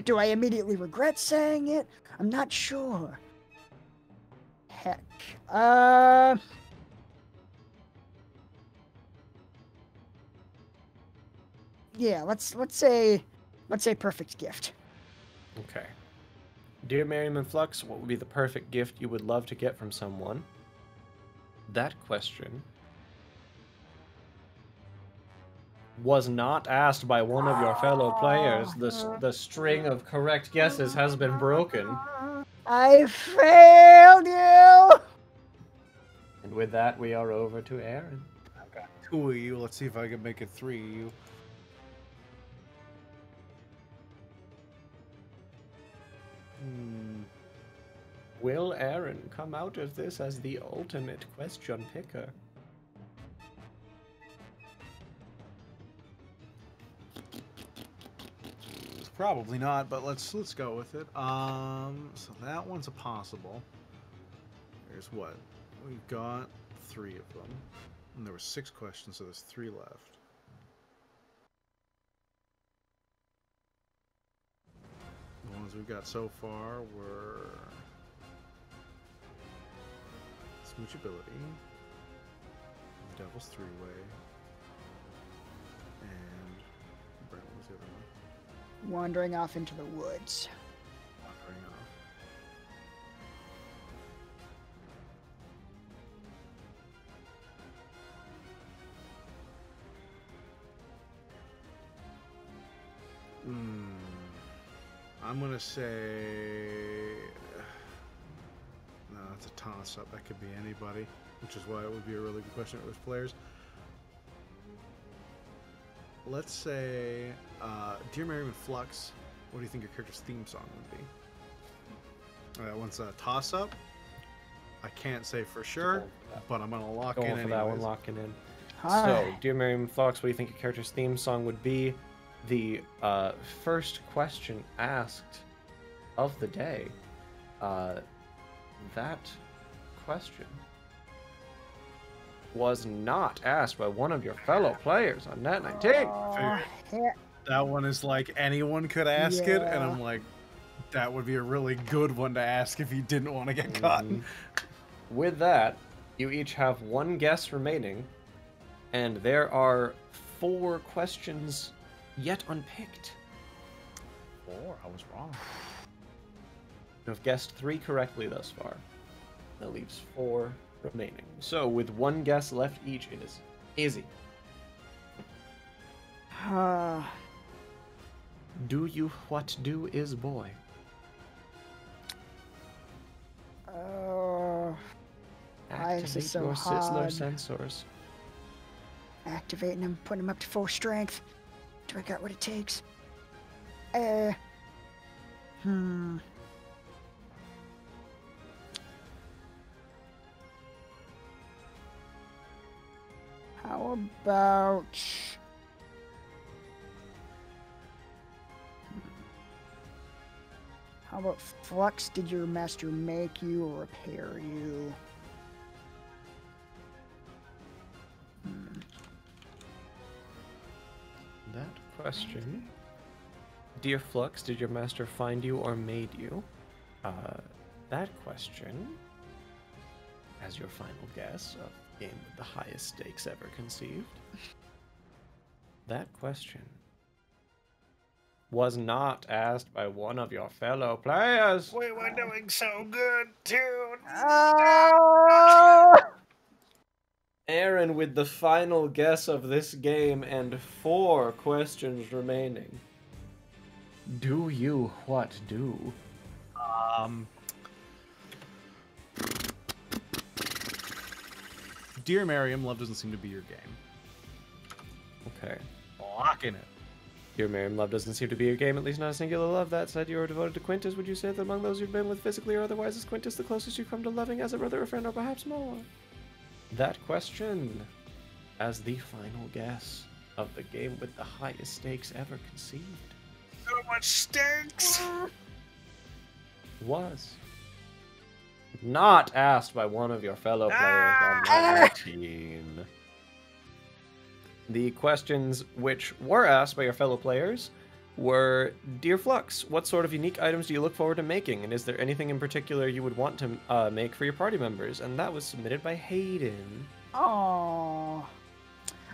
Do I immediately regret saying it? I'm not sure. Heck. Yeah, let's say perfect gift. Okay. Dear Miriam and Flux, what would be the perfect gift you would love to get from someone? That question was not asked by one of your fellow players. The string of correct guesses has been broken. I failed you! And with that, we are over to Aaron. I've got 2 of you. Let's see if I can make it 3 of you. Will Aaron come out of this as the ultimate question picker? Probably not, but let's go with it. So that one's a possible. There's what? We've got 3 of them. And there were 6 questions, so there's 3 left. The ones we've got so far were Smoochability, Devil's Three-Way, and what was the other one? Wandering off into the woods. Wandering off. I'm gonna say no, that's a toss up. That could be anybody, which is why it would be a really good question if it was players. Let's say Dear Merryman Flux, what do you think your character's theme song would be? That one's a toss up. I can't say for sure, but I'm gonna lock in for that one, locking in. Hi. So Dear Merryman Flux, what do you think your character's theme song would be? The first question asked of the day. That question was not asked by one of your fellow players on Nat 19. That one is like anyone could ask it, and I'm like, that would be a really good one to ask if you didn't want to get caught. With that, you each have one guess remaining, and there are 4 questions yet unpicked. 4? I was wrong. I've guessed 3 correctly thus far. That leaves 4 remaining. So with one guess left each, it is easy. Do you what do is boy? Oh, activate so your sizzler sensors. Activating them, putting them up to full strength. Do I got what it takes? How about... How about Flux? Did your master make you or repair you? That question. Dear Flux, did your master find you or made you? That question, as your final guess of the game with the highest stakes ever conceived, that question was not asked by one of your fellow players. We were doing so good, dude. Aaron with the final guess of this game and 4 questions remaining. Do you what do? Dear Merriam, love doesn't seem to be your game. Okay. Locking it. Dear Merriam, love doesn't seem to be your game, at least not a singular love. That said, you are devoted to Quintus. Would you say that among those you've been with physically or otherwise, is Quintus the closest you've come to loving as a brother or friend or perhaps more? That question, as the final guess of the game with the highest stakes ever conceived. So much stakes! Was not asked by one of your fellow players on the team. The questions which were asked by your fellow players were, Dear Flux, what sort of unique items do you look forward to making? And is there anything in particular you would want to make for your party members? And that was submitted by Hayden. Aww.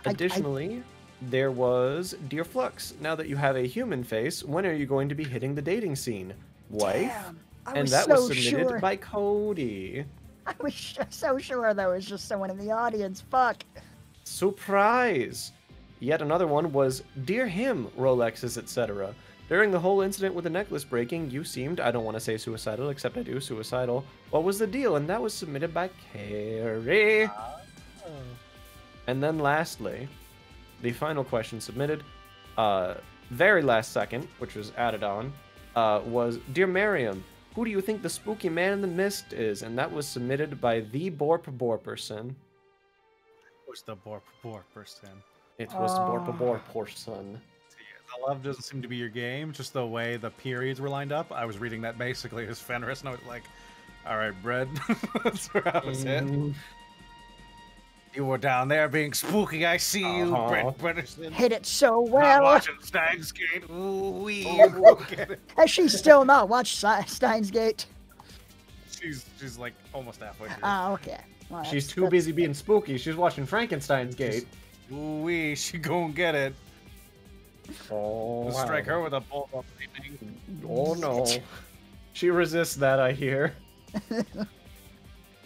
Additionally, there was, Dear Flux, now that you have a human face, when are you going to be hitting the dating scene? Wife? Damn, and that was submitted by Cody. I was so sure that was just someone in the audience. Fuck. Surprise. Yet another one was, Dear him, Rolexes, etc. During the whole incident with the necklace breaking, you seemed, I don't want to say suicidal, except I do, suicidal. What was the deal? And that was submitted by Carrie. And then lastly, the final question submitted, very last second, which was added on, was, Dear Merriam, who do you think the spooky man in the mist is? And that was submitted by the Borp Borperson. Who's the Borp Borperson? It was Borp Borperson. The love doesn't seem to be your game, just the way the periods were lined up. I was reading that basically as Fenris, and I was like, all right, bread. That's where I was in. You were down there being spooky. I see you, Brett Brennerson. Hit it so well. Not watching Steins Gate. Ooh, wee. Has she still not watched Steins Gate? She's like almost halfway through. Oh, okay. Well, she's too busy being spooky. She's watching Frankenstein's Gate. Ooh wee, she gonna get it. Oh, we'll strike her with a bolt of lightning. Oh no. She resists that, I hear.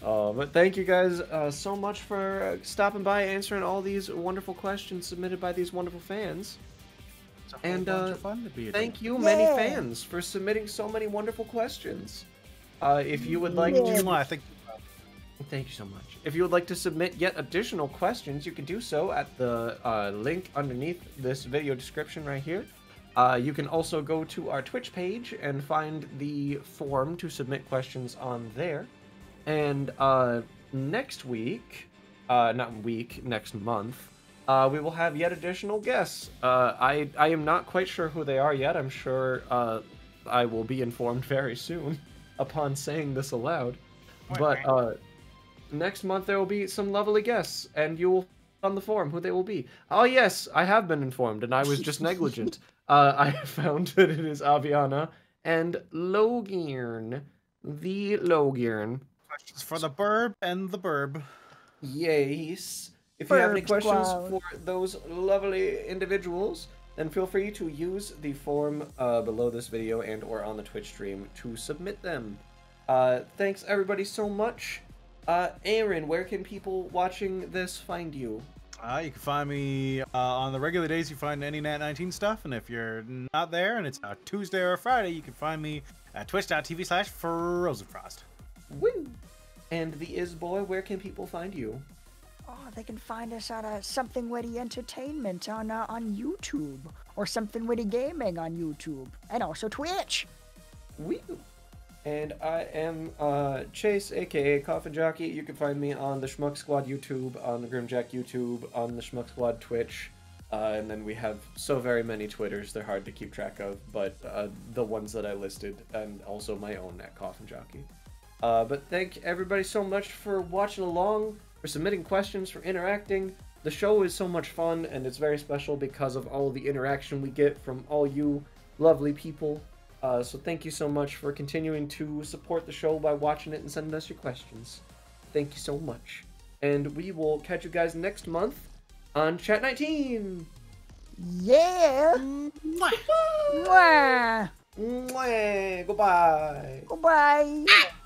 But thank you guys so much for stopping by, answering all these wonderful questions submitted by these wonderful fans. And thank you, many fans, for submitting so many wonderful questions. If you would like to... Thank you so much. If you would like to submit yet additional questions, you can do so at the link underneath this video description right here. You can also go to our Twitch page and find the form to submit questions on there. And next week, next month, we will have yet additional guests. I am not quite sure who they are yet. I'm sure I will be informed very soon upon saying this aloud. But next month there will be some lovely guests, and you will find on the forum who they will be. Oh yes, I have been informed, and I was just negligent. I found that it is Aviana and Logian. The Logian. Questions for the burb and the burb. Yes. If you have any questions for those lovely individuals, then feel free to use the form below this video and or on the Twitch stream to submit them. Thanks everybody so much. Aaron, where can people watching this find you? You can find me on the regular days you find any Nat 19 stuff, and if you're not there and it's a Tuesday or a Friday, you can find me at twitch.tv/FrozenFrost. Woo! And the Isboy, where can people find you? Oh, they can find us on Something Witty Entertainment on YouTube, or Something Witty Gaming on YouTube, and also Twitch. Woo! And I am Chase, aka Coffin Jockey. You can find me on the Schmuck Squad YouTube, on the Grimjack YouTube, on the Schmuck Squad Twitch, and then we have so very many Twitters, they're hard to keep track of, but the ones that I listed, and also my own at Coffin Jockey. But thank everybody so much for watching along, for submitting questions, for interacting. The show is so much fun, and it's very special because of all the interaction we get from all you lovely people. So thank you so much for continuing to support the show by watching it and sending us your questions. Thank you so much. And we will catch you guys next month on Chat 19. Yeah. Mwah. Mwah. Mwah. Goodbye. Goodbye. Ah.